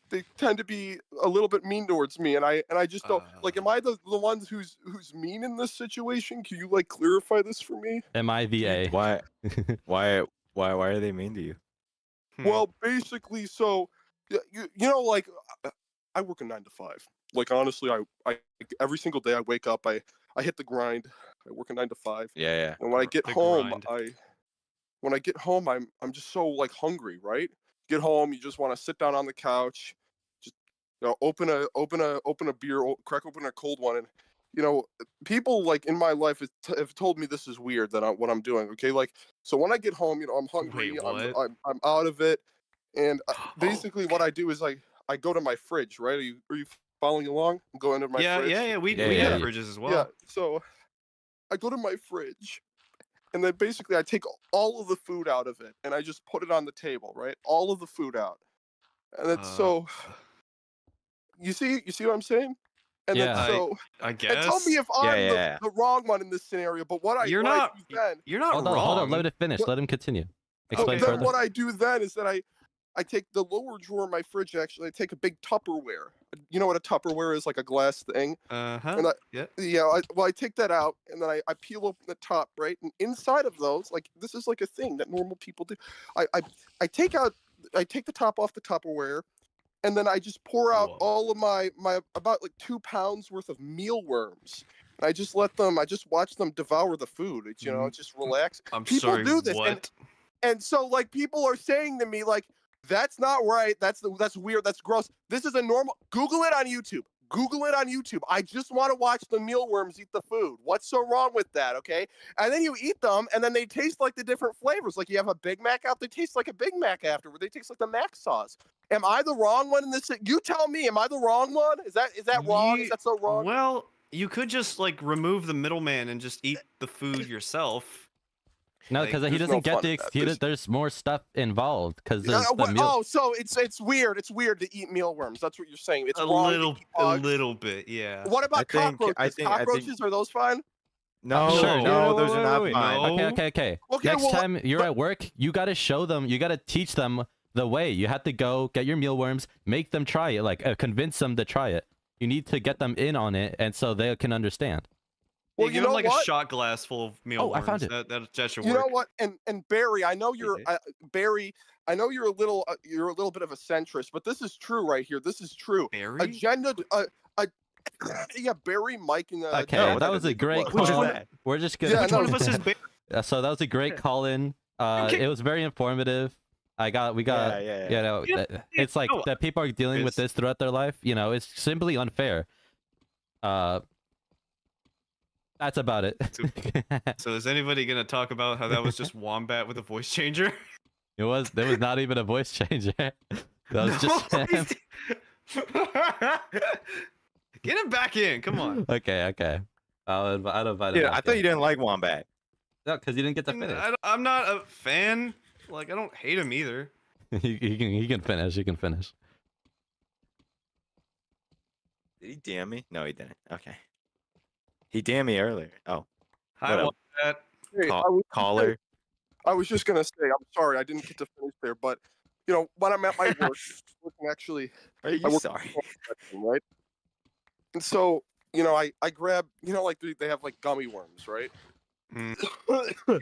they tend to be a little bit mean towards me, and I and I just don't uh, like. Am I the the ones who's who's mean in this situation? Can you like clarify this for me? Am I the A? Why, why, why, why are they mean to you? Hmm. Well, basically, so you you know, like I work a nine to five. Like honestly, I I every single day I wake up I. I hit the grind. I work a nine to five. Yeah, yeah. And when I get the home, grind. I when I get home, I'm I'm just so like hungry, right? Get home, you just want to sit down on the couch, just you know, open a open a open a beer, crack open a cold one, and you know, people like in my life have told me this is weird that I, what I'm doing. Okay, like so when I get home, you know, I'm hungry, Wait, I'm, I'm I'm out of it, and I, basically oh, what I do is like I go to my fridge, right? Are you are you following along? I'm going to my yeah, fridge. Yeah, yeah, we, yeah, we yeah. have fridges as well. Yeah, so I go to my fridge, and then basically I take all of the food out of it, and I just put it on the table, right? All of the food out. And then uh, so, you see, you see what I'm saying? And yeah. then so, I, I guess. And tell me if I'm yeah, yeah, the, yeah. the wrong one in this scenario. But what I you're what not I do then, you're not hold wrong. On, hold on, let it finish. What, let him continue. Explain okay. Then what I do then is that I, I take the lower drawer of my fridge. Actually, I take a big Tupperware. You know what a Tupperware is? Like a glass thing. Uh huh. And I, yeah. Yeah. I, well, I take that out and then I, I peel open the top, right? And inside of those, like this is like a thing that normal people do. I I, I take out. I take the top off the Tupperware. And then I just pour out Whoa. all of my, my about like two pounds worth of mealworms. And I just let them, I just watch them devour the food. It's, you know, just relax. I'm people sorry, do this. What? And, and so like people are saying to me like, that's not right. That's the, that's weird. That's gross. This is a normal, Google it on YouTube. Google it on YouTube. I just want to watch the mealworms eat the food. What's so wrong with that, okay? And then you eat them, and then they taste like the different flavors. Like you have a Big Mac out, they taste like a Big Mac afterward. They taste like the Mac sauce. Am I the wrong one in this? You tell me, am I the wrong one? Is that is that wrong? You, is that so wrong? Well, you could just, like, remove the middleman and just eat the food yourself. No, because like, he doesn't no get the he there's... there's more stuff involved because there's uh, the meal... oh, so it's it's weird. It's weird to eat mealworms. That's what you're saying. It's a wrong little, a little bit, yeah. What about I think, cockroaches? I think, cockroaches I think... are those fine? No, sure, no, no, those are not fine. No. Okay, okay, okay. okay Next well, time you're but... at work, you got to show them. You got to teach them the way. You have to go get your mealworms, make them try it, like uh, convince them to try it. You need to get them in on it, and so they can understand. Well, you, you give know them, like what? a shot glass full of mealworms. Oh, I found it. That, that, that should work. You know what? And and Barry, I know you're uh, Barry. I know you're a little uh, you're a little bit of a centrist, but this is true right here. This is true. Barry? Agenda. Uh, uh, yeah, Barry, Mike, and uh, okay, no, that was a great call. Which one? We're just gonna. Yeah, which one of us is Barry? So that was a great call in. Uh, okay. It was very informative. I got, we got, yeah, yeah, yeah. you know, yeah, that, yeah, it's like no, that people are dealing with this throughout their life. You know, it's simply unfair. Uh. That's about it. So is anybody gonna talk about how that was just Wombat with a voice changer? It was. There was not even a voice changer. That was no, just him. Get him back in. Come on. Okay. Okay. I'll invite. I'll invite him. Yeah, I thought in. you didn't like Wombat. No, because you didn't get to finish. I, I'm not a fan. Like I don't hate him either. he, he can. He can finish. He can finish. Did he D M me? No, he didn't. Okay. He damned me earlier. Oh. Hi, Wombat. Hey, Call, I was, caller. I was just going to say, I'm sorry, I didn't get to finish there, but, you know, when I'm at my work, working actually... Are you I work sorry? Right? And so, you know, I, I grab, you know, like, they have, like, gummy worms, right? Mm.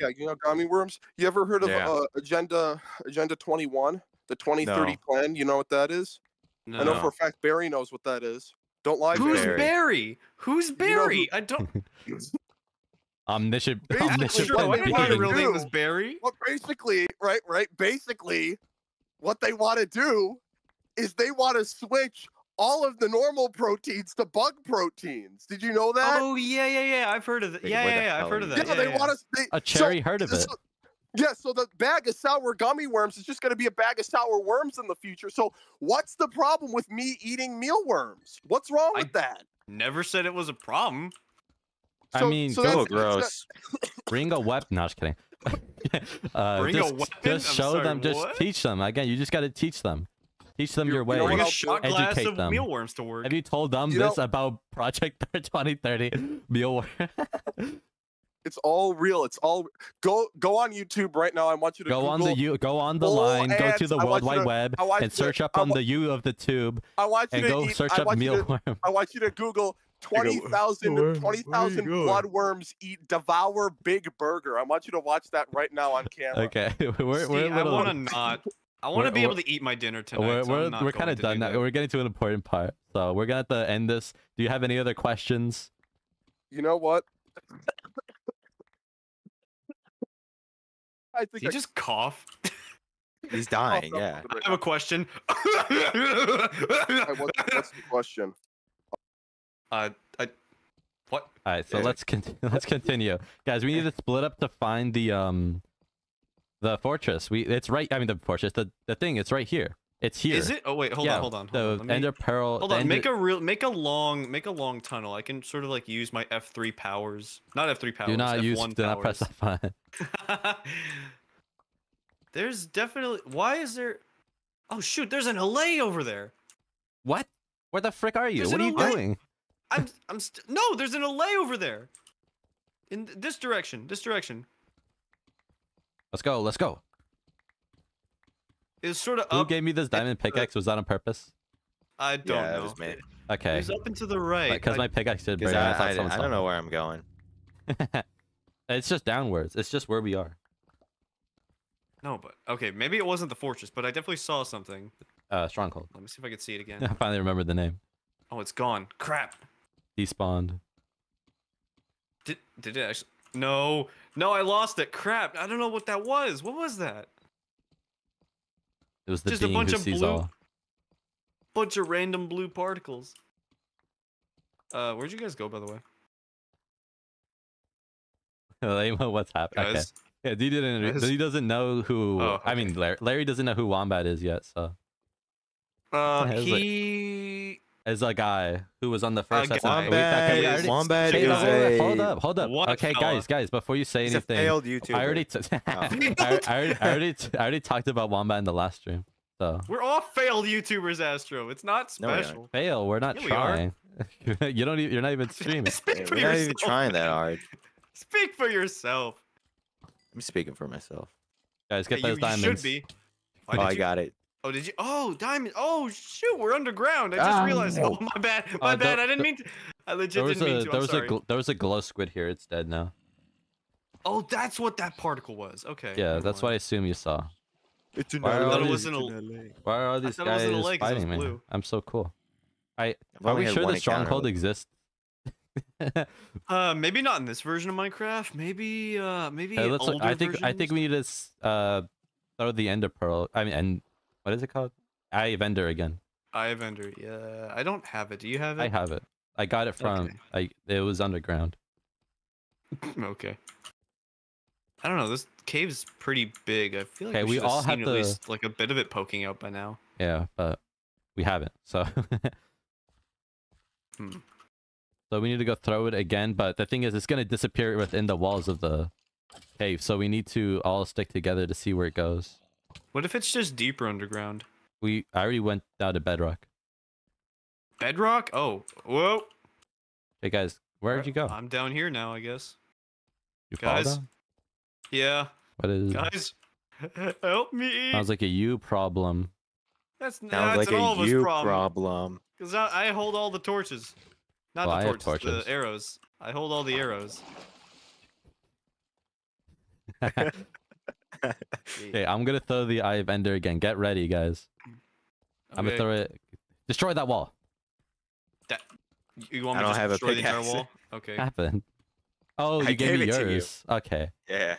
Yeah, you know, gummy worms? You ever heard of yeah. uh, Agenda Agenda twenty-one? The twenty thirty no. plan? You know what that is? No. I know for a fact Barry knows what that is. Don't lie, Who's Barry? Barry? Who's Barry? You know who... I don't. Omniscient. Omniscient. My real name was Barry. Well, basically, right, right. Basically, what they want to do is they want to switch all of the normal proteins to bug proteins. Did you know that? Oh yeah, yeah, yeah. I've heard of that. Yeah, yeah, yeah. I've heard of that. Yeah, yeah, yeah. they want to. They... A cherry so, heard of it. So... Yeah, so the bag of sour gummy worms is just going to be a bag of sour worms in the future. So what's the problem with me eating mealworms? What's wrong with I that? Never said it was a problem. So, I mean, so go gross. Not... Bring a weapon. No, just kidding. uh, bring just, a weapon? Just show sorry, them. Just what? teach them. Again, you just got to teach them. Teach them You're, your way. Bring a shot glass Educate of them. mealworms to work. Have you told them you this know... about Project twenty thirty mealworms? It's all real. It's all go go on YouTube right now. I want you to go Google on the you go on the line, ads. Go to the World Wide to, Web and search to, up on the U of the tube. I want you and to go eat, search I up mealworm. To, I want you to Google twenty thousand bloodworms eat devour Big Burger. I want you to watch that right now on camera. Okay, we're, See, we're I want to not. I want to be able to eat my dinner tonight. We're so we're, we're kind of done now. That. We're getting to an important part, so we're gonna have to end this. Do you have any other questions? You know what? I think Did I... he just cough? He's dying, yeah. I have a question. What's the question? Uh, I... What? Alright, so let's, con let's continue. Guys, we need to split up to find the, um... The fortress. We, it's right... I mean, the fortress. The, the thing, it's right here. It's here. Is it? Oh, wait, hold yeah, on, hold on. Hold the on. Ender Pearl... Hold on, make a real... Make a long... Make a long tunnel. I can sort of, like, use my F three powers. Not F three powers, Do not F one use... Powers. Do not press F one. There's definitely why is there oh shoot there's an L A over there. What where the frick are you there's what are you doing I'm I'm st no. There's an L A over there. In th this direction. This direction. Let's go. Let's go. It's sort of up. Who gave me this diamond pickaxe? Was that on purpose? I don't yeah, know. It was me. Okay. It was up and to the right. Because like, my pickaxe did break. I, I, I, I don't something. know where I'm going. It's just downwards. It's just where we are. No, but okay. Maybe it wasn't the fortress, but I definitely saw something. Uh, stronghold. Let me see if I can see it again. I finally remembered the name. Oh, it's gone. Crap. Despawned. Did did it actually? No, no, I lost it. Crap. I don't know what that was. What was that? It was the just a bunch of blue, all. bunch of random blue particles. Uh, where'd you guys go, by the way? What's happening? Okay. Yeah, D didn't. He doesn't know who. Oh, okay. I mean, Larry, Larry doesn't know who Wombat is yet. So. Uh, he. Like, is a guy who was on the first okay. Wombat, okay, is, already, Wombat is a... Hold up, hold up. What? Okay, guys, guys, before you say He's anything... a failed YouTuber. I already, t oh. I, I, already, I, already t I already talked about Wombat in the last stream. So. We're all failed YouTubers, Astro. It's not special. No, we Fail, we're not yeah, trying. We you don't even, you're not even streaming. Speak yeah, for you're yourself. Not even trying that hard. Speak for yourself. I'm speaking for myself. Guys, get yeah, those you, diamonds. You should be. Why oh, I you... got it. Oh, did you? Oh, diamond. Oh, shoot. We're underground. I just ah, realized. No. Oh, my bad. My uh, bad. There, I didn't mean to. I legit didn't a, mean to. I'm there was sorry. A there was a glow squid here. It's dead now. Oh, that's what that particle was. Okay. Yeah, that's what I assume you saw. It's in why, are these, it was in why are all these guys it was fighting me? I'm so cool. I, are we sure the stronghold exists? uh, maybe not in this version of Minecraft. Maybe, uh, maybe. Hey, let's older look, I think versions? I think we need to uh throw the Ender Pearl. I mean, and. What is it called? I vendor again. I vendor. Yeah, I don't have it. Do you have it? I have it. I got it from. Okay. I. It was underground. Okay. I don't know. This cave's pretty big. I feel like okay, we, we all have, have the... at least like a bit of it poking out by now. Yeah, but we haven't. So. hmm. So we need to go throw it again. But the thing is, it's gonna disappear within the walls of the cave. So we need to all stick together to see where it goes. What if it's just deeper underground? We I already went down to bedrock. Bedrock? Oh, whoa! Hey guys, where did you go? I'm down here now, I guess. You guys? Fall down? Yeah. What is? Guys, help me! Sounds like a you problem. That's not nah, like an all of us problem. Because I, I hold all the torches, not well, the torches, torches, the arrows. I hold all the arrows. Okay, I'm gonna throw the Eye of Ender again. Get ready, guys. I'm okay. gonna throw it. Destroy that wall. That you want me I don't to have destroy a the entire wall? Okay. Happened. Oh, you I gave, gave me yours. You. Okay. Yeah.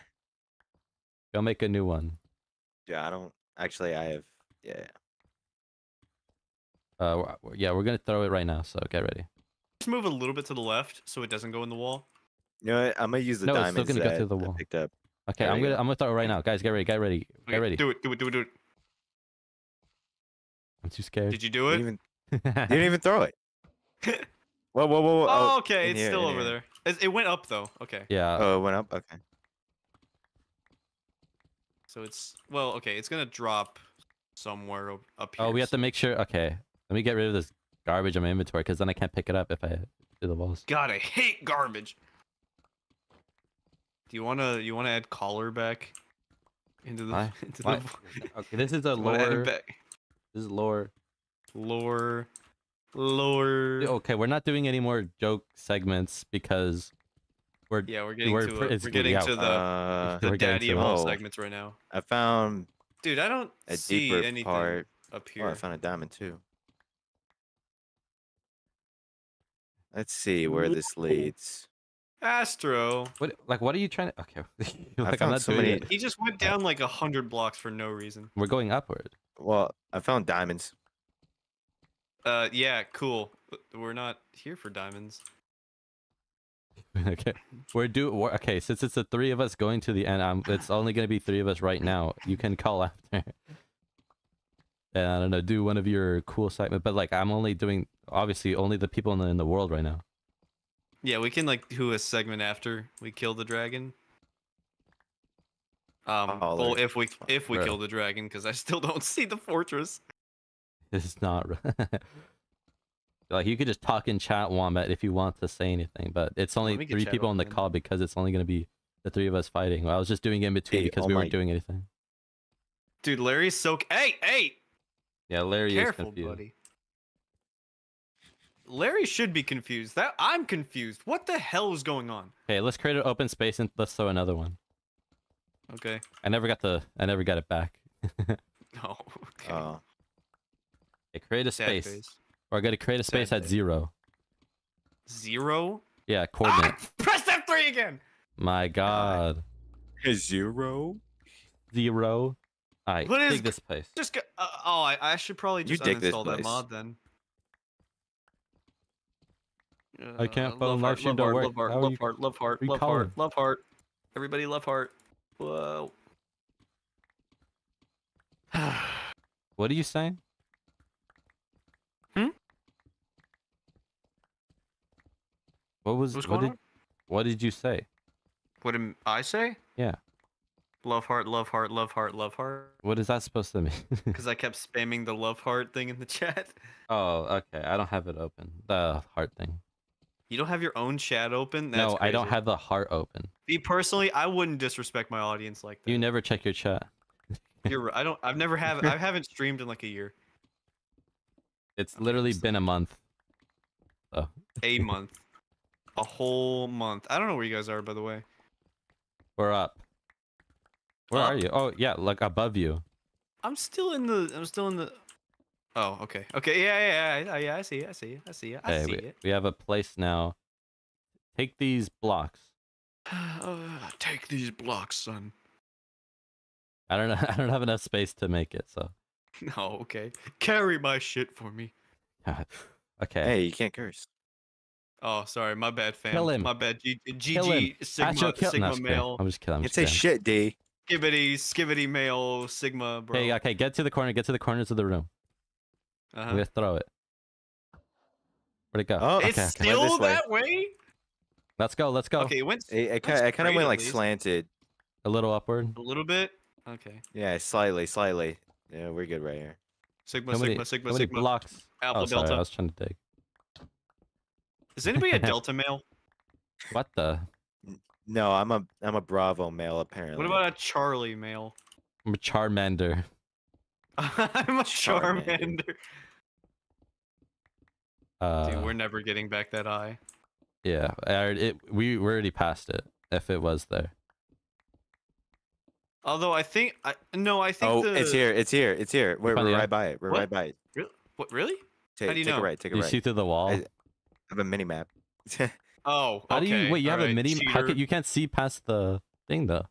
Go make a new one. Yeah, I don't. Actually, I have. Yeah. Uh, yeah, we're gonna throw it right now. So get ready. Just move a little bit to the left so it doesn't go in the wall. You know what? I'm gonna use the no, diamonds it's still gonna go through the wall. I picked up. Okay, I'm gonna, go. I'm gonna throw it right now. Guys, get ready, get ready, get okay, ready. Do it, do it, do it, do it. I'm too scared. Did you do it? You didn't even, you didn't even throw it. Whoa, whoa, whoa, whoa. Oh, okay, it's here, still over here. there. It went up, though. Okay. Yeah. Oh, it went up? Okay. So it's, well, okay, it's gonna drop somewhere up here. Oh, we have to make sure, okay. Let me get rid of this garbage in my inventory, because then I can't pick it up if I do the walls. God, I hate garbage. Do you wanna you wanna add collar back into the I, into the okay, this is a lore. This is lore. Lore. Lore. Okay, we're not doing any more joke segments because we're yeah we're getting we're, to a, we're getting yeah, to the, uh, the daddy of all segments right now. I found dude I don't a see deeper anything part. Up here. Oh, I found a diamond too. Let's see where Whoa. this leads. Astro, what like what are you trying to? Okay, like, I'm not so many... He just went down like a hundred blocks for no reason. We're going upward. Well, I found diamonds. Uh, yeah, cool. We're not here for diamonds. Okay, we're do. We're, okay, since it's the three of us going to the end, I'm, it's only gonna be three of us right now. You can call after. And I don't know, do one of your cool segments, but like I'm only doing obviously only the people in the, in the world right now. Yeah, we can like do a segment after we kill the dragon. Um, oh, well, if we if we bro. kill the dragon, because I still don't see the fortress. It's not. Like, you could just talk in chat, Wombat, if you want to say anything, but it's only three people on the call because it's only going to be the three of us fighting. Well, I was just doing in between hey, because oh we my... weren't doing anything. Dude, Larry's so... Hey, hey! Yeah, Larry Careful, is confused. Buddy. Larry should be confused. That I'm confused. What the hell is going on? Okay, let's create an open space and let's throw another one. Okay. I never got the... I never got it back. Oh, okay. Uh, okay, create a space. Face. We're gonna create a space at zero. Zero? Yeah, coordinate. Ah, press F three again! My god. Zero? Zero? Alright, dig this place. Just go, uh, oh, I, I should probably just you uninstall that mod then. Uh, I can't phone March and don't work. Love heart, love heart, love heart, love heart, love heart. Everybody love heart. Whoa. What are you saying? Hmm? What was What's what did on? What did you say? What did I say? Yeah. Love heart, love heart, love heart, love heart. What is that supposed to mean? Because I kept spamming the love heart thing in the chat. Oh, okay. I don't have it open. The heart thing. You don't have your own chat open? That's no, crazy. I don't have the heart open. Me personally, I wouldn't disrespect my audience like that. You never check your chat. You're right. I don't. I've never have. I haven't streamed in like a year. It's I'm literally been a month. Oh. A month. A whole month. I don't know where you guys are, by the way. We're up. Where up. are you? Oh yeah, like above you. I'm still in the. I'm still in the. Oh okay. Okay. Yeah yeah yeah yeah. I see. I see. I see. I okay, see we, it. We have a place now. Take these blocks. Uh, take these blocks, son. I don't know. I don't have enough space to make it, so. No, okay. Carry my shit for me. Okay. Hey, you can't curse. Oh, sorry. My bad, fam. Kill him. My bad. G G G Sigma Sigma male. I'm just kidding. It's a shit, D. Skibbity skibbity male Sigma bro. Hey, okay. Get to the corner. Get to the corners of the room. Uh-huh. I'm gonna throw it. Where'd it go? Oh, okay, it's okay. still way. that way. Let's go. Let's go. Okay, it went. It, it kind of went like least. slanted. A little upward. A little bit. Okay. Yeah, slightly, slightly. Yeah, we're good right here. Sigma, nobody, Sigma, Sigma, Sigma. Blocks. Alpha, oh, sorry, Delta. I was trying to dig. Is anybody a Delta male? What the? No, I'm a I'm a Bravo male apparently. What about a Charlie male? I'm a Charmander. I'm a Charmander. Charmander. Uh, Dude, we're never getting back that eye. Yeah, it. We we already passed it. If it was there. Although I think I no I think oh the... it's here it's here it's here we're, we're right by it we're what? right by it really what really take, how do you take know? a right take a you right you see through the wall. I have a mini map. Oh, okay. How do you wait? You All have right, a mini cheater. How can, you can't see past the thing though.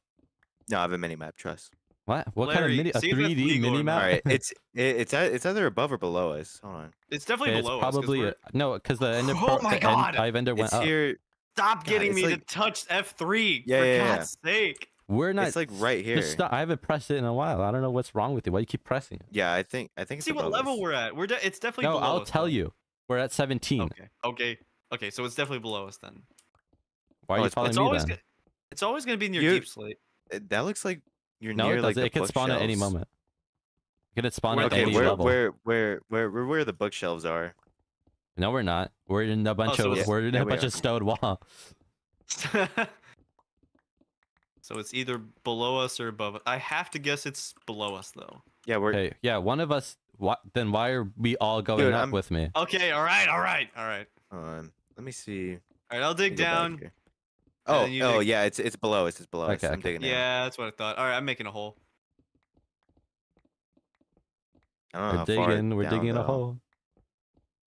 No, I have a mini map. Trust what? What Larry, kind of mini? A three D mini map? All right, it's it, it's it's either above or below us. Hold on. It's definitely okay, below it's us. Probably cause a, no, because the end of oh my god, end, end went it's up. Here. Stop getting god, me like... to touch F three. Yeah, for yeah, God's yeah. sake. We're not. It's like right here. I haven't pressed it in a while. I don't know what's wrong with you. Why do you keep pressing it? Yeah, I think I think. It's see what level us. we're at. We're de it's definitely. No, below I'll us, tell though. you. We're at seventeen. Okay. Okay. Okay. So it's definitely below us then. Why are oh, you following me always then? It's always going to be in your You're, deep slate. That looks like you're no, near it like the it can spawn shelves. at any moment. It can spawn okay, at any where, level. Where where where where where the bookshelves are? No, we're not. We're in a bunch oh, so of yeah, we're in yeah, a we bunch are. of stone wall. So it's either below us or above us. I have to guess it's below us though. Yeah, we're hey, yeah, one of us what then why are we all going Dude, up I'm... with me? Okay, all right, all right, all right. Um, let me see. All right, I'll dig down. Oh, oh dig... yeah, it's it's below us, it's below okay, us. I'm okay. digging yeah, out. that's what I thought. All right, I'm making a hole. I don't know we're how digging, far we're down, digging though. a hole.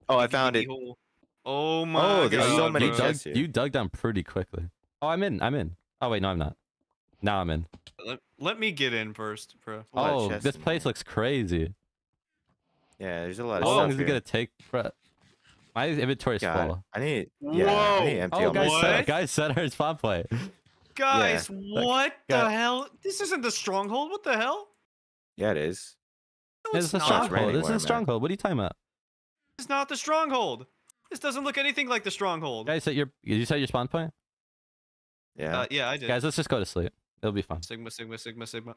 Oh, I found it. Hole. Oh my oh, there's god. So many you dug, here. you dug down pretty quickly. Oh, I'm in. I'm in. Oh wait, no, I'm not. Now I'm in. Let, let me get in first, bro. Oh, this place there. looks crazy. Yeah, there's a lot of oh, stuff How long is it going to take? Bro? My inventory's God, full. I need... Yeah, Whoa! I need empty oh, guys set, guys set our spawn point. Guys, yeah. what the God. hell? This isn't the stronghold. What the hell? Yeah, it is. No, it's this is not. Anywhere, this is a stronghold. Man. What are you talking about? It's not the stronghold. This doesn't look anything like the stronghold. Guys, set your, you set your spawn point? Yeah. Uh, yeah, I did. Guys, let's just go to sleep. It'll be fun. Sigma, Sigma, Sigma, Sigma.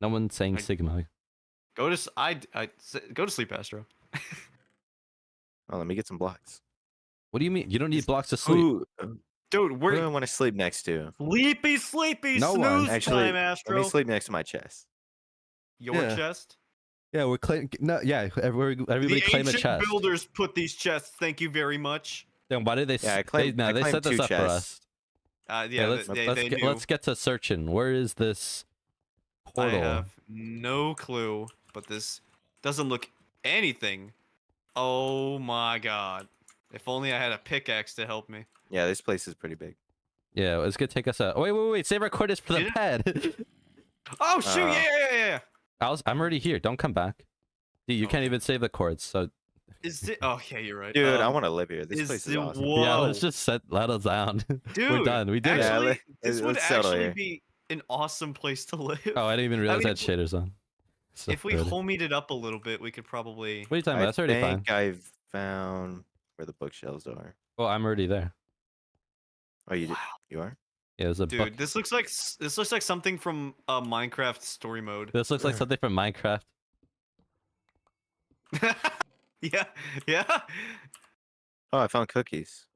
No one's saying I, Sigma. Go to I, I go to sleep, Astro. Oh, let me get some blocks. What do you mean? You don't need it's blocks to sleep. Ooh. Dude, where do I want to sleep next to? Sleepy, sleepy, no snooze one. Actually, time, Astro. Let me sleep next to my chest. Your yeah. chest? Yeah, we're claiming. No, yeah, everybody, everybody claim a chest. The ancient builders put these chests. Thank you very much. Then why did they? Yeah, I claim, they, no, I they set this up chests. for us. Uh, yeah, yeah, let's, they, let's, they get, let's get to searching. Where is this portal? I have no clue, but this doesn't look anything. Oh my god! If only I had a pickaxe to help me. Yeah, this place is pretty big. Yeah, it's gonna take us a. Wait, wait, wait! Save our quarters for the pad. Oh shoot! Uh, yeah, yeah, yeah. I was, I'm already here. Don't come back. Dude, you okay. can't even save the cords. So. Is it? Oh yeah, you're right. Dude, um, I want to live here. This is place is it, awesome. Whoa. Yeah, let's just set let us down. Dude, we're done. We did actually, it. This would actually be an awesome place to live. Oh, I didn't even realize I mean, that shader's on. So if we good. homieed it up a little bit, we could probably. What are you talking about? That's already fine. I think I've found where the bookshelves are. Well, I'm already there. Oh, you wow. did, you are. Yeah, a Dude, bucket. this looks like this looks like something from uh, Minecraft story mode. This looks like something from Minecraft. yeah, yeah. Oh, I found cookies.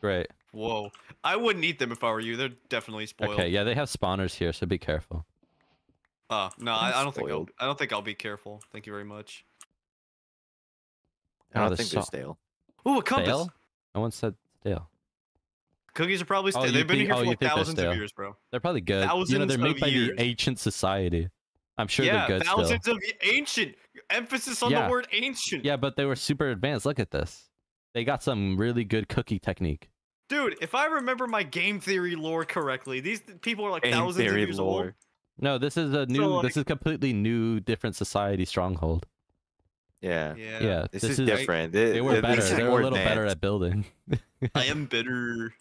Great. Whoa, I wouldn't eat them if I were you. They're definitely spoiled. Okay, yeah, they have spawners here, so be careful. Uh, no, I, I don't think I'll, I don't think I'll be careful. Thank you very much. I don't, I don't think they're stale. Ooh, a compass. Stale? No one said stale. Cookies are probably stale. Oh, They've been think, here for oh, thousands of years, bro. They're probably good. Thousands you know, they're made by years. the ancient society. I'm sure yeah, they're good thousands still. of ancient. Emphasis on yeah. the word ancient. Yeah, but they were super advanced. Look at this. They got some really good cookie technique. Dude, if I remember my game theory lore correctly, these people are like game thousands of years lore. old. No, this is a new. So like, this is completely new, different society stronghold. Yeah, yeah. yeah this, this is, is different. They, they were better. They were a little better at building. I am bitter.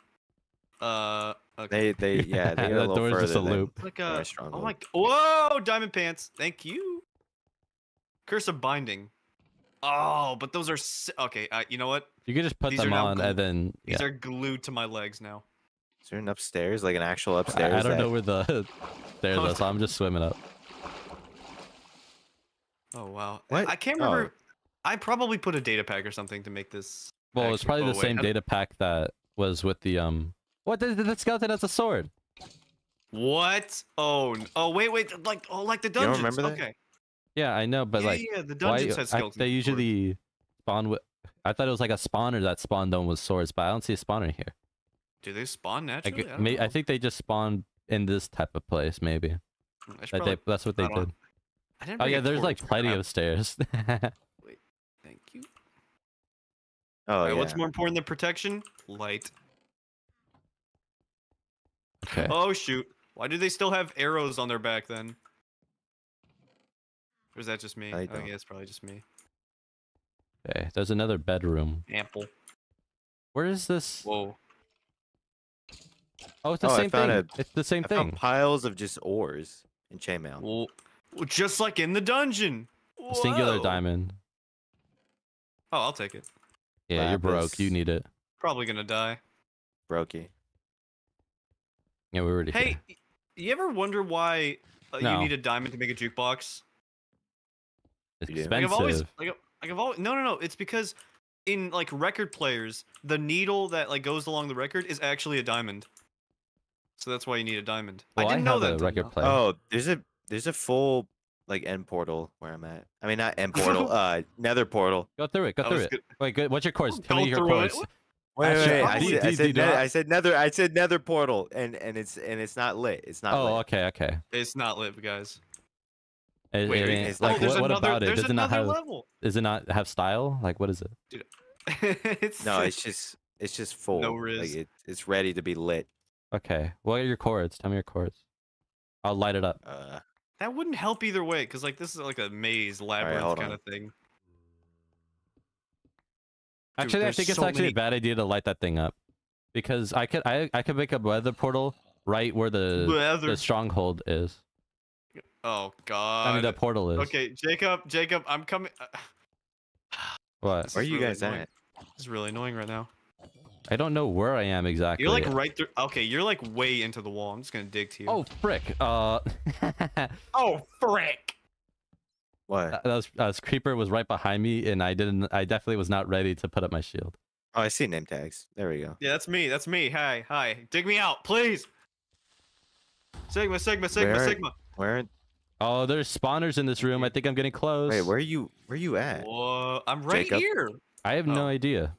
Uh, okay. they, they, yeah, they the door's just a loop. Like a, oh my! Whoa, diamond pants. Thank you. Curse of binding. Oh, but those are si okay. Uh, you know what? You can just put these them on glued. and then yeah. these are glued to my legs now. Is there an upstairs? Like an actual upstairs? I, I don't know where the stairs are, so I'm just swimming up. Oh wow! What? I can't remember. Oh. I probably put a data pack or something to make this. Well, it's probably oh, the wait, same I... data pack that was with the um. What? The, the skeleton has a sword. What? Oh, oh, wait, wait, like, oh, like the dungeons. You don't remember that? Okay. Yeah, I know, but yeah, like, yeah, the dungeons why, has I, They usually sword. spawn with. I thought it was like a spawner that spawned on with swords, but I don't see a spawner here. Do they spawn naturally? I, I, may, I think they just spawn in this type of place, maybe. That they, that's what they did. On. I didn't oh yeah, there's like plenty out. of stairs. Wait, thank you. Oh right, yeah. What's more important than protection? Light. Okay. Oh shoot! Why do they still have arrows on their back then? Or is that just me? I, I think it's probably just me. Okay, there's another bedroom. Ample. Where is this? Whoa. Oh, it's the oh, same thing. A, it's the same I thing. Found piles of just ores and chainmail. Well, just like in the dungeon. A singular diamond. Oh, I'll take it. Yeah, Lapis. You're broke. You need it. Probably gonna die. Brokey. Yeah, we're already. Hey, here. You ever wonder why uh, no. you need a diamond to make a jukebox? It's expensive. Like I've always, like, like I've always, no, no, no. It's because in like record players, the needle that like goes along the record is actually a diamond. So that's why you need a diamond. Well, I didn't I know that. Record player. Oh, there's a. There's a full, like, end portal where I'm at. I mean, not end portal, uh, nether portal. Go through it, go through it. Good. Wait, good. What's your course? Tell me your course. Wait, wait, wait. I, said, I, said nether, I said nether, I said nether portal, and, and, it's, and it's not lit. It's not oh, lit. Oh, okay, okay. It's not lit, guys. It, wait, it, it's like, oh, what, another, what about it? Does it not have level. Does it not have style? Like, what is it? Dude, it's, no, it's just, it's just full. No riz. Like, it, it's ready to be lit. Okay. What are your chords? Tell me your chords. I'll light it up. Uh... That wouldn't help either way, because like this is like a maze labyrinth right, kind on. of thing. Actually, Dude, I think so it's actually many... a bad idea to light that thing up, because I could I I could make a weather portal right where the weather. the stronghold is. Oh God! I mean the portal is. Okay, Jacob, Jacob, I'm coming. What? Where are you really guys annoying. at? This is really annoying right now. I don't know where I am exactly. You're like right through. Okay, you're like way into the wall. I'm just gonna dig to you. Oh frick! Uh. oh frick! What? That was, that was Creeper was right behind me, and I didn't. I definitely was not ready to put up my shield. Oh, I see name tags. There we go. Yeah, that's me. That's me. Hi, hi. Dig me out, please. Sigma, Sigma, Sigma, where, Sigma. Where? Oh, there's spawners in this room. I think I'm getting close. Wait, where are you? Where are you at? Whoa, I'm right Jacup? Here. I have oh. no idea.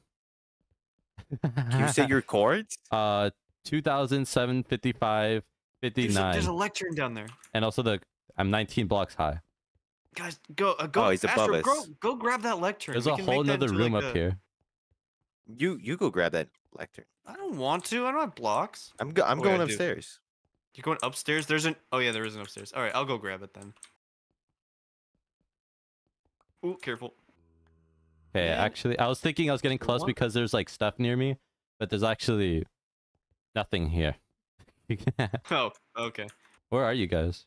Can you say your chords? Uh, two thousand seven fifty-five fifty-nine. There's a, there's a lectern down there. And also the I'm nineteen blocks high. Guys, go uh, go. Oh, he's Astro, above us. Go, go grab that lectern. There's we a whole nother room like up a... here. You you go grab that lectern. I don't want to. I don't have blocks. I'm go I'm Wait, going I upstairs. Do. You're going upstairs? There's an oh yeah, there is an upstairs. All right, I'll go grab it then. Ooh, careful. Hey, yeah. actually, I was thinking I was getting close what? because there's like stuff near me, but there's actually nothing here. Oh, okay. Where are you guys?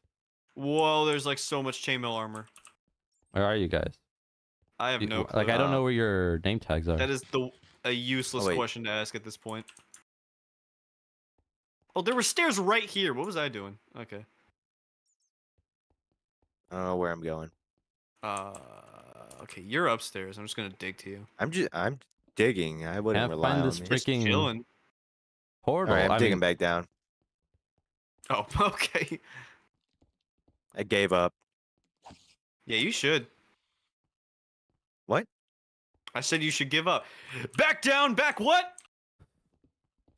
Whoa, there's like so much chainmail armor. Where are you guys? I have no clue. Like, I don't know where your name tags are. That is the a useless oh, question to ask at this point. Oh, there were stairs right here. What was I doing? Okay. I don't know where I'm going. Uh, okay, you're upstairs. I'm just gonna dig to you. I'm just, I'm digging. I wouldn't rely on this freaking chilling. Portal. All right, I'm I digging mean... back down. Oh, okay. I gave up. Yeah, you should. What? I said you should give up. Back down, back what?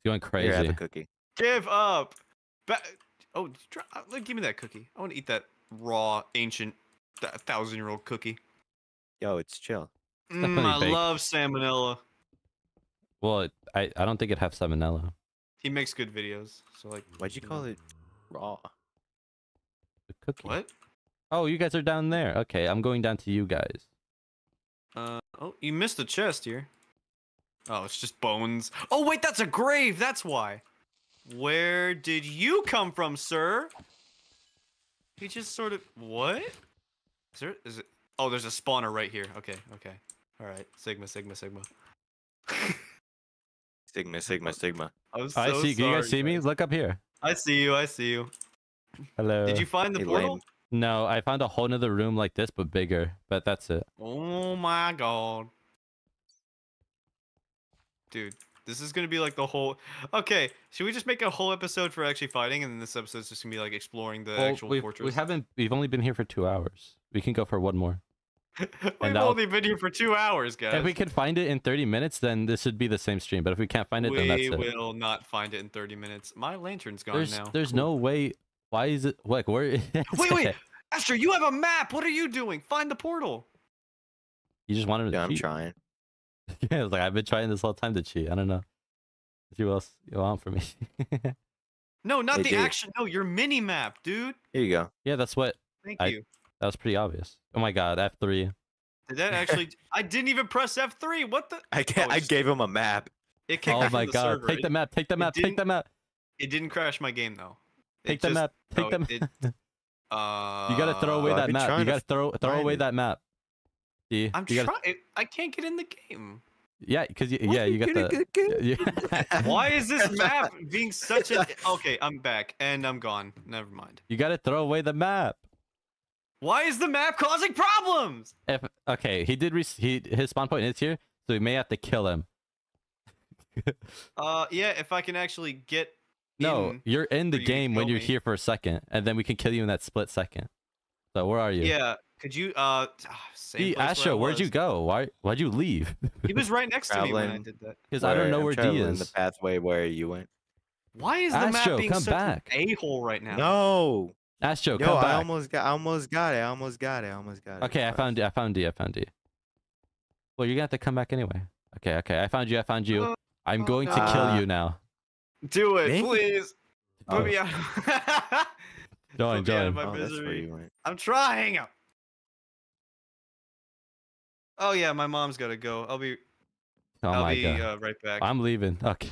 Going crazy. Here, have a cookie. Give up. Back. Oh, give me that cookie. I want to eat that raw, ancient, thousand-year-old cookie. Yo, it's chill. Mm, I baked. love salmonella. Well, it, I I don't think it have salmonella. He makes good videos. So like, why'd you call it raw? Cookie. What? Oh, you guys are down there. Okay, I'm going down to you guys. Uh oh, you missed a chest here. Oh, it's just bones. Oh wait, that's a grave. That's why. Where did you come from, sir? He just sort of what? Is there? Is it? Oh, there's a spawner right here. Okay, okay. All right, Sigma, Sigma, Sigma. Sigma, Sigma, Sigma. I'm so I see. Sorry, can you guys see me? Look up here. I see you. I see you. Hello. Did you find the hey, portal? Lane. No, I found a whole nother room like this, but bigger. But that's it. Oh my god, dude, this is gonna be like the whole. Okay, should we just make a whole episode for actually fighting, and then this episode's just gonna be like exploring the well, actual we've, fortress? We haven't. We've only been here for two hours. We can go for one more. We've that'll... only been here for two hours, guys. If we can find it in thirty minutes, then this would be the same stream. But if we can't find it, we then that's it. We will not find it in thirty minutes. My lantern's gone there's, now. There's cool. no way. Why is it like where is wait wait Astro, you have a map. What are you doing? Find the portal. You just wanted to yeah, cheat. I'm trying. Yeah, like I've been trying this whole time to cheat. I don't know what else you want from me. No, not hey, the dude. action. No, your mini map, dude. Here you go. Yeah, that's what thank I, you. That was pretty obvious. Oh my god, F three. Did that actually I didn't even press F three. What the I can't oh, I gave him a map. It kicked oh my god. Server. Take the map, take the map, take the map. It didn't crash my game though. Take the map. Take the map. It, it, uh, you gotta throw away that map. You gotta throw throw away it. that map. You, I'm you gotta, trying. I can't get in the game. Yeah, because yeah, you got the. Yeah, yeah. Why is this map being such a? Okay, I'm back and I'm gone. Never mind. You gotta throw away the map. Why is the map causing problems? If okay, he did. Re he his spawn point is here, so we may have to kill him. uh, yeah. If I can actually get. No, in, you're in the game when you're me. here for a second, and then we can kill you in that split second. So where are you? Yeah, could you? Uh, same place Astro, where where'd you go? Why? Why'd you leave? He was right next to me when I did that. Because I don't know I'm where D is. The pathway where you went. Why is the Astro, map being come such back. an a-hole right now? No, Astro, Yo, come I back. I almost got, I almost got it. I almost got it. I almost got it. Okay, I found D. I found D. I found D. Well, you're gonna have to come back anyway. Okay, okay. I found you. I found you. Uh, I'm going uh, to kill you now. Do it, Dang. please. Oh. Put me out. Don't, Put me out of my oh, misery. I'm trying. Oh yeah, my mom's gotta go. I'll be. Oh I'll my be, god. Uh, right back. I'm leaving. Okay.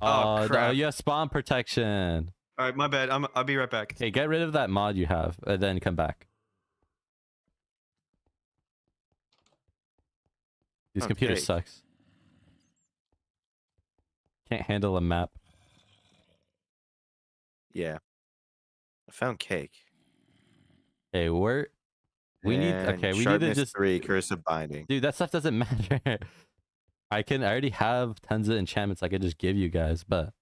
Oh, oh crap. You have spawn protection. All right, my bad. I'm. I'll be right back. Hey, get rid of that mod you have, and then come back. This okay. computer sucks. Can't handle a map. Yeah. I found cake. Hey, where We need okay. We need to just three cursive binding. Dude, that stuff doesn't matter. I can. I already have tons of enchantments I could just give you guys, but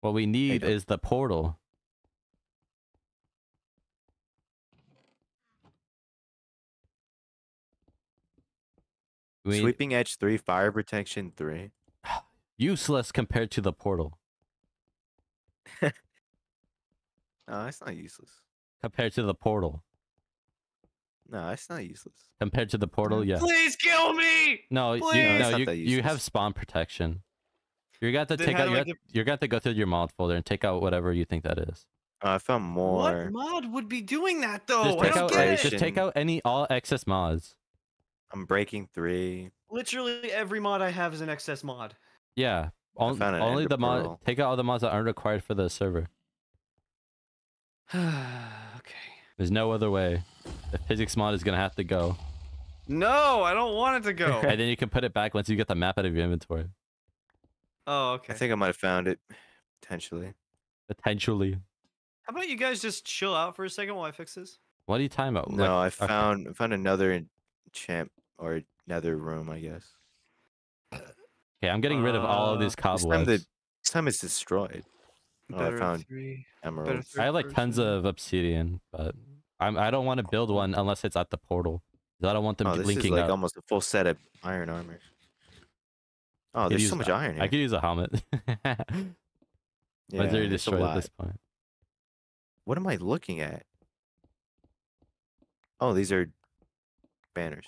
what we need is the portal. We... Sweeping Edge three, Fire Protection three. Useless compared to the portal. No, it's not useless. Compared to the portal. No, it's not useless. Compared to the portal, yeah. Please kill me! No, Please! you, no, you, you have spawn protection. You got to then take out. You got, get... you got to go through your mod folder and take out whatever you think that is. Uh, I found more. What mod would be doing that though? Just take, I don't out, get it. Just take out any all excess mods. I'm breaking three. Literally every mod I have is an excess mod. Yeah. All, only the mod. Pearl. Take out all the mods that aren't required for the server. Okay. There's no other way. The physics mod is gonna have to go. No, I don't want it to go. And then you can put it back once you get the map out of your inventory. Oh, okay. I think I might have found it. Potentially. Potentially. How about you guys just chill out for a second while I fix this? What are you talking about? No, like, I found okay. I found another champ or another room, I guess. Okay, I'm getting rid of uh, all of these cobwebs. This time, the, this time it's destroyed. Oh, I found three, emeralds. I have like tons of obsidian, but I'm, I don't want to build one unless it's at the portal. I don't want them oh, this linking is like up. Almost a full set of iron armor. Oh, there's use, so much iron here. I could use a helmet. yeah, Mine's already destroyed at this point. What am I looking at? Oh, these are banners.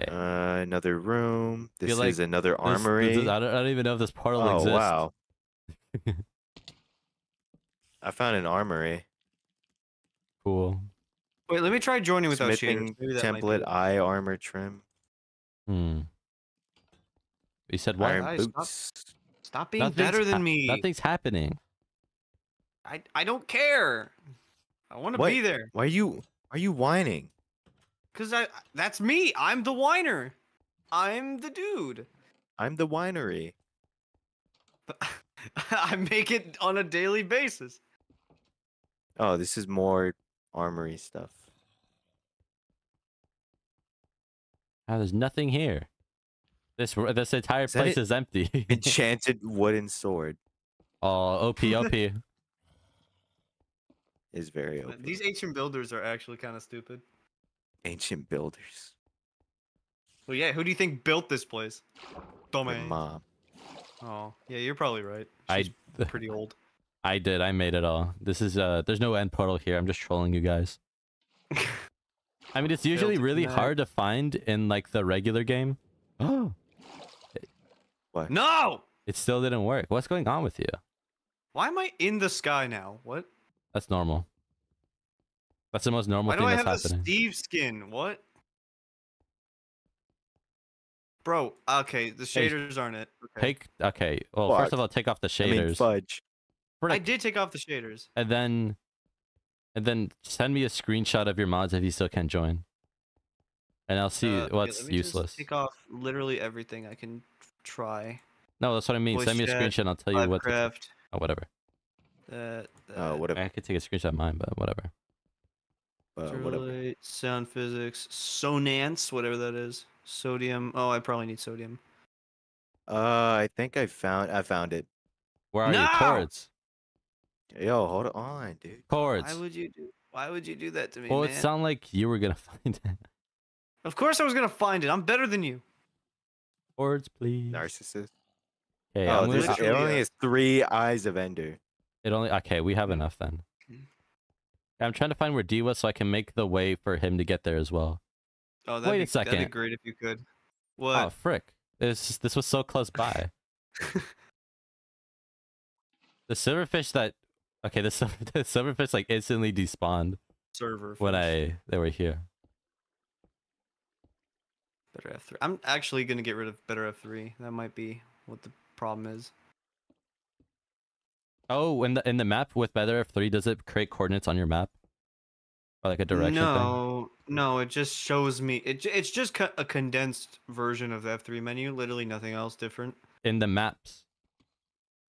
Okay. Uh, another room. This like is another armory. This, this is, I, don't, I don't even know if this portal oh, exists. Oh, wow. I found an armory. Cool. Wait, let me try joining without cheating. Template, eye, armor, trim. Hmm. You said what? Iron boots. Stop, stop being Nothing's better than me. Nothing's happening. I I don't care. I want to be there. Why are you are you whining? Cause I that's me. I'm the whiner. I'm the dude. I'm the winery. I make it on a daily basis. Oh, this is more armory stuff. Oh, there's nothing here. This this entire is place it? is empty. Enchanted wooden sword. Oh, O P, O P. Is very O P. These ancient builders are actually kind of stupid. Ancient builders. Well, yeah. Who do you think built this place? Domain. Mom. Oh, yeah. You're probably right. She's I pretty old. I did. I made it all. This is uh. There's no end portal here. I'm just trolling you guys. I mean, it's usually really hard to find in like the regular game. Oh. What? No. It still didn't work. What's going on with you? Why am I in the sky now? What? That's normal. That's the most normal thing that's happening. Why do I have a Steve skin? What? Bro, okay, the shaders aren't it. Okay. Take okay. Well, Fuck. first of all, take off the shaders. I mean, fudge. I did take off the shaders. And then, and then send me a screenshot of your mods if you still can't join. And I'll see uh, what's okay, useless. Just take off literally everything I can try. No, that's what I mean. Voice send me a screenshot. And I'll tell you what's. Oh, whatever. Uh, uh, whatever. I could take a screenshot of mine, but whatever. Uh, Light, sound physics, sonance, whatever that is. Sodium. Oh, I probably need sodium. Uh, I think I found. I found it. Where are no! your chords? Yo, hold on, dude. Chords. Why would you do? Why would you do that to me? Well, man? It sounded like you were gonna find it. Of course, I was gonna find it. I'm better than you. Chords, please. Narcissist. Okay, oh, gonna, it only has three eyes of Ender. It only. Okay, we have enough then. I'm trying to find where D was so I can make the way for him to get there as well. Oh, that'd Wait be, a second. That'd be great if you could. What? Oh, frick. This, this was so close by. The silverfish that... Okay, the, silver, the silverfish like instantly despawned. Server. When I... They were here. Better F three. I'm actually going to get rid of better F three. That might be what the problem is. Oh, in the in the map with better F three, does it create coordinates on your map, or like a direction? No, thing? no, it just shows me. It it's just co a condensed version of the F three menu. Literally nothing else different. In the maps,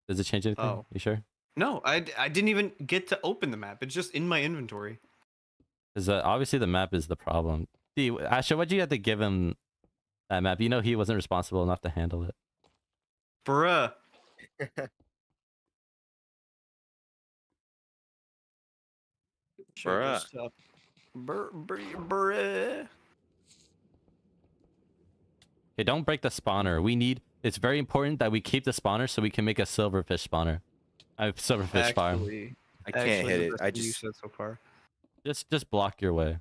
does it change anything? Oh. You sure? No, I, I didn't even get to open the map. It's just in my inventory. Is that obviously the map is the problem? See, Asha, why'd you have to give him that map? You know he wasn't responsible enough to handle it. Bruh. Bruh. Bruh. Hey, don't break the spawner. We need. It's very important that we keep the spawner so we can make a silverfish spawner. I have silverfish actually, farm. I can't actually, hit it. I just said so far. Just, just block your way.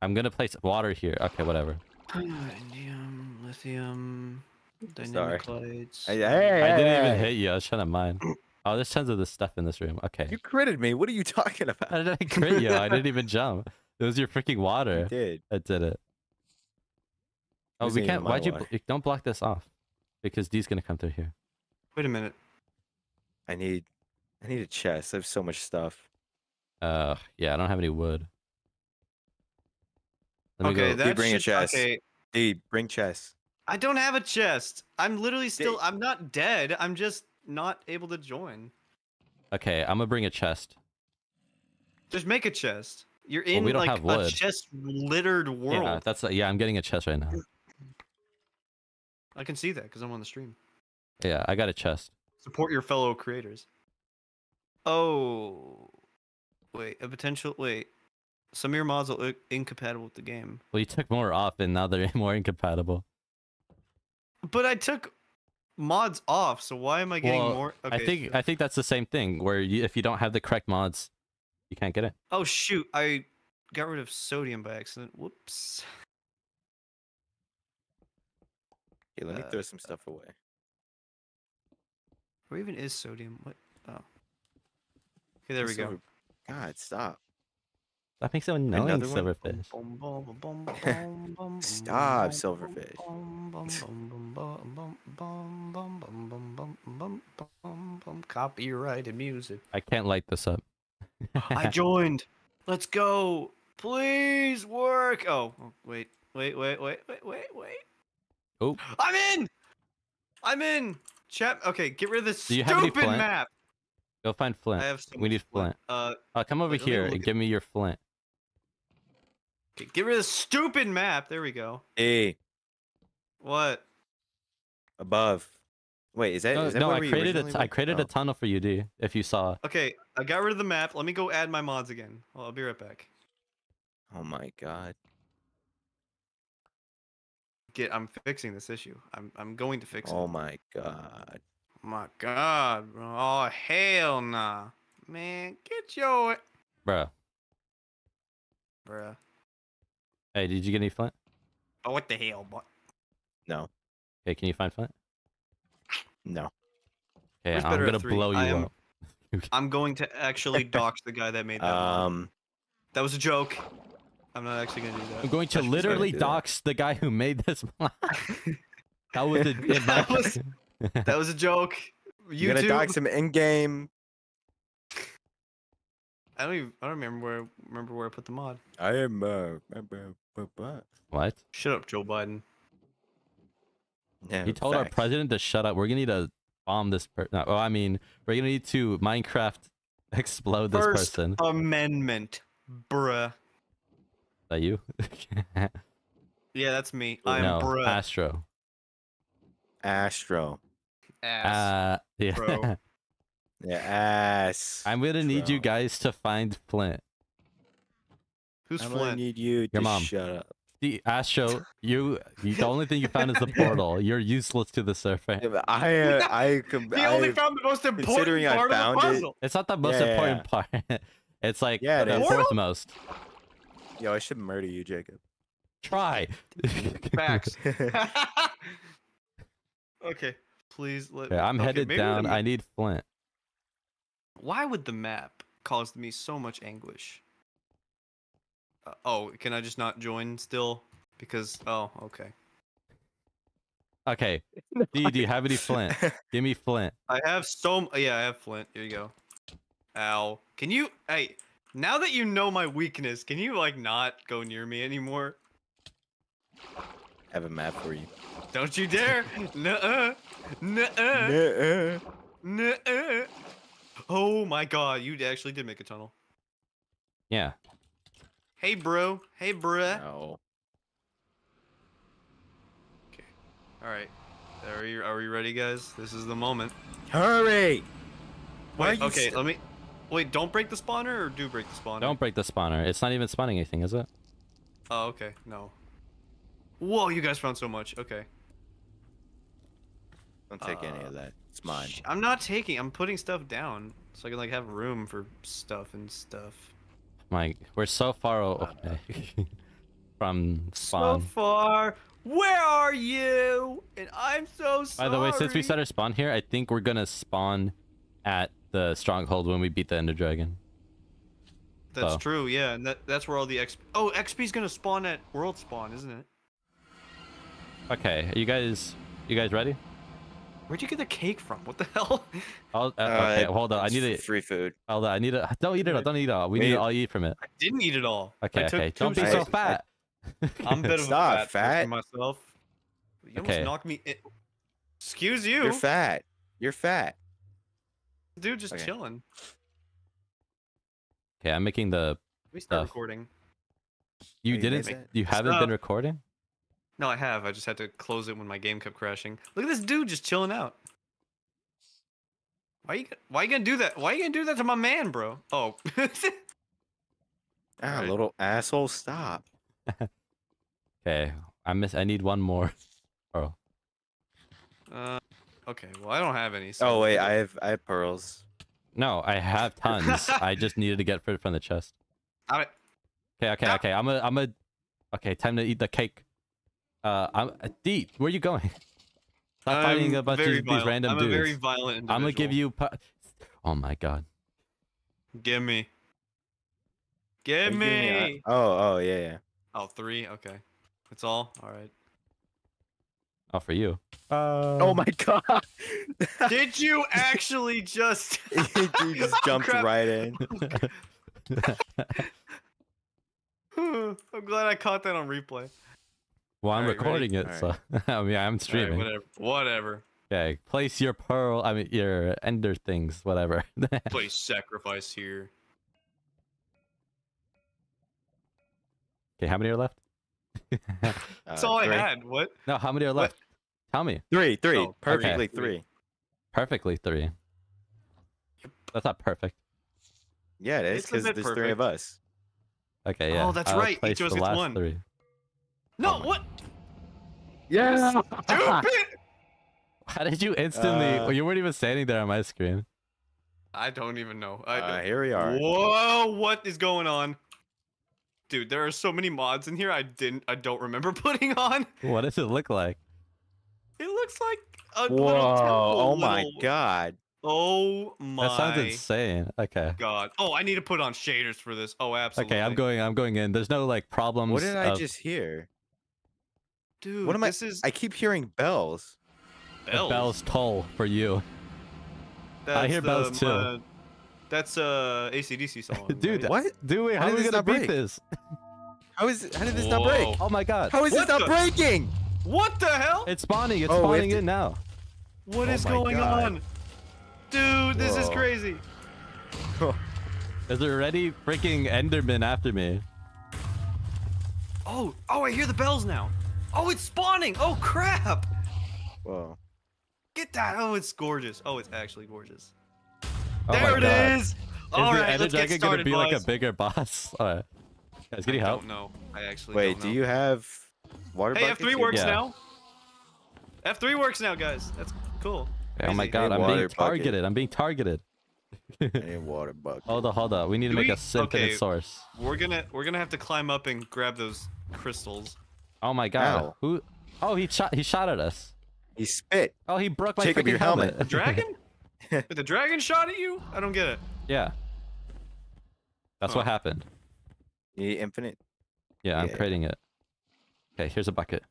I'm gonna place water here. Okay, whatever. Lithium, lithium, dynamic lights. Hey, hey, hey, I didn't hey, even hey. hit you. I was trying to mine. Oh, there's tons of this stuff in this room. Okay. You critted me. What are you talking about? How did I crit you? I didn't even jump. It was your freaking water. You did. I did it. Oh, we can't. Why'd water. you don't block this off? Because Dee's gonna come through here. Wait a minute. I need, I need a chest. I have so much stuff. Uh, yeah, I don't have any wood. Let okay, me go. Dee, bring just, a chest. Okay. Dee, bring chest. I don't have a chest. I'm literally still. Dee. I'm not dead. I'm just not able to join. Okay, I'm gonna bring a chest. Just make a chest. You're in well, we like a chest littered world. Yeah, that's a, yeah. I'm getting a chest right now. I can see that because I'm on the stream. Yeah, I got a chest. Support your fellow creators. Oh, wait. A potential wait. Some of your mods are incompatible with the game. Well, you took more off, and now they're more incompatible. But I took mods off, so why am I getting well, more? Okay, I think sure. I think that's the same thing. Where you, if you don't have the correct mods, you can't get it. Oh shoot! I got rid of sodium by accident. Whoops. Okay, let me uh, throw some stuff away. Where even is sodium? What? Oh. Okay, there we go. God, stop. That makes it annoying, silverfish. Stop, silverfish. Copyrighted music. I can't light this up. I joined. Let's go. Please work. Oh, wait, wait, wait, wait, wait, wait, wait. Oh. I'm in. I'm in. Chat. Okay, get rid of this stupid map. Go find flint. I have so we need flint. flint. Uh, uh, come over wait, here and give me your flint. Okay, get rid of this stupid map. There we go. Hey. What? Above. Wait, is that? No, is that no where I, we created a t I created oh. a tunnel for you, Dee. If you saw. Okay, I got rid of the map. Let me go add my mods again. Well, I'll be right back. Oh my god. Get. I'm fixing this issue. I'm. I'm going to fix it. Oh my god. My god, bro. Oh, hell nah. Man, get your... Bruh. Bruh. Hey, did you get any flint? Oh, what the hell, boy? No. Hey, can you find flint? No. Hey, I'm gonna blow you am... up. I'm going to actually dox the guy that made that. Um, that was a joke. I'm not actually gonna do that. I'm going to literally dox the guy who made this mod. That was a... that was... That was a joke. YouTube. You're gonna dox him in game. I don't even. I don't remember where. Remember where I put the mod. I am. Uh, what? Shut up, Joe Biden. Yeah, he told facts. our president to shut up. We're gonna need to bomb this person. No, oh, I mean, we're gonna need to Minecraft explode this First person. Amendment, bruh. Is that you? Yeah, that's me. I'm no, bruh. Astro. Astro. Ass. Uh, yeah. Bro. Yeah, ass. I'm gonna need Bro. you guys to find Flint. Who's I'm Flint? I need you Your to mom. shut up. The Astro, you, you. The only thing you found is the portal. You're useless to the surface. Yeah, I. Uh, I. He only I, found the most important part I found of the puzzle. It. It's not the most yeah, important yeah. part. It's like yeah, the fourth most. Yo, I should murder you, Jacob. Try. Facts. Okay, please let okay, me... I'm okay, headed down. I need flint. Why would the map cause me so much anguish? Uh, oh, can I just not join still? Because... Oh, okay. Okay. Dee, do you have any flint? Give me flint. I have so... Yeah, I have flint. Here you go. Ow. Can you... Hey, now that you know my weakness, can you, like, not go near me anymore? I have a map for you. Don't you dare! Nuh-uh! Nuh-uh! Nuh-uh! Nuh-uh! Oh my god, you actually did make a tunnel. Yeah. Hey, bro. Hey, bruh. No. Okay. Alright. Are you, are you ready, guys? This is the moment. Hurry! Wait, Why okay, let me... Wait, don't break the spawner, or do break the spawner? Don't break the spawner. It's not even spawning anything, is it? Oh, okay. No. Whoa, you guys found so much. Okay. Don't take uh, any of that. It's mine. I'm not taking. I'm putting stuff down so I can like have room for stuff and stuff. Mike, we're so far away from spawn. So far. Where are you? And I'm so sorry. By the way, since we set our spawn here, I think we're gonna spawn at the stronghold when we beat the Ender Dragon. That's so. True. Yeah, and that, that's where all the X. Oh, X P's gonna spawn at World Spawn, isn't it? Okay, are you guys, you guys ready? Where'd you get the cake from? What the hell? I'll, uh, uh, okay, hold on. I need it. Free food. Hold on. I need it. Don't eat it all. Don't eat it all. We Wait. need it all. Eat from it. I didn't eat it all. Okay. Okay. Don't be so fat. I, I'm a bit of Stop, a fat, fat. For myself. You okay. almost knocked me. In. Excuse you. You're fat. You're fat. Dude, just okay. chilling. Okay, I'm making the. We start stuff. recording. You Wait, didn't. You, you haven't Stop. been recording. No, I have. I just had to close it when my game kept crashing. Look at this dude just chilling out. Why are you, why are you gonna do that? Why are you gonna do that to my man, bro? Oh. Ah, right. Little asshole, stop. Okay, I miss. I need one more. Oh. Uh, okay. Well, I don't have any. So oh wait, I have. I have pearls. No, I have tons. I just needed to get food from the chest. I... Okay, okay, no. okay. I'm a. I'm a. Okay, time to eat the cake. Uh, I'm Dee. Where are you going? Stop I'm fighting a bunch of violent. these random I'm dudes. I'm a very violent individual. I'm gonna give you. Oh my god. Give me. Give me. Oh, oh yeah, yeah. Oh, three. Okay, that's all. All right. Oh, for you. Uh... Oh my god. Did you actually just? You just jumped oh, right in. I'm glad I caught that on replay. Well, I'm right, recording ready? it, All so right. I mean, I'm streaming. Right, whatever. whatever. Okay, place your pearl. I mean, your ender things, whatever. Place sacrifice here. Okay, how many are left? That's uh, all three. I had. What? No, how many are left? What? Tell me. Three, three. Oh, perfectly okay. three. Perfectly three. That's not perfect. Yeah, it is because there's perfect. three of us. Okay, yeah. Oh, that's I'll right. Each of us gets one. Three. No, oh what? Yeah! Stupid! How did you instantly... Uh, well, you weren't even standing there on my screen. I don't even know. I don't... Uh, here we are. Whoa, what is going on? Dude, there are so many mods in here I didn't... I don't remember putting on. What does it look like? It looks like a Whoa, little temple. Oh my little... god. Oh my... That sounds insane. Okay. God. Oh, I need to put on shaders for this. Oh, absolutely. Okay, I'm going I'm going in. There's no, like, problems. What did I of... just hear? Dude, what am this I? Is... I keep hearing bells. Bells. The bells toll for you. That's I hear the, bells too. Uh, that's a A C D C song. Dude, right? what? Dude, how, how are we gonna beat break? this? How is? How did this Whoa. not break? Oh my god! How is what this the... not breaking? What the hell? It's spawning. It's oh, spawning to... in now. What oh is going god. on? Dude, this Whoa. is crazy. There's already freaking Enderman after me. Oh, oh! I hear the bells now. Oh, it's spawning! Oh, crap! Whoa. Get that! Oh, it's gorgeous. Oh, it's actually gorgeous. Oh there it God. is! Alright, let's get started, gonna be boss. like a bigger boss? Alright. Guys, can you help? I don't know. I actually Wait, don't know. do you have water Hey, buckets? F three works yeah. now. F three works now, guys. That's cool. Hey, oh my God, I'm being targeted. Bucket. I'm being targeted. I need water bucket. Hold on, hold on. We need to Do make we... a infinite okay. source. We're gonna, we're gonna have to climb up and grab those crystals. Oh my god! Ow. Who? Oh, he shot. He shot at us. He spit. Oh, he broke my Take freaking your helmet. helmet. The dragon? Did the dragon shot at you? I don't get it. Yeah. That's huh. what happened. You need infinite. Yeah, yeah, I'm creating it. Okay, here's a bucket.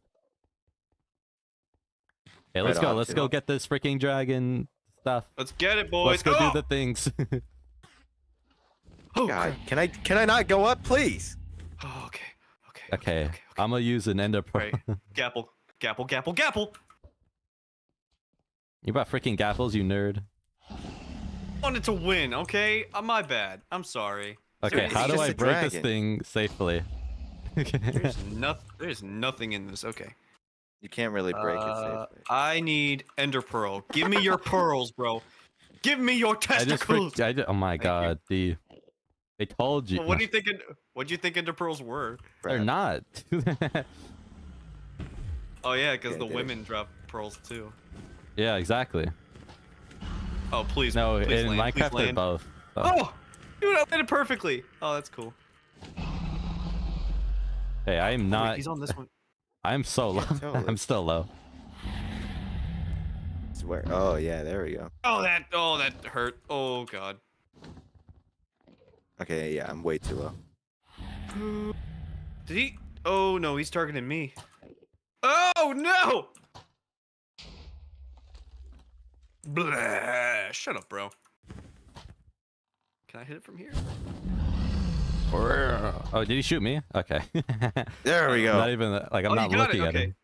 Hey, let's right go. On, let's dude. go get this freaking dragon stuff. Let's get it, boys. Let's go oh! do the things. Oh god! Can I? Can I not go up, please? Oh, okay. Okay, okay, okay, okay, I'm gonna use an ender pearl. Right. Gapple. Gapple, gapple, gapple! You bought freaking gapples, you nerd. I wanted to win, okay? Uh, my bad. I'm sorry. Okay, how do I break this thing safely? There's nothing. There's nothing in this. Okay. You can't really break uh, it safely. I need Ender Pearl. Give me your pearls, bro. Give me your testicles. I just I just, oh my Thank god, Dee. They told you. Well, what do you think? What do you think Ender Pearls were? They're not. Oh yeah, because yeah, the women is. drop pearls too. Yeah, exactly. Oh please. No, please in land, Minecraft they're both. So. Oh, dude, I did it perfectly. Oh, that's cool. Hey, I am not. Oh, wait, he's on this one. I'm so low. Totally. I'm still low. Swear. Oh yeah, there we go. Oh that. Oh that hurt. Oh god. Okay, yeah, I'm way too low. Did he? Oh no, he's targeting me. Oh no! Blah! Shut up, bro. Can I hit it from here? Oh, did he shoot me? Okay. There we go. Not even like I'm oh, not looking it. at okay. him.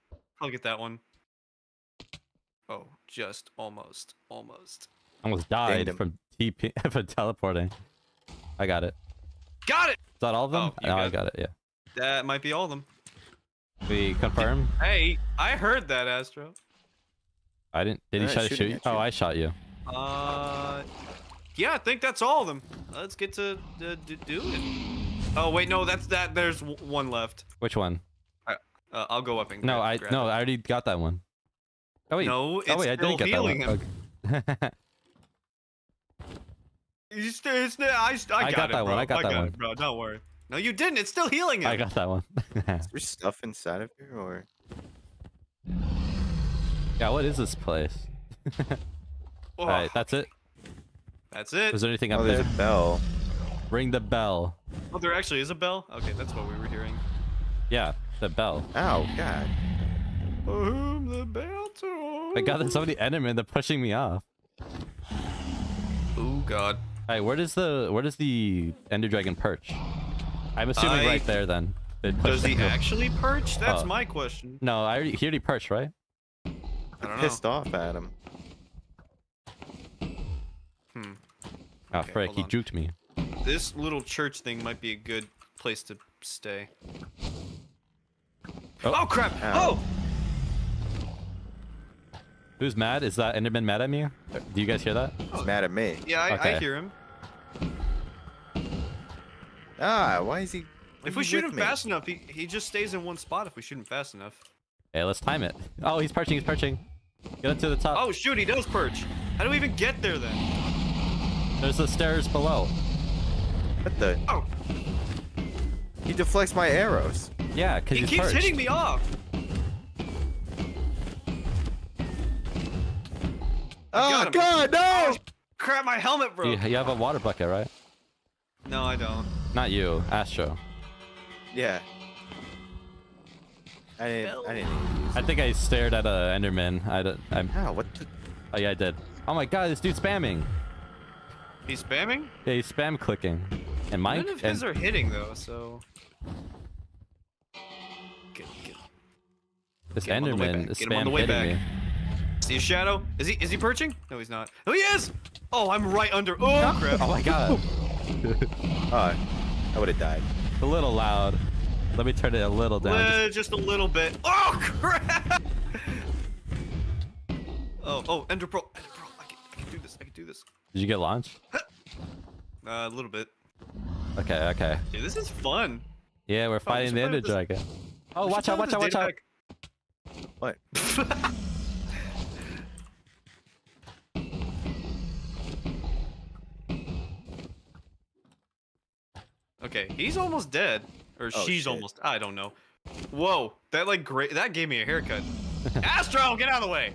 I'll get that one. Oh, just almost, almost. Almost died from T P for teleporting. I got it. Got it. Is that all of them? Oh, no, got I got it. it. Yeah. That might be all of them. We confirm. Hey, I heard that, Astro. I didn't. Did all he right, try to shoot you? Oh, I shot you. Uh, yeah, I think that's all of them. Let's get to uh, do it. Oh wait, no, that's that. There's one left. Which one? Uh, I'll go up and. No, I no, I already got that one. Oh wait, no, it's oh, wait, I didn't get that one. Him. you still, it's, I, I, I got, got it, that bro. one. I got I that got one. It, bro. Don't worry. No, you didn't. It's still healing him. I got that one. Is there stuff inside of here or? Yeah, what is this place? All right, that's it. That's it. Is there anything up oh, there? There's a bell. Ring the bell. Oh, there actually is a bell? Okay, that's what we were hearing. Yeah, the bell. Oh, God. For whom the bell tolls. My God, there's so many enemies. They're pushing me off. Oh, God. All right, where does the where does the Ender Dragon perch? I'm assuming I... right there, then. Does he actually perch? That's oh. my question. No, I already, he already perched, right? I don't know. Pissed off at him. Hmm. Oh, okay, frick, he juked me. This little church thing might be a good place to stay. Oh, oh crap! Ow. Oh! Who's mad? Is that Enderman mad at me? Do you guys hear that? He's mad at me. Yeah, I, okay. I hear him. Ah, why is he... If we shoot him me? fast enough, he, he just stays in one spot if we shoot him fast enough. Hey, let's time it. Oh, he's perching, he's perching. Get up to the top. Oh shoot, he does perch. How do we even get there then? There's the stairs below. What the? Oh. He deflects my arrows. Yeah, because he keeps perched. hitting me off. Oh God, no! Crap, my helmet broke. You, you have a water bucket, right? No, I don't. Not you, Astro. Yeah. I didn't. I, didn't I think I stared at a Enderman. I don't. I'm. Wow, what the? Oh yeah, I did. Oh my God, this dude's spamming. He's spamming? Yeah, he's spam clicking. And mine. None of his and... are hitting though, so. Get, get, this get Enderman is spam hitting me. See a shadow? Is he? Is he perching? No, he's not. Oh, he is! Oh, I'm right under. Oh crap! Oh my God! Oh, I would have died. A little loud. Let me turn it a little down. Uh, just... just a little bit. Oh crap! Oh, oh, Ender Pearl. Ender Pearl. I can, I can do this. I can do this. Did you get launched? Uh, a little bit. Okay, okay. Dude, this is fun. Yeah, we're fighting oh, we the Ender Dragon. This... Oh, we watch out, watch out, watch out. What? Okay, he's almost dead. Or oh, she's shit. almost, I don't know. Whoa, that like great, that gave me a haircut. Astro, get out of the way.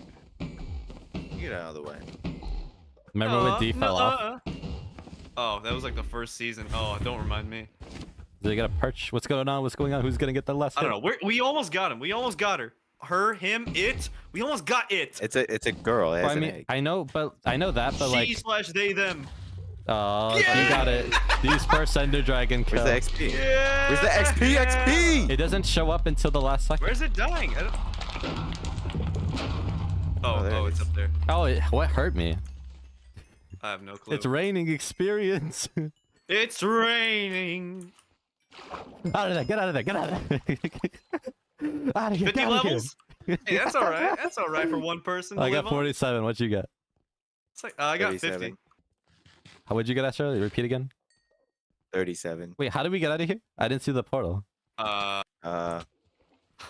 Get out of the way. Remember uh, when Dee fell uh, off? Uh, oh, that was like the first season. Oh, don't remind me. They got a perch. What's going on? What's going on? Who's gonna get the last? I don't know. We're, we almost got him. We almost got her. Her, him, it. We almost got it. It's a, it's a girl. It well, I mean, egg. I know, but I know that, but she like. She slash they them. Oh, yeah! You got it. These first Ender Dragon kills. Where's the X P? Yeah! Where's the X P? X P. It doesn't show up until the last second. Where's it dying? I don't... Oh, oh, oh it's up there. Oh, it, what hurt me? I have no clue. It's raining experience. It's raining. Out of there, get out of there, get out of there. Out of here, fifty levels? Here. Hey, that's alright. That's alright for one person. I got forty-seven. On. What you got? It's like, uh, I got fifty. How would you get, Astro? Repeat again. thirty-seven. Wait, how did we get out of here? I didn't see the portal. Uh. Uh.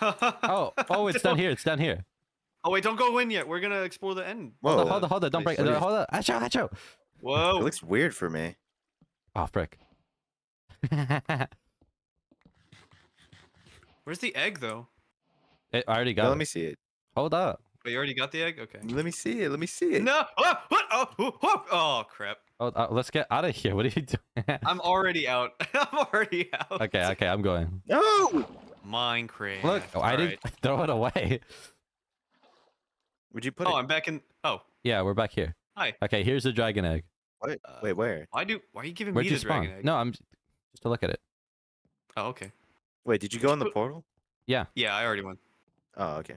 oh, oh, it's down here. It's down here. Oh wait, don't go in yet. We're gonna explore the end. Whoa. Hold on, hold on, hold on. Don't break. Wait, hold on. Astro, Astro. Whoa. It looks weird for me. Oh, frick. Where's the egg though? It, I already got no, it. Let me see it. Hold up. But you already got the egg? Okay. Let me see it. Let me see it. No! Oh, what? Oh, oh, oh, oh crap. Oh, uh, let's get out of here. What are you doing? I'm already out. I'm already out. Okay, okay, I'm going. No! Minecraft. Look, oh, I didn't right. throw it away. Would you put oh, it? Oh, I'm back in. Oh. Yeah, we're back here. Hi. Okay, here's the dragon egg. What? Uh, Wait, where? Why do? Why are you giving Where'd me the dragon egg? No, I'm just to look at it. Oh, okay. Wait, did you go in the portal? Yeah. Yeah, I already went. Oh, okay.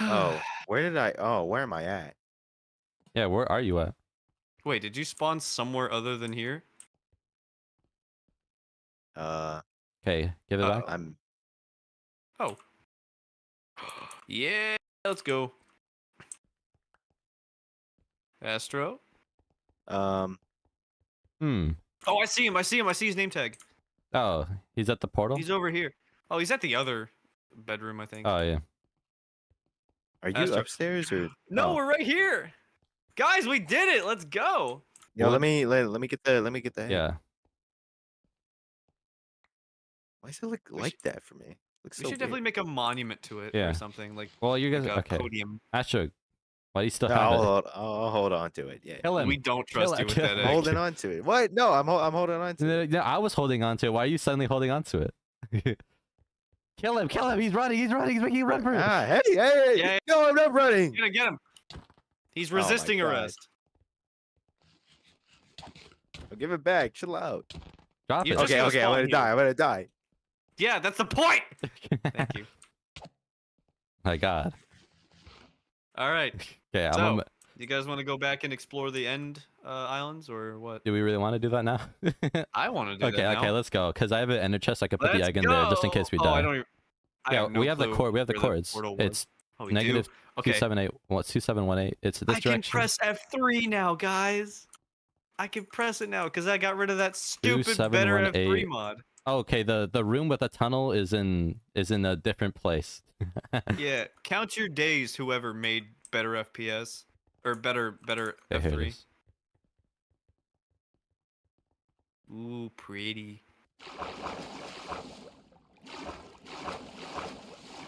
Oh, where did I? Oh, where am I at? Yeah, where are you at? Wait, did you spawn somewhere other than here? Uh. Okay, give it uh, back. I'm. Oh. Yeah, let's go. Astro? Um. Hmm. Oh, I see him. I see him. I see his name tag. Oh, he's at the portal? He's over here. Oh, he's at the other bedroom, I think. Oh, yeah. Are you Astro. upstairs or? No, oh. we're right here. Guys, we did it. Let's go. Yo, what? let me let, let me get the let me get the hand. Yeah. Why does it look we like should, that for me? It looks we so should weird. definitely make a monument to it yeah. or something like. Well, you guys like okay. Podium. Astro, why do you still no, have I'll it? Hold, I'll hold on to it. Yeah. Kill him. We don't trust Kill you with that egg. Holding on to it. What? No, I'm I'm holding on to it. No, I was holding on to it. Why are you suddenly holding on to it? Kill him! Kill him! He's running! He's running! He's making a run for him! Ah, hey! Hey! hey yeah, no, I'm not running! You're gonna get him! He's resisting oh arrest. I'll give it back. Chill out. Drop you it. Okay, okay. I'm gonna die. I'm gonna die. Yeah, that's the point. Thank you. My God. All right. Okay. So, I'm a... you guys want to go back and explore the end uh, islands or what? Do we really want to do that now? I want to do okay, that Okay. Okay. Let's go. Cause I have an ender chest. I can put let's the egg go. in there just in case we oh, die. I don't even... I yeah, have no we, have the cord, we have the cords. The it's oh, negative okay. two seven eight. Well, it's two seven one eight. It's this I direction. I can press F three now, guys. I can press it now because I got rid of that stupid better F three mod. Oh, okay, the the room with the tunnel is in is in a different place. Yeah, count your days, whoever made better F P S or better better okay, F three. Ooh, pretty.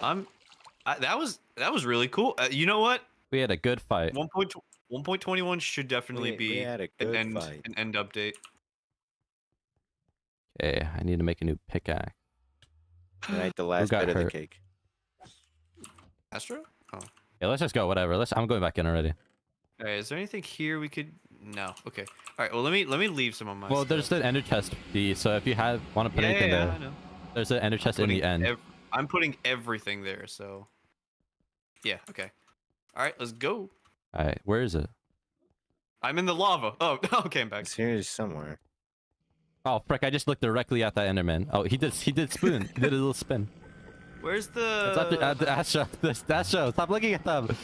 I'm. I, that was that was really cool. Uh, you know what? We had a good fight. one point twenty-one should definitely we, be we had a good an end fight. an end update. Okay, I need to make a new pickaxe. I ate the last bit hurt. of the cake. Astro? Oh. Yeah, let's just go. Whatever. Let's. I'm going back in already. All right. Is there anything here we could? No. Okay. All right. Well, let me let me leave some of my. Well, stuff. there's the ender chest, D. So if you have want to put yeah, anything yeah, there, I know. there's an ender chest in the end. Every, I'm putting everything there. So. Yeah. Okay. All right. Let's go. All right. Where is it? I'm in the lava. Oh. Okay. I'm back. It's here somewhere. Oh frick! I just looked directly at that Enderman. Oh, he did. He did spoon. He did a little spin. Where's the? It's after, after Astro. This Astro. Stop looking at them.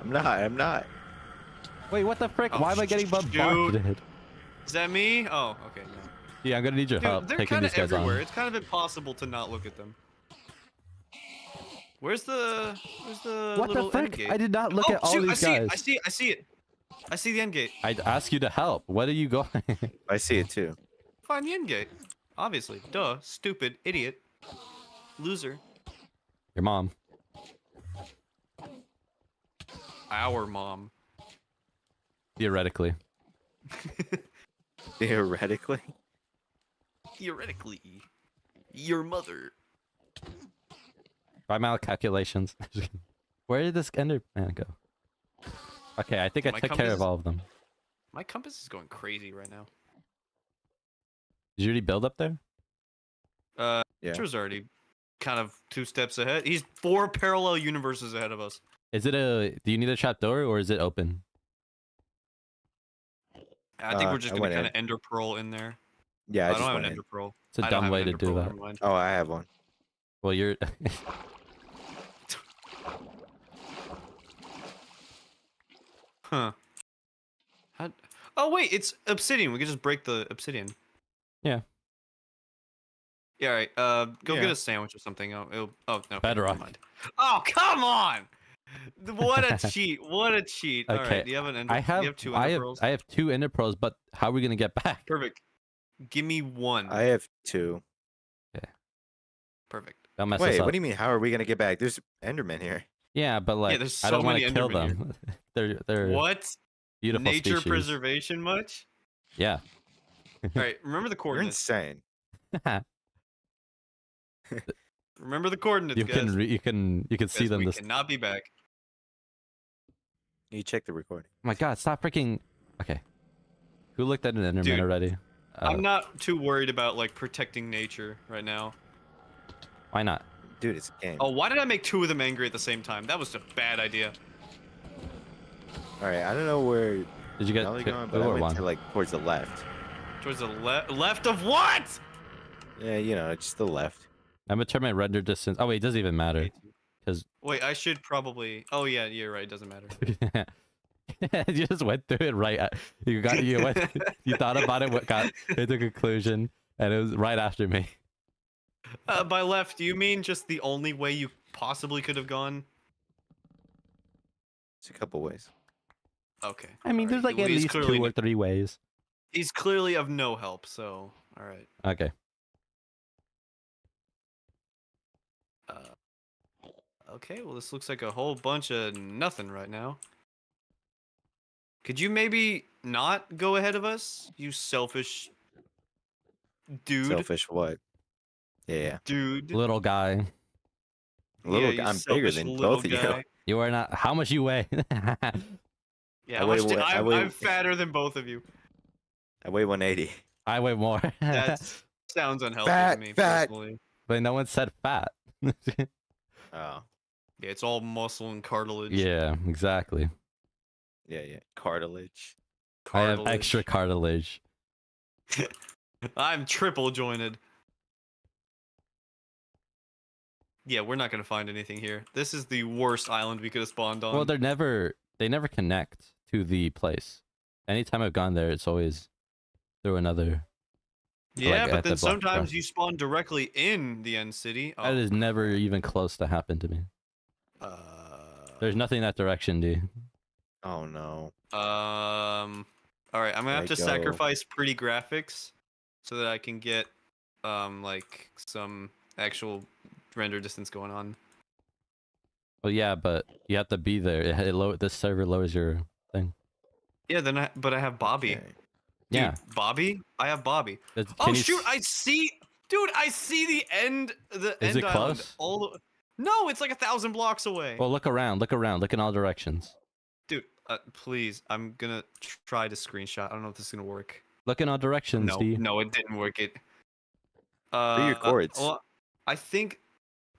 I'm not. I'm not. Wait, what the frick? Oh, Why am I getting bombarded? Is that me? Oh, okay. No. Yeah, I'm gonna need your Dude, help. They're kind of everywhere. On. It's kind of impossible to not look at them. Where's the? Where's the? What little the frick? End gate? I did not look oh, at all shoot, these I guys. I see it. I see it. I see the end gate. I asked you to help. What are you going? I see it too. Find the end gate. Obviously. Duh. Stupid. Idiot. Loser. Your mom. Our mom. Theoretically. Theoretically? Theoretically. Your mother. By my calculations. Where did this Enderman go? Okay, I think I took care of all of them. My compass is going crazy right now. Did you already build up there? Uh, yeah. It was already kind of two steps ahead. He's four parallel universes ahead of us. Is it a? Do you need a trap door or is it open? I think uh, we're just gonna kind of ender pearl in there. Yeah, I, I just don't have an ender pearl. It's a dumb way to do that. Oh, I have one. Well, you're. Huh. How... Oh wait, it's obsidian. We can just break the obsidian. Yeah. Yeah. All right. Uh, go yeah. get a sandwich or something. Oh, it'll... oh no. Bedrock. Oh come on! What a cheat! What a cheat! Okay. All right. Do you have an ender... I have. You have two ender pearls? I have, I have two ender pearls, but how are we gonna get back? Perfect. Give me one. I have two. Yeah. Perfect. Don't mess Wait, what do you mean? How are we gonna get back? There's Endermen here. Yeah, but like, yeah, there's so I don't want to kill them. they're they're what? Beautiful nature species. Preservation much? Yeah. All right. Remember the coordinates. You're insane. Remember the coordinates, you guys. Can re you can you can see them. We this cannot be back. You check the recording. Oh my God! Stop freaking. Okay. Who looked at an Enderman Dude. already? Uh, I'm not too worried about like protecting nature right now. Why not? Dude, it's a game. Oh, why did I make two of them angry at the same time? That was a bad idea. All right, I don't know where. Did you get going? But I went one. to like towards the left. Towards the left? Left of what? Yeah, you know, just the left. I'm gonna turn my render distance. Oh wait, it doesn't even matter. Because wait, I should probably. Oh yeah, you're right. It doesn't matter. You just went through it right. You got you went. You thought about it. What got to the conclusion, and it was right after me. Uh, by left, do you mean just the only way you possibly could have gone? It's a couple ways. Okay. I mean, all there's right. like at least two or three ways. He's clearly of no help, so all right. Okay. Uh, okay. Well, this looks like a whole bunch of nothing right now. Could you maybe not go ahead of us, you selfish dude? Selfish what? Yeah. Dude. Little guy. Little yeah, guy. I'm bigger than both of guy. you. You are not. How much you weigh? Yeah, I weigh, much, I, I weigh, I'm fatter than both of you. I weigh one eighty. I weigh more. That sounds unhealthy fat, to me fat. personally. But no one said fat. Oh. Yeah, it's all muscle and cartilage. Yeah, exactly. Yeah, yeah. Cartilage. cartilage. I have extra cartilage. I'm triple jointed. Yeah, we're not gonna find anything here. This is the worst island we could have spawned on. Well, they're never they never connect to the place. Anytime I've gone there, it's always through another. Yeah, like, but then the sometimes you spawn directly in the end city. Oh. That is never even close to happen to me. Uh, There's nothing in that direction, D. Oh no. Um. All right, I'm gonna have I to go. sacrifice pretty graphics so that I can get um like some actual render distance going on. Well, yeah, but you have to be there. It, it low, this server lowers your thing. Yeah, then I, but I have Bobby. Okay. Dude, yeah, Bobby. I have Bobby. It's, oh shoot! I see, dude. I see the end. The is end it island. close? All the, no, it's like a thousand blocks away. Well, look around. Look around. Look in all directions. Dude, uh, please. I'm gonna try to screenshot. I don't know if this is gonna work. Look in all directions. No, D. no, it didn't work. It. Uh, What are your chords? Uh, well, I think.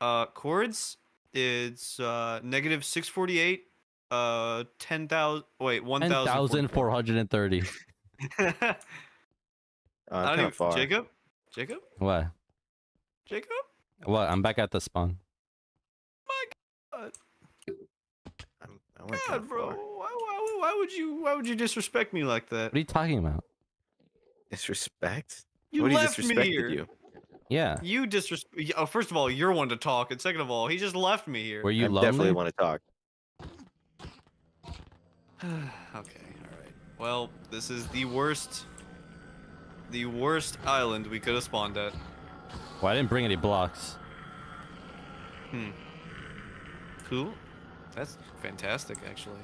Uh, chords, it's uh negative six forty-eight, uh ten thousand, wait, one thousand four hundred thirty. uh, I don't even, far. Jacob? Jacob? What? Jacob? What? I'm back at the spawn. My God. I'm, I went God, bro. Why, why, why would you, why would you disrespect me like that? What are you talking about? Disrespect? You what left me here. You? Yeah. You disrespect. Oh, first of all, you're one to talk, and second of all, he just left me here. Were you I lonely? Definitely want to talk. Okay, all right. Well, this is the worst, the worst island we could have spawned at. Well, I didn't bring any blocks. Hmm. Cool. That's fantastic, actually.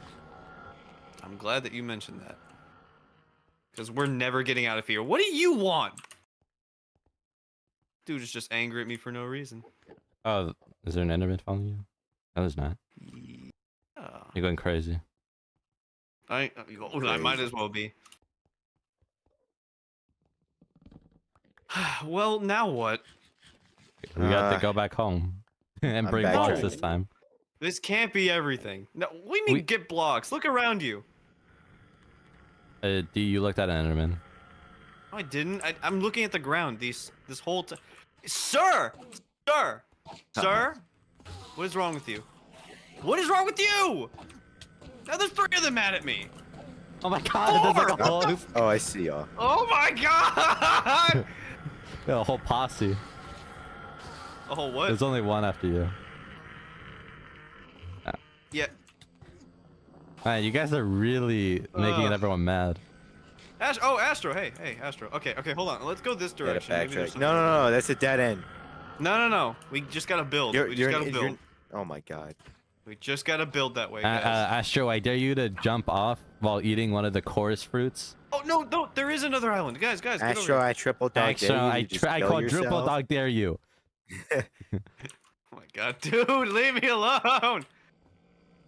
I'm glad that you mentioned that, because we're never getting out of here. What do you want? Dude is just angry at me for no reason. Oh, is there an Enderman following you? No, there's not. Yeah. You're going crazy. I, you go, crazy. I might as well be. Well, now what? We got uh, to go back home and I'm bring blocks this time. This can't be everything. No, we need we... get blocks. Look around you. Uh, D, you looked at an Enderman. No, I didn't. I, I'm looking at the ground. These this whole time. Sir, sir, sir. What is wrong with you? What is wrong with you? Now there's three of them mad at me. Oh my god, there's like a whole... Oh, I see y'all. Oh my god! A whole posse. A whole what? There's only one after you. Yeah. Alright, you guys are really making uh, everyone mad. Ast oh, Astro, hey, hey, Astro. Okay, okay, hold on. Let's go this direction. Maybe no, no, no, that's a dead end. No, no, no. We just gotta build. You're, we just gotta an, build. Oh my god. We just gotta build that way, guys. Uh, uh, Astro, I dare you to jump off while eating one of the chorus fruits. Oh, no, no, there is another island. Guys, guys, Astro, get over I triple dog Astro, dare you. I, tri I quadruple yourself. Dog dare you. Oh my god, dude, leave me alone.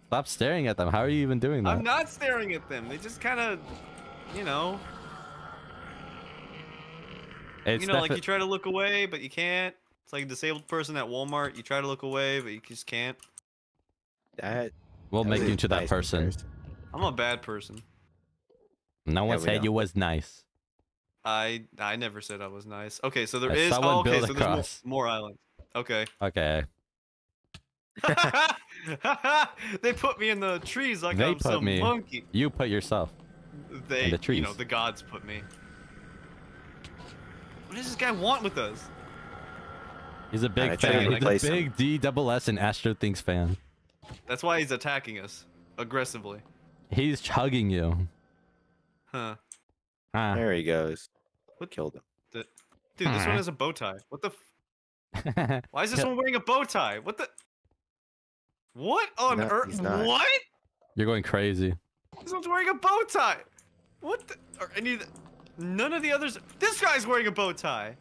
Stop staring at them. How are you even doing that? I'm not staring at them. They just kind of, you know. It's you know, like you try to look away, but you can't. It's like a disabled person at Walmart. You try to look away, but you just can't. That we'll that make you to nice that person. First. I'm a bad person. No one yeah, said you was nice. I I never said I was nice. Okay, so there I is oh, okay, so there's more, more islands. Okay. Okay. They put me in the trees like they I'm some me. monkey. You put yourself. They in the trees. You know, the gods put me. What does this guy want with us? He's a big right, fan. He's a big D double S and AstroThings fan. That's why he's attacking us aggressively. He's chugging you. Huh. Ah. There he goes. What killed him? The, dude, ah. this one has a bow tie. What the? F why is this one wearing a bow tie? What the? What on no, earth? What? You're going crazy. This one's wearing a bow tie. What? The, or any? Of the, none of the others. This guy's wearing a bow tie.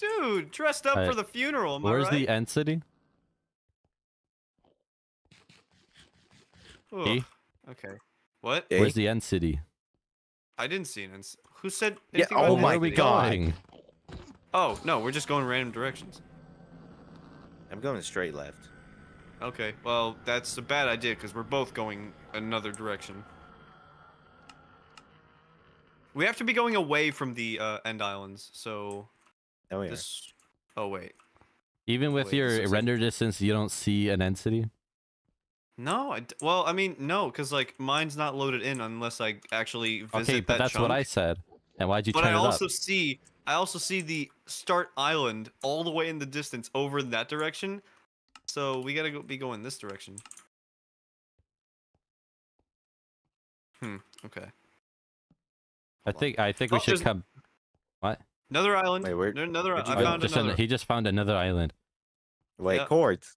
Dude, dressed up right. for the funeral. Am Where's I right? the end city? Oh, e? Okay. What? E? Where's the end city? I didn't see an end city. Who said? Yeah, oh my god. Going? Oh no, we're just going random directions. I'm going straight left. Okay. Well, that's a bad idea because we're both going another direction. We have to be going away from the uh, end islands. So. Oh yeah. This... Oh wait. Even with wait, your render like... distance, you don't see an end city. No, I, well, I mean, no, because, like, mine's not loaded in unless I actually visit that chunk. Okay, but that's what I said. And why'd you turn it up? But I also see, I also see the start island all the way in the distance over in that direction. So we gotta go, be going this direction. Hmm, okay. I think, I think we should come... What? Another island. Wait, where? Another island. He just found another island. Wait, cords.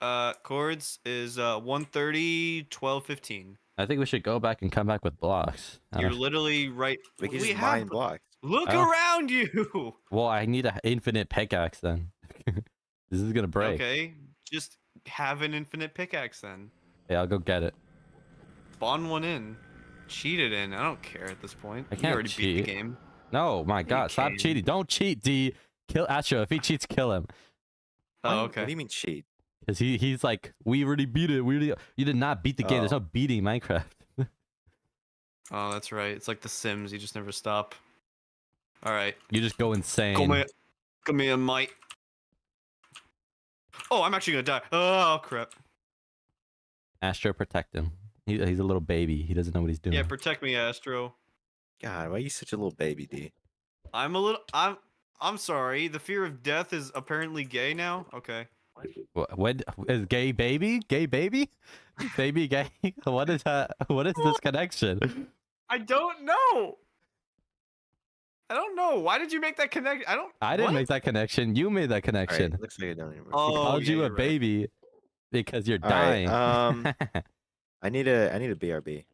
Uh, chords is uh one thirty, twelve fifteen. I think we should go back and come back with blocks. You're know. literally right. We, we just have blocks. Look around you. Well, I need an infinite pickaxe then. This is gonna break. Okay, just have an infinite pickaxe then. Yeah, I'll go get it. Spawn one in, cheat it in. I don't care at this point. I can't you already cheat. beat the game. No, my God, stop can. cheating! Don't cheat, D. Kill Astro. If he cheats, kill him. Oh, okay. What do you mean cheat? Cause he he's like, we already beat it. We already, you did not beat the game. Oh. There's no beating Minecraft. Oh, that's right. It's like The Sims. You just never stop. All right. You just go insane. Come here, come here, mate. Oh, I'm actually gonna die. Oh crap. Astro, protect him. He, he's a little baby. He doesn't know what he's doing. Yeah, protect me, Astro. God, why are you such a little baby, D? I'm a little. I'm. I'm sorry. The fear of death is apparently gay now. Okay. What, what is gay baby? Gay baby? Baby gay? What is that? What is this connection? I don't know. I don't know. Why did you make that connection? I don't. I didn't what? make that connection. You made that connection. Right, looks like you don't even. Oh, called yeah, you a right. baby because you're All dying. Right, um, I need a. I need a B R B.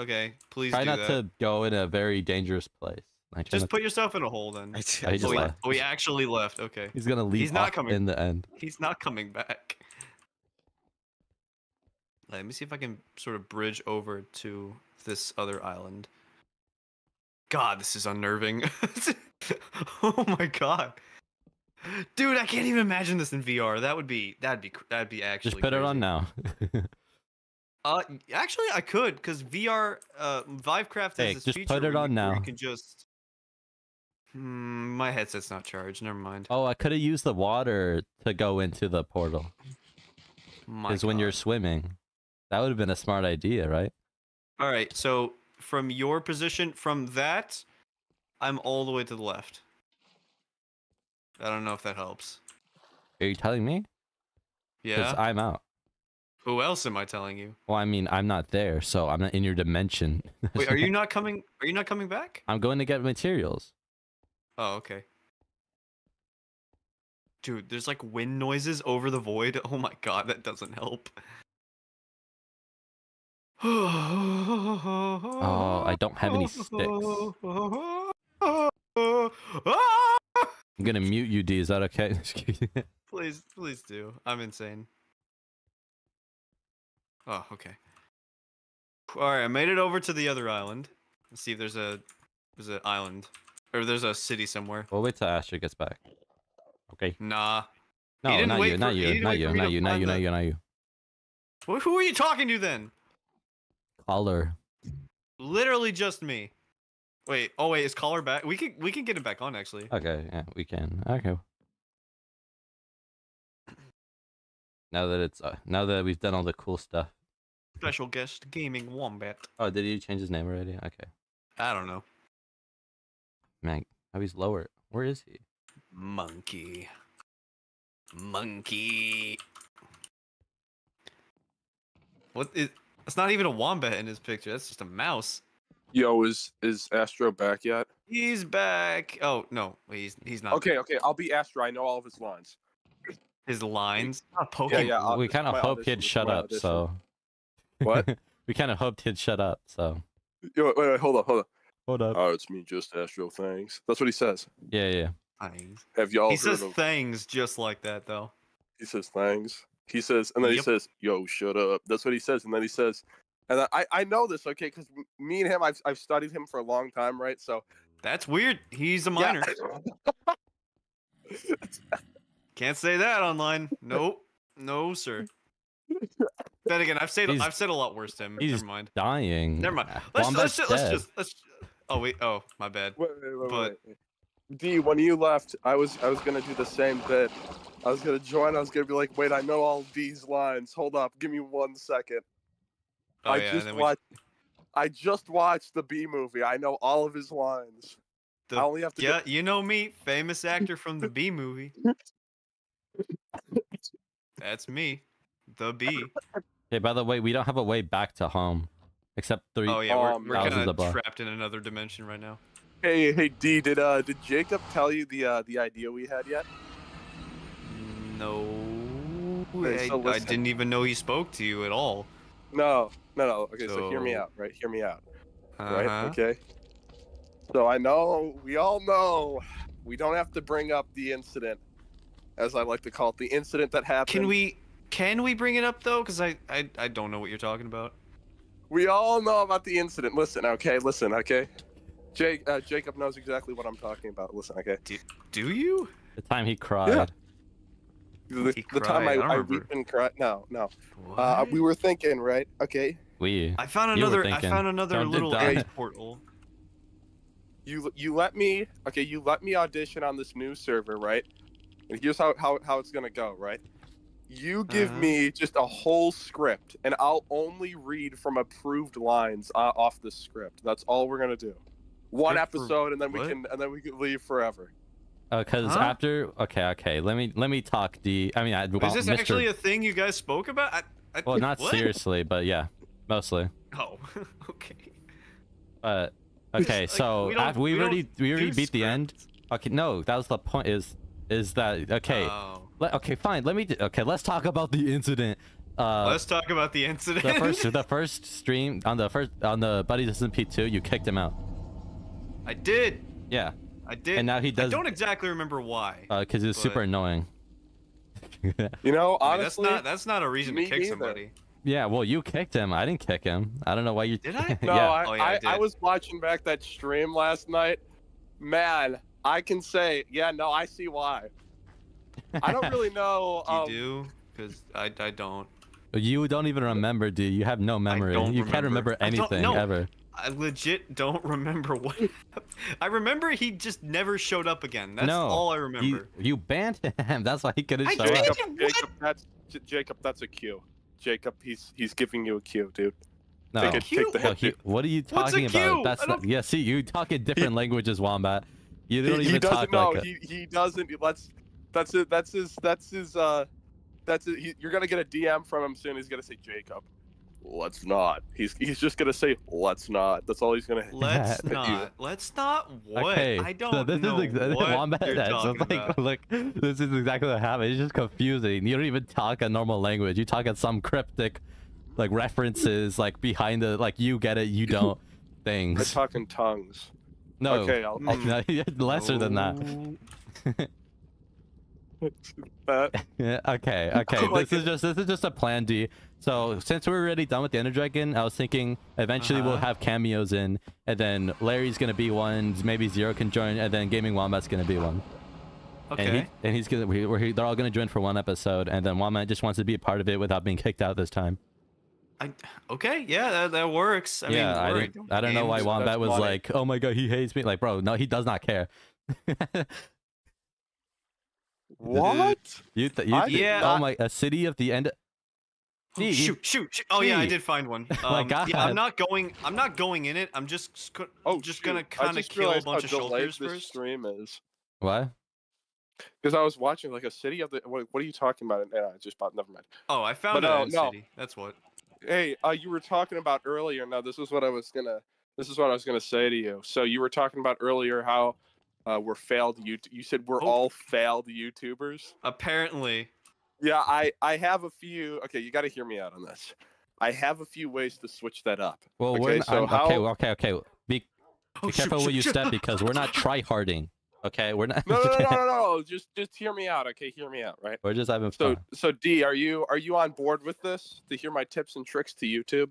Okay, please. Try do not that. to go in a very dangerous place. Just put to... yourself in a hole, then. I oh, he oh, we, oh, he actually left. Okay. He's gonna leave. He's not coming in the end. He's not coming back. Let me see if I can sort of bridge over to this other island. God, this is unnerving. Oh my god. Dude, I can't even imagine this in V R. That would be, that'd be, that'd be actually. Just put crazy. It on now. uh, actually, I could, because V R, uh, Vivecraft has hey, this just feature. Just put it on you, now. You can just. Hmm, my headset's not charged. Never mind. Oh, I could have used the water to go into the portal. Because when you're swimming, that would have been a smart idea, right? All right. So from your position, from that, I'm all the way to the left. I don't know if that helps. Are you telling me? Yeah. Because I'm out. Who else am I telling you? Well, I mean, I'm not there, so I'm not in your dimension. Wait, are you not coming? Are you not coming back? I'm going to get materials. Oh, okay. Dude, there's like wind noises over the void. Oh my god, that doesn't help. Oh, I don't have any sticks. I'm gonna mute you, Dee. Is that okay? Please, please do. I'm insane. Oh, okay. Alright, I made it over to the other island. Let's see if there's a... There's an island. Or there's a city somewhere. We'll wait till Astro gets back. Okay. Nah. No, not you, not you, not you, not you, not you, not you, not you. Who are you talking to then? Caller. Literally just me. Wait, oh wait, is Collar back? We can we can get him back on actually. Okay, yeah, we can. Okay. Now that it's uh, now that we've done all the cool stuff. Special guest gaming wombat. Oh, did he change his name already? Okay. I don't know. Man, oh, he's lower. Where is he? Monkey. Monkey. What is? It's not even a wombat in his picture. That's just a mouse. Yo, is is Astro back yet? He's back. Oh no, he's he's not. Okay, back. okay, I'll be Astro. I know all of his lines. His lines? Not yeah, yeah, we kind of hoped he'd shut up. Audition. So what? we kind of hoped he'd shut up. So. Yo, wait, wait, hold up, hold up, hold up. Oh, it's me, Just Astro Things. That's what he says. Yeah, yeah. Things. Have y'all? He heard says of... things just like that though. He says things. He says, and then yep. he says, "Yo, shut up." That's what he says, and then he says. And I, I know this, okay, because me and him, I've, I've studied him for a long time, right? So that's weird. He's a minor. Yeah. Can't say that online. Nope. No, sir. Then again, I've said he's, I've said a lot worse to him. He's Never mind. Dying. Never mind. Let's let's just, let's just let's. Oh wait. Oh my bad. Wait, wait, wait, but wait, wait. D, when you left, I was I was gonna do the same bit. I was gonna join. I was gonna be like, wait, I know all these lines. Hold up, give me one second. Oh, I yeah, just we... watched. I just watched the B movie. I know all of his lines. The... I only have to. Yeah, go... you know me, famous actor from the B movie. That's me, the B. Hey, by the way, we don't have a way back to home, except three. Oh yeah, we're, um, we're kind of trapped in another dimension right now. Hey, hey, D, did uh, did Jacob tell you the uh, the idea we had yet? No, hey, so I didn't even know he spoke to you at all. No. No, no. Okay, so, so hear me out, right? Hear me out, uh-huh. right? Okay. So I know we all know we don't have to bring up the incident, as I like to call it, the incident that happened. Can we? Can we bring it up though? Because I, I, I don't know what you're talking about. We all know about the incident. Listen, okay. Listen, okay. Jake, uh, Jacob knows exactly what I'm talking about. Listen, okay. Do, do you? The time he cried. Yeah. The, the time I, I, I weeped and cried. No, no. Uh, we were thinking, right? Okay. We. I found another. I found another Don't little edge portal. You you let me. Okay, you let me audition on this new server, right? And here's how how how it's gonna go, right? You give uh, me just a whole script, and I'll only read from approved lines uh, off the script. That's all we're gonna do. One episode, and then what? we can and then we can leave forever. Because uh, huh? after okay okay let me let me talk D I mean I, well, is this Mister actually a thing you guys spoke about? I, I, well not what? seriously but yeah mostly. Oh okay. Uh, okay like, so we, after, we, we already we already beat script. the end. Okay no that was the point is is that okay oh. let, okay fine let me okay let's talk about the incident. Uh, let's talk about the incident. The first the first stream on the first on the Buddy S M P two you kicked him out. I did. Yeah. I did. And now he does. I don't exactly remember why. Uh, because it's but... super annoying. You know, honestly, I mean, that's not that's not a reason to kick either. somebody. Yeah, well, you kicked him. I didn't kick him. I don't know why you did. I no, yeah. I, oh, yeah, I, I, did. I was watching back that stream last night. Man, I can say, yeah, no, I see why. I don't really know. Um, you do? Because I, I don't. You don't even remember, D. You have no memory. You remember. Can't remember anything no, ever. I legit don't remember what happened. I remember he just never showed up again. That's no, all I remember. You, you banned him. That's why he couldn't I show up. Jacob, Jacob, that's, Jacob, that's a cue. Jacob, he's he's giving you a cue, dude. No. Take a, take the no he, what are you talking about? That's not, yeah, see, you talk in different he, languages, Wombat. You don't he, even he talk no, like he, a... he doesn't. Let's. That's it. That's his. That's his. Uh, that's it. He, you're gonna get a D M from him soon. He's gonna say, Jacob, let's not. He's he's just gonna say, let's not. That's all he's gonna. Let's not. You. Let's not. What? Okay. I don't so this know is exactly what Wombat you're talking so about. Like, look, this is exactly what happened. It's just confusing. You don't even talk a normal language. You talk at some cryptic, like references, like behind the like you get it, you don't things. We're talking tongues. No. Okay. I'll, I'll... No, lesser than that. yeah, okay, okay. Like this is just this is just a plan D. So since we're already done with the Ender Dragon, I was thinking eventually uh-huh. we'll have cameos in, and then Larry's gonna be one, maybe Zero can join, and then Gaming Wombat's gonna be one. Okay. And, he, and he's gonna we, we're, they're all gonna join for one episode, and then Wombat just wants to be a part of it without being kicked out this time. I, okay, yeah, that, that works. I yeah, mean, I, worry, don't, I don't know why Wombat was funny. Like, oh my god, he hates me. Like, bro, no, he does not care. What? You th you th yeah. Oh my, a city of the end. Oh, shoot, shoot, shoot! Oh yeah, I did find one. Um, my God. Yeah, I'm not going. I'm not going in it. I'm just. Oh, just shoot. Gonna kind of kill a bunch of shoulders first. This stream is. What? Because I was watching like a city of the. What, what are you talking about? And I just bought. Never mind. Oh, I found a uh, no. city. That's what. Hey, uh, you were talking about earlier. Now this is what I was gonna. This is what I was gonna say to you. So you were talking about earlier how. Uh, we're failed you you said we're oh. all failed YouTubers apparently. Yeah, I I have a few. Okay, you got to hear me out on this. I have a few ways to switch that up. Well, okay, we're not, so how... okay, okay, okay. Be, oh, be careful shoot, where shoot, you shoot. step because we're not tryharding. Okay, we're not. No, no, no, no, no. Just just hear me out. Okay, hear me out. Right. We're just having fun. So so D, are you are you on board with this? To hear my tips and tricks to YouTube.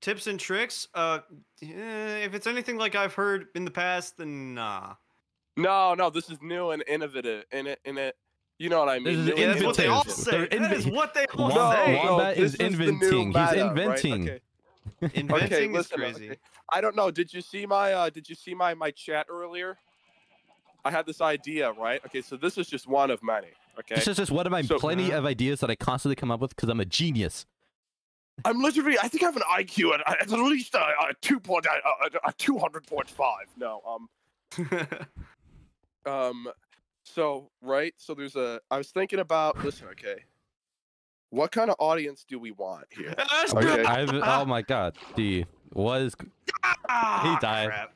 Tips and tricks. Uh, if it's anything like I've heard in the past, then nah. No, no, this is new and innovative, and it, and it, you know what I mean. This is yeah, that's what they all say. That is what they all no, say. Wombat no, is inventing. Is meta, He's inventing. Right? Okay. Inventing okay, listen, is crazy. Okay. I don't know. Did you see my? Uh, did you see my my chat earlier? I had this idea, right? Okay, so this is just one of many. Okay, this is just one of my so, plenty uh, of ideas that I constantly come up with because I'm a genius. I'm literally. I think I have an I Q at, at least a, a two point a, a two hundred point five. No, um. Um, so, right, so there's a, I was thinking about, listen, okay, what kind of audience do we want here? Okay. I've, oh my god, D, what is, ah, he died. Crap.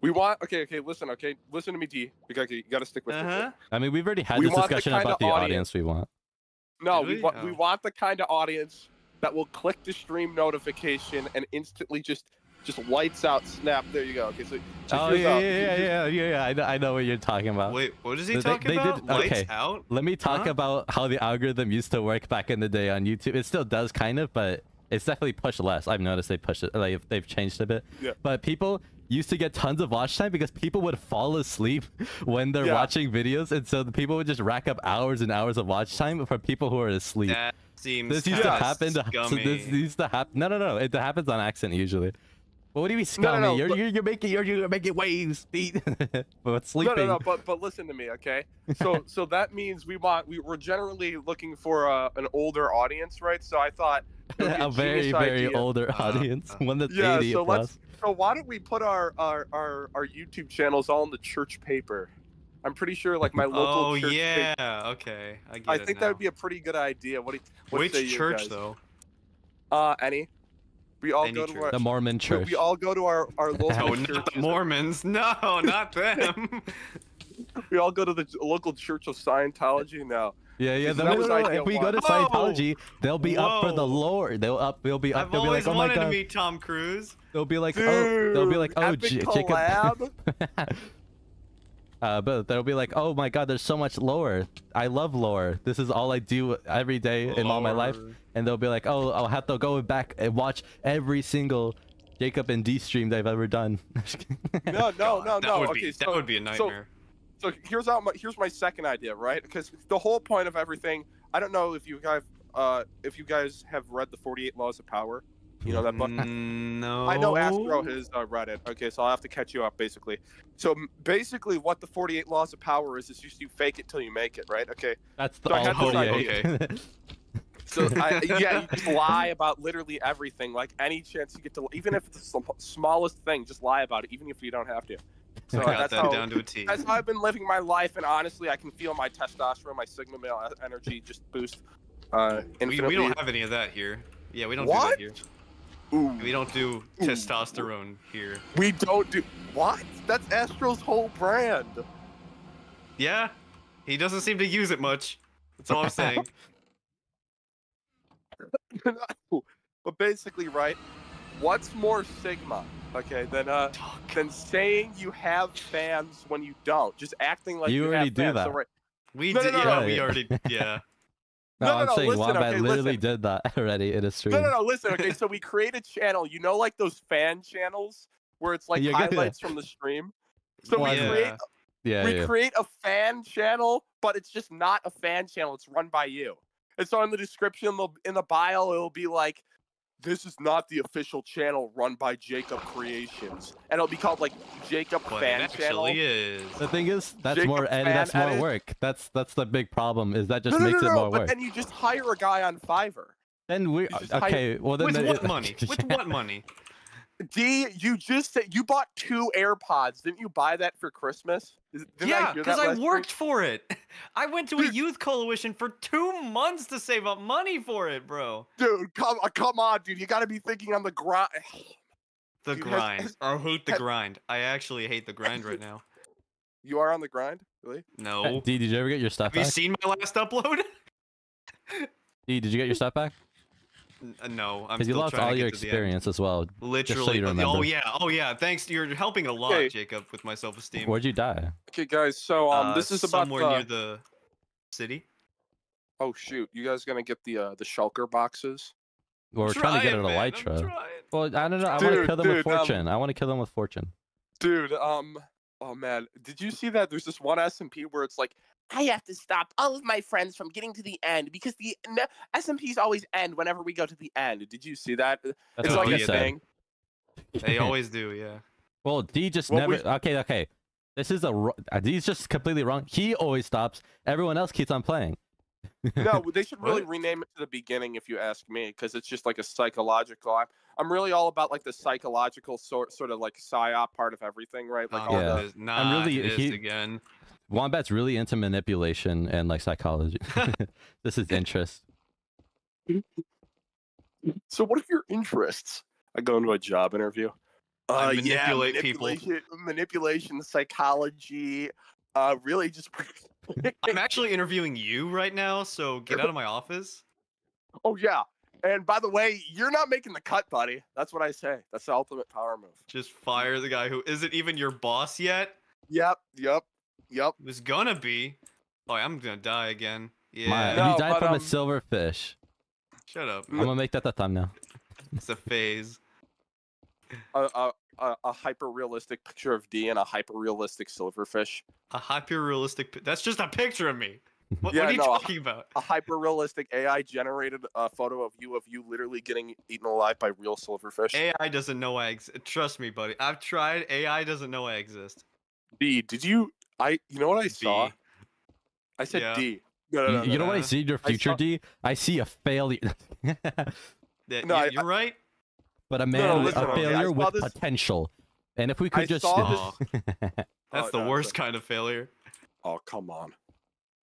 We want, okay, okay, listen, okay, listen to me, D, okay, okay, you gotta stick with uh -huh. me. I mean, we've already had we this discussion the about the audience. audience we want. No, we? We, want, oh. we want the kind of audience that will click the stream notification and instantly just... just lights out, snap. There you go. Okay, so, so oh yeah, yeah, yeah, yeah, yeah. I, I know what you're talking about. Wait, what is he they, talking they about? Did, lights okay. out. Let me talk huh? about how the algorithm used to work back in the day on YouTube. It still does kind of, but it's definitely pushed less. I've noticed they pushed it. Like they've changed a bit. Yeah. But people used to get tons of watch time because people would fall asleep when they're yeah. watching videos, and so the people would just rack up hours and hours of watch time for people who are asleep. That seems this used to happen. To, so this used to happen. No, no, no. It happens on accident usually. What do you mean scummy? No, no, no, you're, you're, you're making you're, you're making waves, but sleeping. No, no, no. But but listen to me, okay? So so that means we want we we're generally looking for a, an older audience, right? So I thought a, a very very idea. older audience, uh, one that's yeah, eighty so plus. Let's, so why don't we put our, our our our YouTube channels all in the church paper? I'm pretty sure like my local. Oh church yeah, paper. okay. I, get I it think now. that would be a pretty good idea. What do you, Which say church you guys? though? Uh, any. We all Any go to our, the Mormon church. We all go to our our local. No, not the Mormons. No, not them. We all go to the local church of Scientology now. Yeah, yeah. The, that no, was no, no. If we go to Scientology, Whoa. they'll be Whoa. up for the Lord. They'll up. They'll be up. I've they'll be like, oh my God. I've always wanted to meet Tom Cruise. They'll be like, Dude, oh, they'll be like, oh, Jacob. Uh, but they'll be like, oh my God, there's so much lore. I love lore. This is all I do every day lore. in all my life. And they'll be like, oh, I'll have to go back and watch every single Jacob and D stream they've ever done. no, no, no, God, no. That would, okay, be, so, that would be a nightmare. So here's how my, here's my second idea, right? Because the whole point of everything, I don't know if you guys uh, if you guys have read the forty-eight Laws of Power. You know that book? No. I know Astro has uh, read it. Okay, so I'll have to catch you up, basically. So basically, what the forty-eight Laws of Power is is just you fake it till you make it, right? Okay. That's the so whole okay. So I, yeah, you lie about literally everything. Like any chance you get to, even if it's the smallest thing, just lie about it, even if you don't have to. So got that's that how, down to a T. That's how I've been living my life, and honestly, I can feel my testosterone, my sigma male energy just boost. Uh, we, we don't have any of that here. Yeah, we don't what? do that here. Ooh. We don't do Ooh. testosterone here. We don't do what? That's Astro's whole brand. Yeah, he doesn't seem to use it much. That's all I'm saying. But basically, right? What's more sigma? Okay, then uh, then saying you have fans when you don't, just acting like you, you already have do fans. that. So, right. We no, did, no, no, yeah, no. we already, yeah. No, no, I'm no, saying listen, Wombat okay, literally listen. did that already in a stream. No, no, no, listen, okay, so we create a channel, you know, like those fan channels where it's like You're highlights from the stream. So well, we yeah. create, yeah, we yeah. create a fan channel, but it's just not a fan channel. It's run by you. And so in the description, in the bio, it'll be like, this is not the official channel run by Jacup Creations, and it'll be called like Jacup but Fan it actually Channel. Is. The thing is, that's Jacup more and that's more edit. work. That's that's the big problem. Is that just no, no, makes no, no, it more but work? And you just hire a guy on Fiverr. Then we okay. Well, then with then, what it, money? With what money? Dee, you just said you bought two AirPods. Didn't you buy that for Christmas? Didn't yeah, because I, I worked week? for it. I went to a youth coalition for two months to save up money for it, bro. Dude, come, come on, dude. You got to be thinking on the grind. The dude, grind. Has, I hate the has, grind. I actually hate the grind right now. You are on the grind? Really? No. Dee, did you ever get your stuff Have back? Have you seen my last upload? Dee, did you get your stuff back? No, I'm because you lost all your experience as well. Literally. So oh yeah, oh yeah. Thanks, you're helping a lot, okay. Jacup, with my self-esteem. Where'd you die? Okay, guys. So um, uh, this is about somewhere the... near the city. Oh shoot, you guys gonna get the uh, the shulker boxes? Well, we're trying, trying to get man, an elytra. Well, I don't know. I dude, want to kill them dude, with fortune. Um, I want to kill them with fortune. Dude, um, oh man, did you see that? There's this one S and P where it's like, I have to stop all of my friends from getting to the end because the S and Ps always end whenever we go to the end. Did you see that? That's it's like a thing. They always do, yeah. Well, D just well, never... We... Okay, okay. This is a... D's just completely wrong. He always stops. Everyone else keeps on playing. No, they should really rename it to the beginning if you ask me, because it's just like a psychological... I'm, I'm really all about like the psychological sort sort of like psyop part of everything, right? Like, oh, all yeah. the... Nah, I'm really... It is he... again. Wombat's really into manipulation and like psychology. This is interest. So what are your interests? I go into a job interview. Uh, I manipulate yeah, manipulation, people. Manipulation, psychology. Uh, really just. I'm actually interviewing you right now, so get out of my office. Oh yeah, and by the way, you're not making the cut, buddy. That's what I say. That's the ultimate power move. Just fire the guy who isn't even your boss yet. Yep. Yep. Yep. It was gonna be. Oh, I'm gonna die again. Yeah. My, no, you died but, from um, a silver fish. Shut up. Man. I'm gonna make that the thumbnail. It's a phase. A, a, a hyper-realistic picture of D and a hyper-realistic silverfish. A hyper-realistic... That's just a picture of me. What, yeah, what are you no, talking a, about? A hyper-realistic A I-generated uh, photo of you of you literally getting eaten alive by real silverfish. A I doesn't know I exist. Trust me, buddy. I've tried. A I doesn't know I exist. D, did you... I, you know what I saw? D. I said yeah. D. No, no, no, you no, know no. what I see in your future, I saw... D? I see a failure. yeah, no, you're I, right. But a man, no, listen, a failure with this... potential. And if we could I just... Saw this... That's oh, the no, worst no. kind of failure. Oh, come on.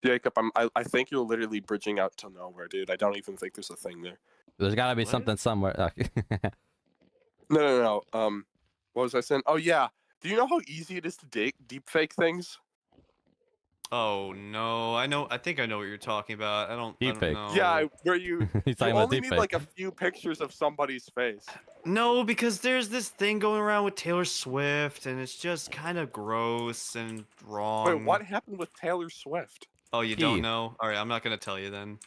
Jacup, I'm, I, I think you're literally bridging out to nowhere, dude. I don't even think there's a thing there. There's gotta be what? something somewhere. no, no, no. Um, what was I saying? Oh, yeah. Do you know how easy it is to de deepfake things? Oh no, I know. I think I know what you're talking about. I don't. Deepfake. I don't know. Yeah, where you, you only need like a few pictures of somebody's face. No, because there's this thing going around with Taylor Swift, and it's just kind of gross and wrong. Wait, what happened with Taylor Swift? Oh, you Deep. don't know? All right, I'm not gonna tell you then.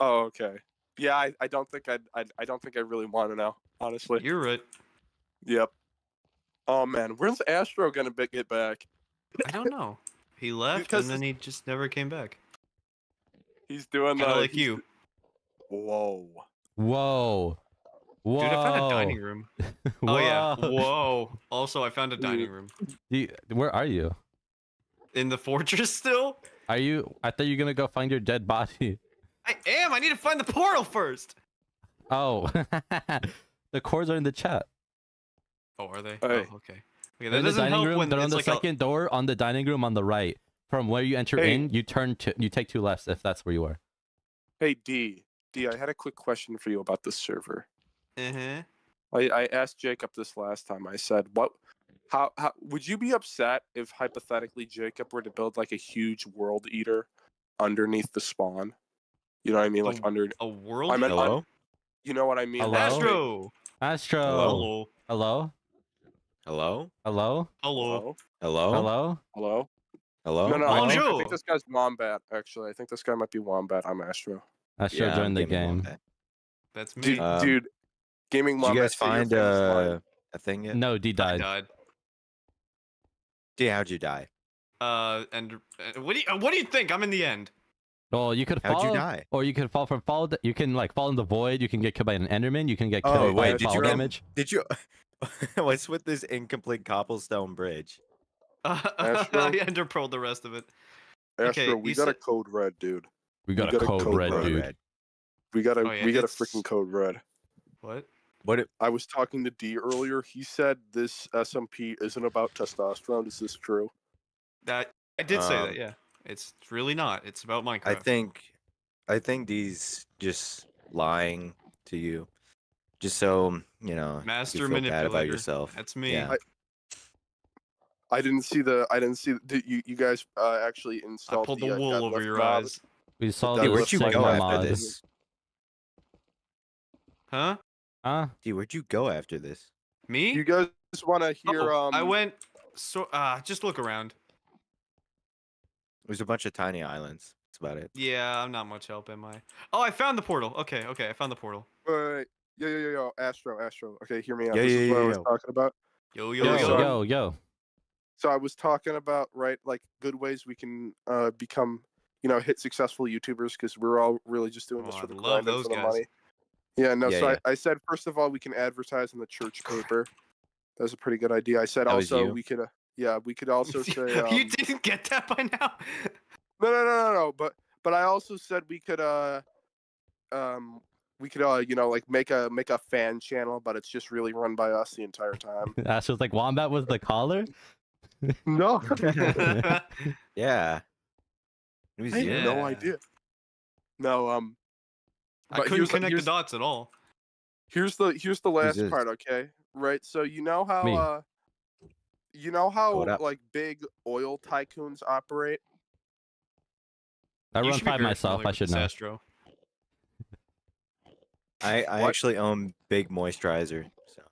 Oh, okay. Yeah, I, I don't think I'd, I I don't think I really want to know, honestly. You're right. Yep. Oh man, where's Astro gonna be, get back? I don't know. He left because and then he just never came back. He's doing that. Like you. Whoa. Whoa. Whoa. Dude, I found a dining room. Oh, yeah. Whoa. Also, I found a dining room. You, where are you? In the fortress still? Are you? I thought you were going to go find your dead body. I am. I need to find the portal first. Oh. The cords are in the chat. Oh, are they? Right. Oh, okay. Okay, that doesn't help room, when they're on the like second a... door on the dining room on the right. From where you enter hey. in, you turn to you take two lefts if that's where you are. Hey D, D, I had a quick question for you about this server. Uh-huh. I, I asked Jacob this last time. I said, "What? How? How would you be upset if hypothetically Jacob were to build like a huge world eater underneath the spawn? You know what I mean? Like a, under a world. I meant, hello. Un, you know what I mean? Hello? Astro. Astro. Hello. Hello. Hello? Hello? Hello? Hello? Hello? Hello? Hello? No, no, I think, I think this guy's Wombat, actually. I think this guy might be Wombat. I'm Astro. Astro yeah, joined the game. Wombat. That's me. Dude, um, dude Gaming Wombat. Did you guys find uh, a thing yet? No, D died. I died. D, how'd you die? Uh, and uh, what, do you, uh, what do you think? I'm in the end. Well, you could how'd fall. How'd you die? Or you could fall from fall. You can, like, fall in the void. You can get killed by an Enderman. You can get killed oh, by wait, did fall you damage. Did you... What's with this incomplete cobblestone bridge? Uh, Astro, I enderpearled the rest of it. Astro, okay, we got said... a code red, dude. We got, we got a code, code red, red, dude. We got a oh, yeah, we got it's... a freaking code red. What? What? It... I was talking to D earlier. He said this S M P isn't about testosterone. Is this true? That I did um, say that. Yeah, it's really not. It's about Minecraft. I think, I think D's just lying to you. Just so, you know, master you feel manipulator. Bad about yourself. That's me. Yeah. I, I didn't see the. I didn't see. The, did you, you guys uh, actually installed. I pulled the, the wool uh, over your mob. eyes. We saw the. Dude, where'd you go after this? Huh? Huh? Dude, where'd you go after this? Me? You guys want to hear? Oh, um. I went. So, uh, just look around. There's a bunch of tiny islands. That's about it. Yeah, I'm not much help, am I? Oh, I found the portal. Okay, okay, I found the portal. Wait, wait, wait. Yo, yo, yo, yo, Astro, Astro. Okay, hear me out. Yo, this yo, is what yo, I was yo. talking about. Yo, yo, yo, yo, yo, yo. So I was talking about, right, like, good ways we can uh, become, you know, hit successful YouTubers, because we're all really just doing oh, this for the, love those for the guys. money. Yeah, no, yeah, so yeah. I, I said, first of all, we can advertise in the church paper. That was a pretty good idea. I said that also we could, uh, yeah, we could also say... Um, you didn't get that by now? no, no, no, no, no, but, but I also said we could... Uh, um. We could, uh, you know, like make a make a fan channel, but it's just really run by us the entire time. Astro's like Wombat was the caller. No. yeah. It was, I yeah. had no idea. No. Um. I couldn't connect the dots at all. Here's the here's the last here's part. Okay. Right. So you know how Me. uh, you know how like big oil tycoons operate. I you run five myself. I should know. Astro. I, I actually own Big Moisturizer. So.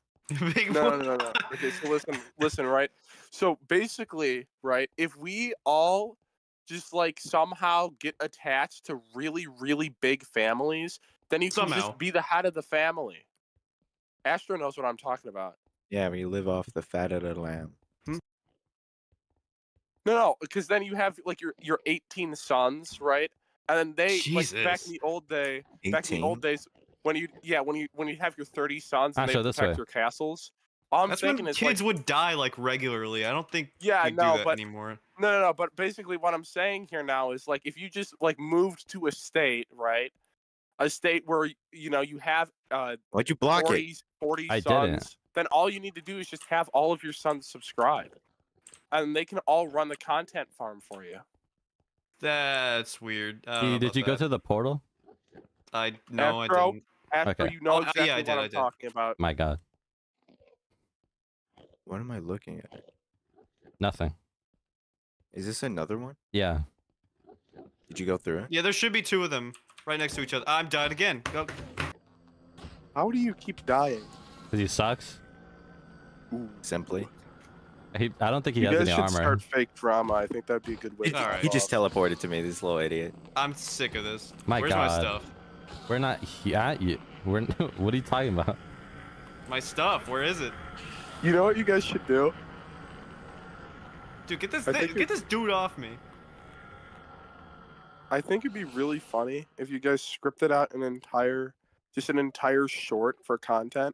Big no, no, no, no. Okay, so listen, listen, right? So basically, right, if we all just, like, somehow get attached to really, really big families, then you somehow. can just be the head of the family. Astro knows what I'm talking about. Yeah, we live off the fat of the lamb. Hmm? No, no, because then you have, like, your, your eighteen sons, right? And then they, Jesus. like, back in the old day, eighteen? Back in the old days... When you yeah, when you when you have your thirty sons and Astro, they protect your castles. All I'm That's thinking when is kids like, would die like regularly. I don't think yeah, no, do that but, anymore. No no no, but basically what I'm saying here now is like if you just like moved to a state, right? A state where you know you have uh Why'd you block forty, it? forty I sons, didn't. Then all you need to do is just have all of your sons subscribe. And they can all run the content farm for you. That's weird. Did, did you that. go to the portal? I no Astro, I didn't. Astro, okay. you know exactly oh, yeah, I did, what I'm I did. talking about. My God. What am I looking at? Nothing. Is this another one? Yeah. Did you go through it? Yeah, there should be two of them right next to each other. I'm died again. Go. How do you keep dying? Because he sucks. Ooh. Simply. He, I don't think he you has any armor. You guys should start fake drama. I think that'd be a good way. All right. He just teleported to me, this little idiot. I'm sick of this. My Where's God. my stuff? We're not at you. We're, what are you talking about? My stuff. Where is it? You know what you guys should do? Dude, get this th get this dude off me. I think it'd be really funny if you guys scripted out an entire, just an entire short for content,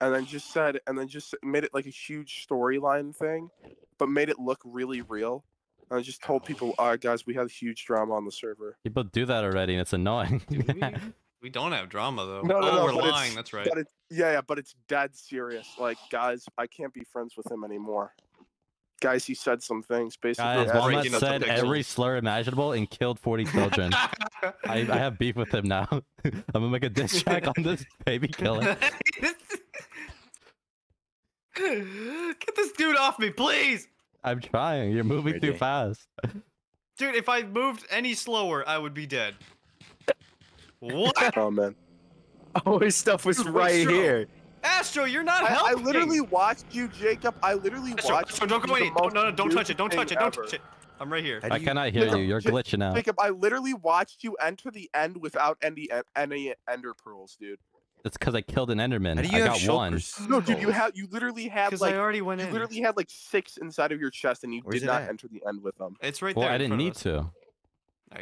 and then just said, and then just made it like a huge storyline thing, but made it look really real. And I just told people, all right, guys, we had huge drama on the server. People do that already, and it's annoying. We don't have drama though. No, no, oh, no, we're lying. That's right. But it, yeah, yeah, but it's dead serious. Like, guys, I can't be friends with him anymore. Guys, he said some things. Basically, guys, Walnut said every slur imaginable and killed forty children. I, I have beef with him now. I'm gonna make a diss track on this baby killer. Get this dude off me, please. I'm trying. You're moving You're too dead. fast, dude. If I moved any slower, I would be dead. What? Oh man! Oh, his stuff was Astro. right here. Astro, you're not I, helping. I literally watched you, Jacob. I literally Astro, watched. Astro, don't go away. Don't, no, no, don't touch it. Don't touch it. Don't ever. touch it. I'm right here. I you, cannot hear Jacob, you. You're glitching out. Jacob, I literally watched you enter the end without any any ender pearls, dude. That's because I killed an Enderman. I got shoulders? one. No, dude, you had you literally had like I already went you in. literally had like six inside of your chest, and you Where's did not at? enter the end with them. It's right well, there. Well, I didn't need to.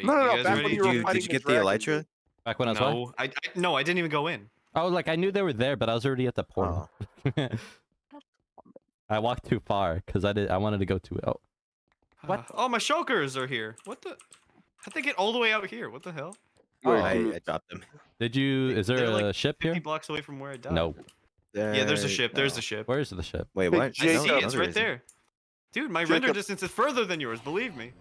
No, no, back when you were fighting the dragon. Did you get the elytra? Back when I was no, I, I no, I didn't even go in. Oh, like I knew they were there, but I was already at the portal. Oh. I walked too far because I did. I wanted to go too. Oh, what? Uh, oh, my shulkers are here. What the? How'd they get all the way out here? What the hell? Oh, I, I dropped them. Did you? Is there They're a like ship here? fifty blocks away from where I died. No. There, yeah, there's a ship. There's no. a ship. Where's the ship? Wait, what? I no, see no, it's no, right there. Dude, my Jacob. render distance is further than yours. Believe me.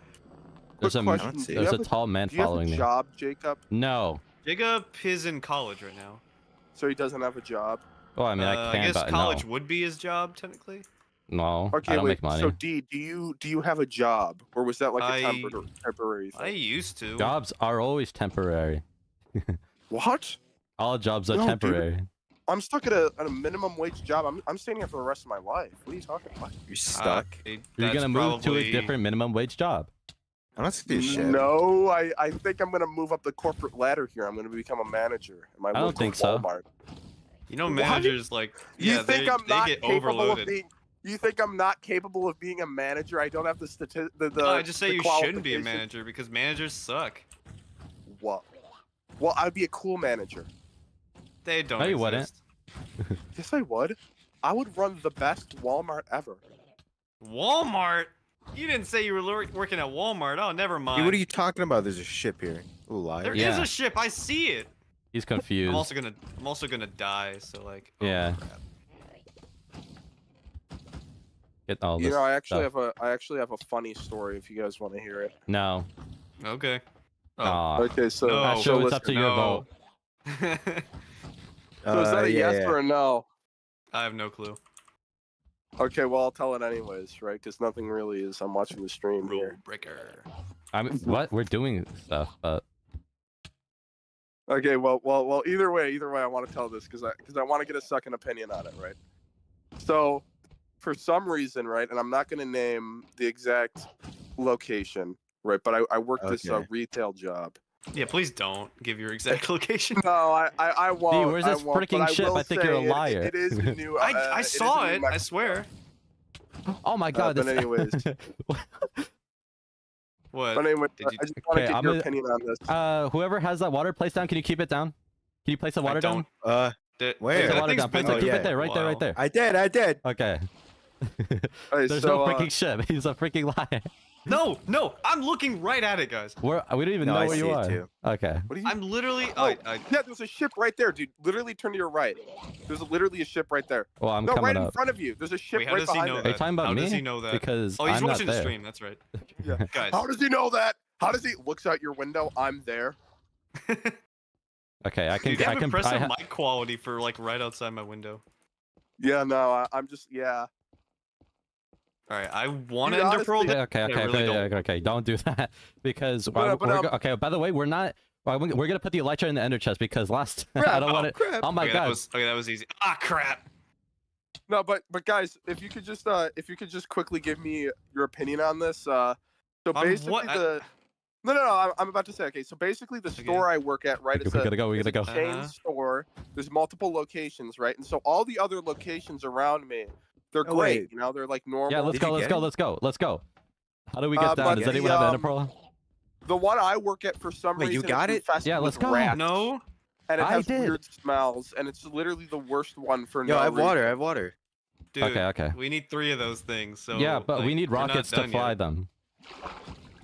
There's a there's a tall man following me. Do you have a job, Jacob? No. Jacob is in college right now. So he doesn't have a job? Oh, I mean, I can, uh, I guess but college no. would be his job, technically? No, okay, I don't wait, make money. So, Dee, do you, do you have a job? Or was that like I, a temporary, temporary thing? I used to. Jobs are always temporary. What? All jobs are no, temporary. Dude, I'm stuck at a, at a minimum wage job. I'm, I'm staying here for the rest of my life. What are you talking about? You're stuck. Uh, it, You're going to move probably... to a different minimum wage job. I'm not stupid shit. No, I, I think I'm gonna move up the corporate ladder here. I'm gonna become a manager. At my I don't think so. Walmart. You know, managers like yeah, you think they, I'm they not get overloaded. Being, you think I'm not capable of being a manager? I don't have the statistics. No, I just say you shouldn't be a manager because managers suck. What? Well, I'd be a cool manager. They don't. No, you wouldn't. Yes, I would. I would run the best Walmart ever. Walmart. You didn't say you were working at Walmart. Oh, never mind. Hey, what are you talking about? There's a ship here. Ooh, liar. There yeah. is a ship. I see it. He's confused. I'm also gonna. I'm also gonna die. So like. Oh, yeah. Crap. Get all. You know, I actually stuff. have a. I actually have a funny story. If you guys want to hear it. No. Okay. Oh. Okay. So. No. So sure it's up to no. your vote. So is that uh, a yeah, yes yeah. or a no? I have no clue. Okay, well I'll tell it anyways, right? Because nothing really is. I'm watching the stream Rule here. Breaker. I'm what we're doing stuff, but okay, well, well, well. Either way, either way, I want to tell this because I because I want to get a second opinion on it, right? So, for some reason, right, and I'm not going to name the exact location, right? But I, I worked okay. this uh, retail job. Yeah, please don't give your exact location. No, I, I, I won't. Dude, where's this I won't, freaking ship? I, I think you're a liar. It, it is new. Uh, I, I saw it. I swear. Oh my god. Uh, but anyways. What? But anyway, you... I just want to okay, get I'm your gonna... opinion on this. Uh, whoever has that water, place down. Can you keep it down? Can you place the water down? Uh, where? Place water down. Place been... oh, keep yeah. it there. Right wow. there. Right there. I did. I did. Okay. Right, There's so, no freaking uh... ship. He's a freaking liar. No, no, I'm looking right at it, guys. We're, we don't even no, know I where you are. Too. Okay. What are you... I'm literally... Oh, I, I... Yeah, there's a ship right there, dude. Literally turn to your right. There's literally a ship right there. Well, I'm no, coming right up. in front of you. There's a ship Wait, right behind you. Are you talking about how me? How does he know that? Because oh, he's I'm watching not the stream. That's right. Yeah. Guys. How does he know that? How does he... Looks out your window. I'm there. Okay, I can... Dude, I have impressive I ha mic quality for, like, right outside my window. Yeah, no, I, I'm just... Yeah. All right, I want to enter pearl. Okay, okay, okay, really okay, don't. okay. Don't do that because but, uh, but, um, okay. By the way, we're not. We're gonna put the elytra in the ender chest because last. Crap, I don't oh, want it. Crap. Oh my okay, god. That was, okay, that was easy. Ah, crap. No, but but guys, if you could just uh, if you could just quickly give me your opinion on this. Uh, so um, basically what? the. I... No, no, no. I'm about to say. Okay, so basically the okay. store I work at, right? Okay, it's we a, gotta go. We gotta go. Chain uh-huh. store. There's multiple locations, right? And so all the other locations around me. They're oh, great. Wait. You know, they're like normal. Yeah, let's go, let's go, let's go, let's go. How do we get uh, down? Does the, anyone um, have an enderpearl? The one I work at for some wait, reason. You got it? Yeah, let's go. Rats, no. And it I has did. weird smells, and it's literally the worst one for Yo, no I have reason. water, I have water. Dude, okay, okay. We need three of those things. So yeah, but like, we need rockets to fly yet. them.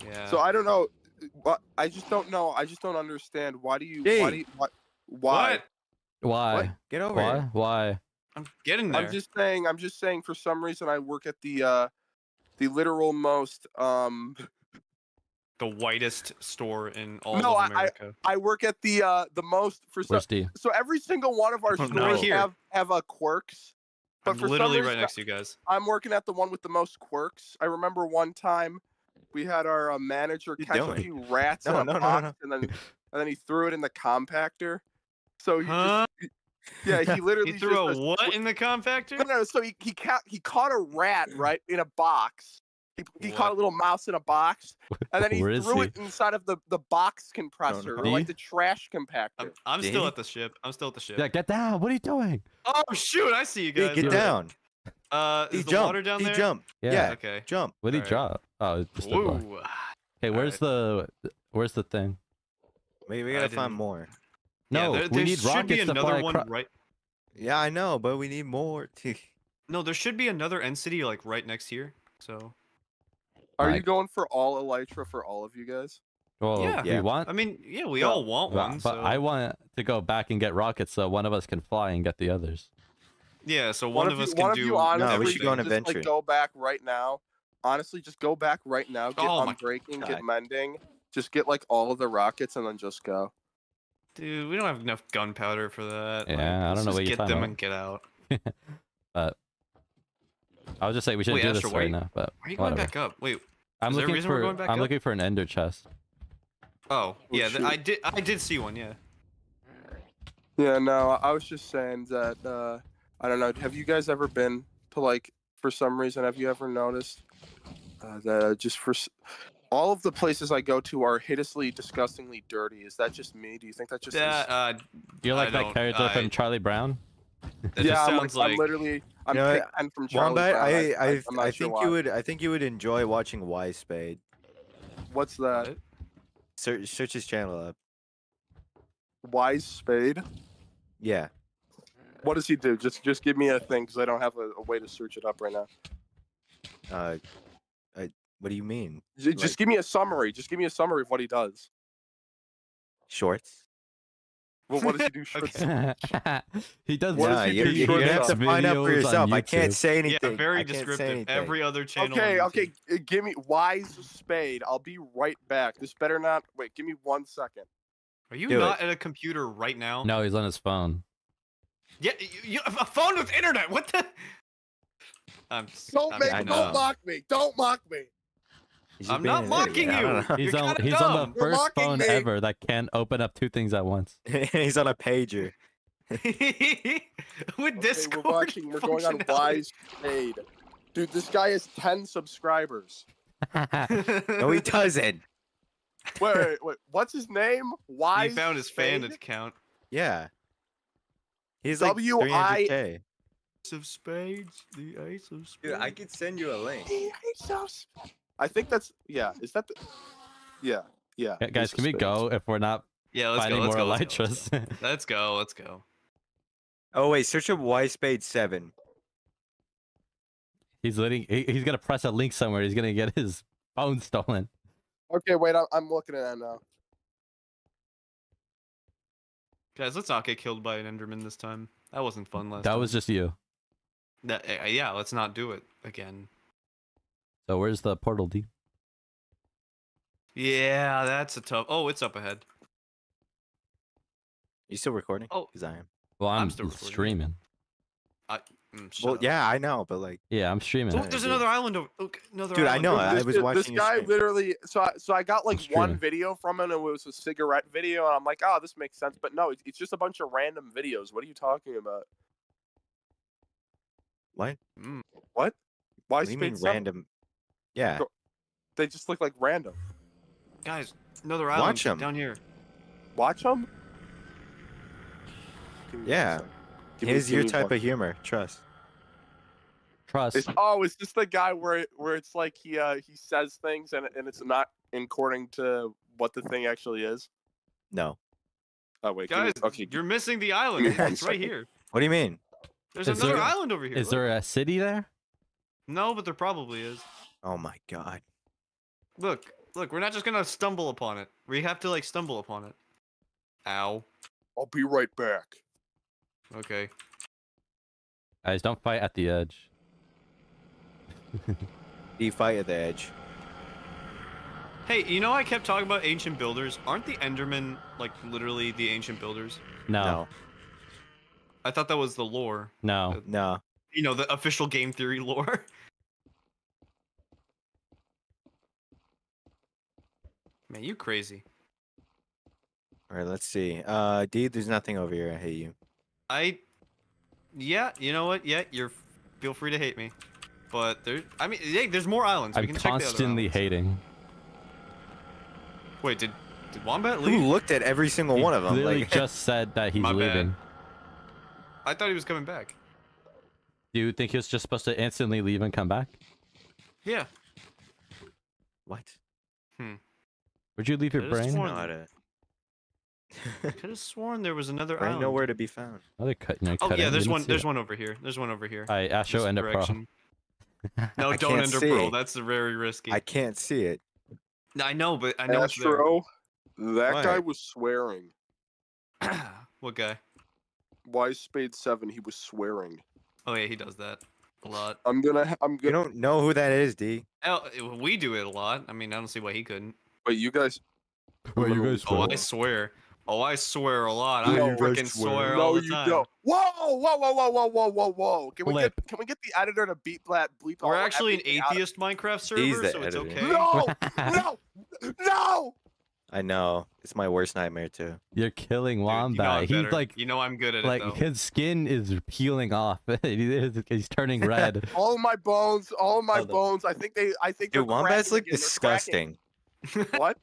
Yeah. So I don't know. I just don't know. I just don't understand. Why do you? Dee. Why? Do you, why? Why? Why? What? Get over why? Here. Why? I'm getting there. I'm just saying. I'm just saying. For some reason, I work at the, uh, the literal most, um, the whitest store in all no, of America. I, I work at the, uh, the most for some. So every single one of our stores no. have have a quirks. But I'm for literally some reason, right next to you guys. I'm working at the one with the most quirks. I remember one time we had our uh, manager catch a few rats no, in no, a box, no, no. and then and then he threw it in the compactor. So he huh? just, yeah, he literally he threw just, a what was, in the compactor? No, no. So he he caught he caught a rat right in a box. He, he caught a little mouse in a box, and then he threw he? it inside of the the box compressor, or like the trash compactor. I'm, I'm still at the ship. I'm still at the ship. Yeah, get down. What are you doing? Oh shoot! I see you guys. Hey, get down. Uh, is he the jumped. water down he there? He jumped. Yeah. yeah. Okay. Jump. What did he right. drop? Oh, just the water. Hey, where's right. the where's the thing? Wait, we gotta I find didn't... more. No, yeah, there, we there need should rockets be another one, across... right? Yeah, I know, but we need more. No, there should be another end city like right next here. So. Are like, you going for all Elytra for all of you guys? Well, yeah. You yeah. want? I mean, yeah, we well, all want one. But so. I want to go back and get rockets so one of us can fly and get the others. Yeah, so one, one of, of you, us can one do. You, honestly, no, we should go on adventure. Like, go back right now. Honestly, just go back right now. Get oh unbreaking, God. get mending. Just get like all of the rockets and then just go. Dude, we don't have enough gunpowder for that. Yeah, like, I don't know. Just what you get them out. and get out. But. I was just saying we should Wait, do Astro, this right you, now, but why are you going whatever. back up? Wait, I'm looking for. We're going back I'm up? looking for an ender chest. Oh yeah, th I did. I did see one. Yeah. Yeah. No, I was just saying that. Uh, I don't know. Have you guys ever been to like? For some reason, have you ever noticed uh, that just for all of the places I go to are hideously, disgustingly dirty? Is that just me? Do you think that just? Yeah. Uh, you're like I that character I... from Charlie Brown. That yeah, just I'm, like, like... I'm literally. I'm, you know, pick, I'm from Charlie Brown. I, I, I, I think sure you would. I think you would enjoy watching Wise Spade. What's that? Search, search his channel up. Wise Spade. Yeah. What does he do? Just, just give me a thing, because I don't have a, a way to search it up right now. Uh, I, what do you mean? Just like, give me a summary. Just give me a summary of what he does. Shorts. Well, what does he do? Shorts? Okay. He does. What nah, does he you, do? You're gonna have to find out for yourself. I can't say anything. Yeah, very descriptive. Every other channel. Okay, okay. Give me Wise Spade. I'll be right back. This better not. Wait, give me one second. Are you do not it. at a computer right now? No, he's on his phone. Yeah, you, you have a phone with internet. What the? I'm, don't I'm, make. Don't mock me. Don't mock me. I'm not mocking you. He's on, he's on the first phone me. ever that can't open up two things at once. He's on a pager. With Discord, okay, we're watching. We're going on Wise Spade. Dude, this guy has ten subscribers. No, he doesn't. Wait, wait, wait. What's his name? Wise. He found his Spade? fan account. Yeah. He's like W I A. Ace of Spades. The Ace of Spades. Dude, I could send you a link. The Ace of Spades. I think that's yeah. Is that the yeah yeah? yeah guys, can we go if we're not yeah? Let's go. Let's go, let's, go, let's go. let's go. Let's go. Oh wait, search up Wise Spade seven. He's letting. He, he's gonna press a link somewhere. He's gonna get his phone stolen. Okay, wait. I'm, I'm looking at that now. Guys, let's not get killed by an Enderman this time. That wasn't fun last. That time. was just you. That yeah. Let's not do it again. So where's the portal, Dee? Yeah, that's a tough... Oh, it's up ahead. You still recording? Oh. Because I am. Well, I'm, I'm still streaming. I, mm, well, up. yeah, I know, but like... Yeah, I'm streaming. Oh, there's another island over... Okay, another Dude, island. I know. This, I was this, watching This guy stream. literally... So I, so I got like one video from him, and it was a cigarette video, and I'm like, oh, this makes sense. But no, it's, it's just a bunch of random videos. What are you talking about? What? Mm. What? Why what do you mean random... Yeah, they just look like random. Guys, another island Watch them. down here. Watch them. Yeah, it is your type one. of humor. Trust. Trust. It's, oh, is this the guy where where it's like he uh, he says things and and it's not according to what the thing actually is? No. Oh wait, guys, you, okay, you're missing the island. It's right here. What do you mean? There's is another there, island over here. Is look. there a city there? No, but there probably is. Oh my god. Look, look, we're not just gonna stumble upon it. We have to like stumble upon it. Ow. I'll be right back. Okay. Guys, don't fight at the edge. You fight at the edge. Hey, you know I kept talking about ancient builders. Aren't the Endermen like literally the ancient builders? No. no. I thought that was the lore. No. Uh, no. You know, the official Game Theory lore. Man, you crazy. All right, let's see. Uh, Dee, there's nothing over here. I hate you. I, yeah, you know what? Yeah, you're. Feel free to hate me, but there. I mean, yeah, there's more islands. I'm we can constantly check the other hating. Wait, did did Wombat leave? Who looked at every single he one of them? Like just said that he's my leaving. Bad. I thought he was coming back. Do you think he was just supposed to instantly leave and come back? Yeah. What? Hmm. Would you leave your brain? Not it. Could have sworn there was another island. Nowhere to be found. Oh, they're cutting. They're oh cutting. yeah, there's one. There's it. one over here. There's one over here. All right, Astro Ender Pearl. No, don't Ender Pearl. That's very risky. I can't see it. I know, but I know. Astro, that what? guy was swearing. What guy? Wise Spade seven. He was swearing. Oh yeah, he does that a lot. I'm gonna. I'm gonna. You don't know who that is, D. Oh, we do it a lot. I mean, I don't see why he couldn't. But you guys. Wait, you guys oh, I swear. Oh, I swear a lot. I no, freaking swear. swear all no, the time. you don't. Whoa, whoa, whoa, whoa, whoa, whoa, whoa, whoa. Can Blip. we get can we get the editor to beat blat bleep? We're actually an atheist Minecraft server, so editor. it's okay. No, no, no. I know. It's my worst nightmare too. You're killing Wombat. Dude, you know he's like, you know, I'm good at like, it. Like his skin is peeling off. He's turning red. all my bones, all my oh, bones. I think they, I think. Dude, Wombat's look disgusting. What?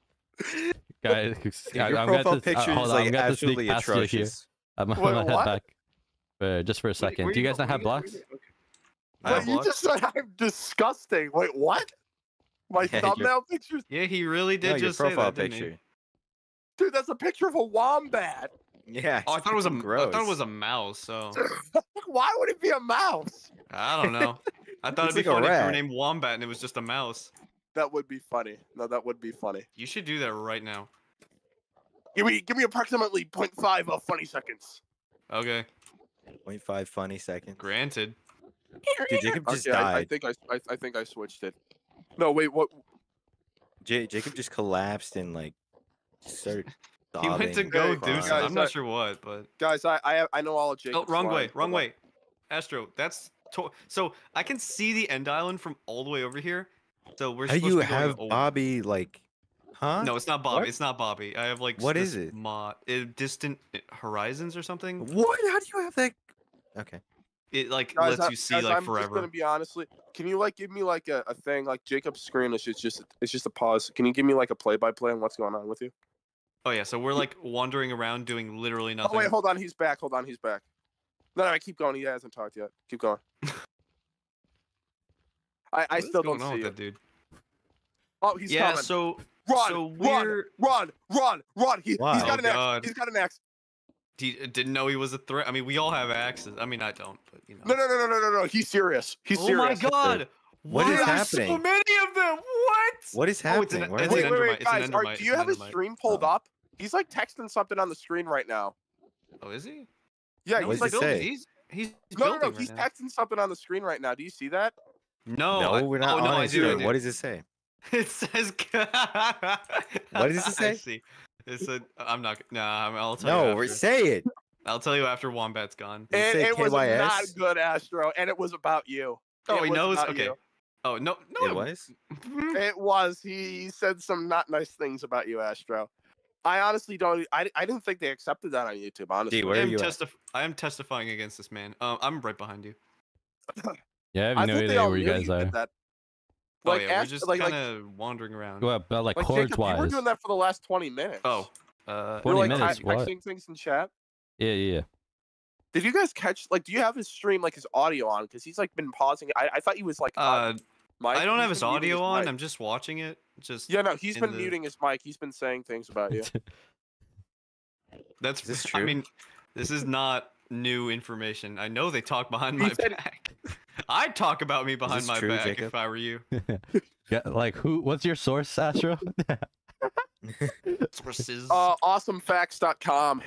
Guys, Your I'm profile to, picture uh, is like absolutely atrocious. I'm, I'm gonna head back for, just for a second. Wait, do you guys go, not have blocks? Okay. Wait, have you blocks? just said I'm disgusting. Wait, what? My yeah, thumbnail pictures? Yeah, he really did no, just your profile say that, picture. Dude, that's a picture of a wombat. Yeah. Oh, I thought it was a gross. I thought it was a mouse. So. Why would it be a mouse? I don't know. I thought it'd be like funny if you were named Wombat and it was just a mouse. That would be funny. No, that would be funny. You should do that right now. Give me, give me approximately zero point five of funny seconds. Okay. zero point five funny seconds. Granted. Dude, Jacob just okay, died. I, I think I, I, I think I switched it. No, wait, what? J Jacob just collapsed and like. Started he went to go do something. I'm not sure what, but guys, I, I, I know all of Jacob's. Oh, wrong way, wrong way. Astro, that's to so I can see the end island from all the way over here. So we're How supposed you to have over. Bobby like, huh? No, it's not Bobby. What? It's not Bobby. I have like what is it? Mod, uh, Distant Horizons or something. What? How do you have that? Okay. It like guys, lets I, you see guys, like I'm forever. I'm just gonna be honestly. Can you like give me like a, a thing like Jacob's screen? It's just it's just a pause. Can you give me like a play by play on what's going on with you? Oh yeah. So we're like wandering around doing literally nothing. Oh wait, hold on. He's back. Hold on. He's back. No, no, I keep going. He hasn't talked yet. Keep going. I, I still don't see that dude. Oh, he's yeah, coming. Yeah, so run, so we're... run, run, run, run. He, wow. He's got an oh, axe. He's got an axe. He didn't know he was a threat. I mean, we all have axes. I mean, I don't. But you know. No, no, no, no, no, no, no. He's serious. He's oh serious. Oh my god! What Why is happening? So many of them. What? What is happening? Oh, it's an, it's wait, an wait, wait, guys. Are, do you have his stream pulled oh. up? He's like texting something on the screen right now. Oh, is he? Yeah, no, he's like he's he's no, no, no. He's texting something on the screen right now. Do you see that? No, no I, we're not oh, no, I do, I do. What does it say? It says. What does it say? I see. It said, I'm not. Nah, I'm, I'll tell no, you. No, we're say it. I'll tell you after Wombat's gone. And it K Y S? Was not good, Astro, and it was about you. Oh, it he knows. Okay. You. Oh no, no, it was. It was. He said some not nice things about you, Astro. I honestly don't. I, I didn't think they accepted that on YouTube. Honestly, Gee, where I, am are you testif I am testifying against this man. Um, I'm right behind you. Yeah, I have I no idea where you guys you are. That. Like, oh, yeah, we're just like, kind of like, wandering around. Well, but like, like chords wise. We were doing that for the last twenty minutes. Oh, uh, twenty we're like minutes. What? Texting things in chat. Yeah, yeah. Did you guys catch, like, do you have his stream, like, his audio on? Because he's, like, been pausing. I, I thought he was, like, uh, mic. I don't have his audio on. I'm just watching it. Just yeah, no, he's been the... muting his mic. He's been saying things about you. That's, is this true? I mean, this is not new information. I know they talk behind he my said... back. I'd talk about me behind my true, back Jacob? If I were you. Yeah, like, who? What's your source, Astro? Sources. Uh, awesome facts dot com.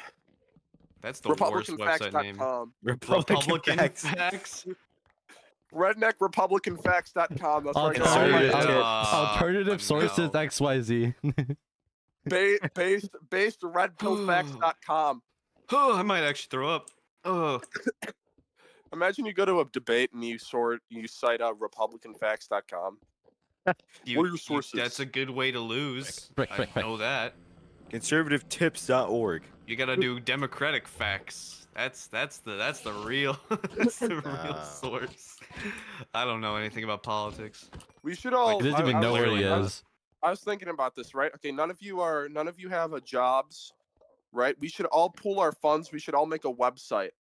That's the Republican worst website name. Com. Republican, Republican Facts. Facts. Redneck Republican Facts dot com. That's right. Alternative, uh, alternative sources no. X Y Z. Ba based based red pill facts dot com. Oh, I might actually throw up. Oh. Imagine you go to a debate and you sort you cite uh, Republican Facts dot com. What are your sources? That's a good way to lose. Right, right, right, I know right. that. conservative tips dot org. You gotta do Democratic facts. That's that's the that's the real that's the nah. real source. I don't know anything about politics. We should all. Like, doesn't I, even I know where he is. I was thinking about this, right? Okay, none of you are none of you have a jobs, right? We should all pool our funds. We should all make a website,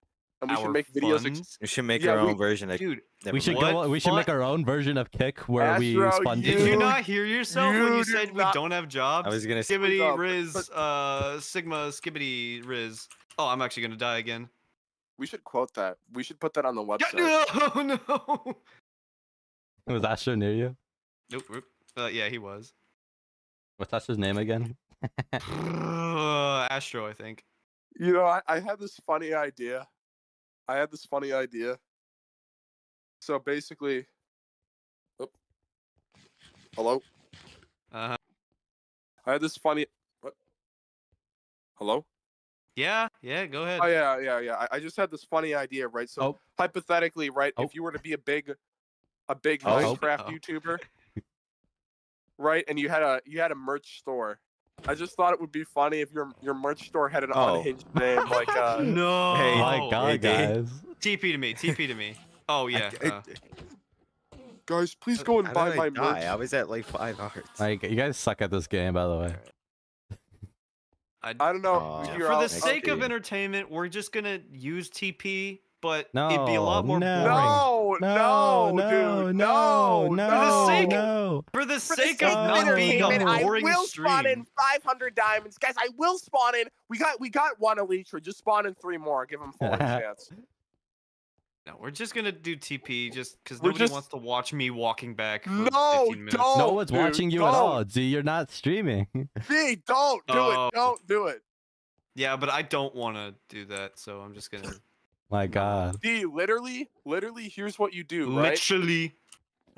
and we our should make funds? videos. We should make yeah, our own we, version of. Dude, we should go, we should what? make our own version of Kick where Astro, we respond. Did you not hear yourself you when you said not... we don't have jobs? I was gonna say Skibbity Riz, but... uh, Sigma Skibbity Riz. Oh, I'm actually gonna die again. We should quote that. We should put that on the website. No, no. Was Astro near you? Nope. Uh, yeah, he was. What's Astro's name again? uh, Astro, I think. You know, I, I had this funny idea. I had this funny idea. So basically, oh, hello. Uh huh. I had this funny. What? Hello. Yeah, yeah, go ahead. Oh yeah, yeah, yeah. I, I just had this funny idea, right? So oh. hypothetically, right, oh. if you were to be a big, a big oh. Minecraft oh. YouTuber, right, and you had a you had a merch store, I just thought it would be funny if your your merch store had an oh. unhinged name, like uh, no, hey, my God, hey, guys, T P to me, T P to me. Oh yeah, I, I, uh, guys, please go and buy my die? merch. I was at like five hearts. Like you guys suck at this game, by the way. I don't know. For the sake of entertainment, we're just gonna use T P, but it'd be a lot more boring. No, no, no, no, no. For the sake of not being a boring stream, I will spawn in five hundred diamonds, guys. I will spawn in. We got, we got one elytra. Just spawn in three more. Give them four chance. No, we're just gonna do T P just because nobody just... wants to watch me walking back. For no, fifteen minutes. Don't. No one's dude, watching you don't. at all. D, you're not streaming. D, don't do uh, it. Don't do it. Yeah, but I don't want to do that, so I'm just gonna. My God. D, literally, literally, here's what you do. Right? Literally,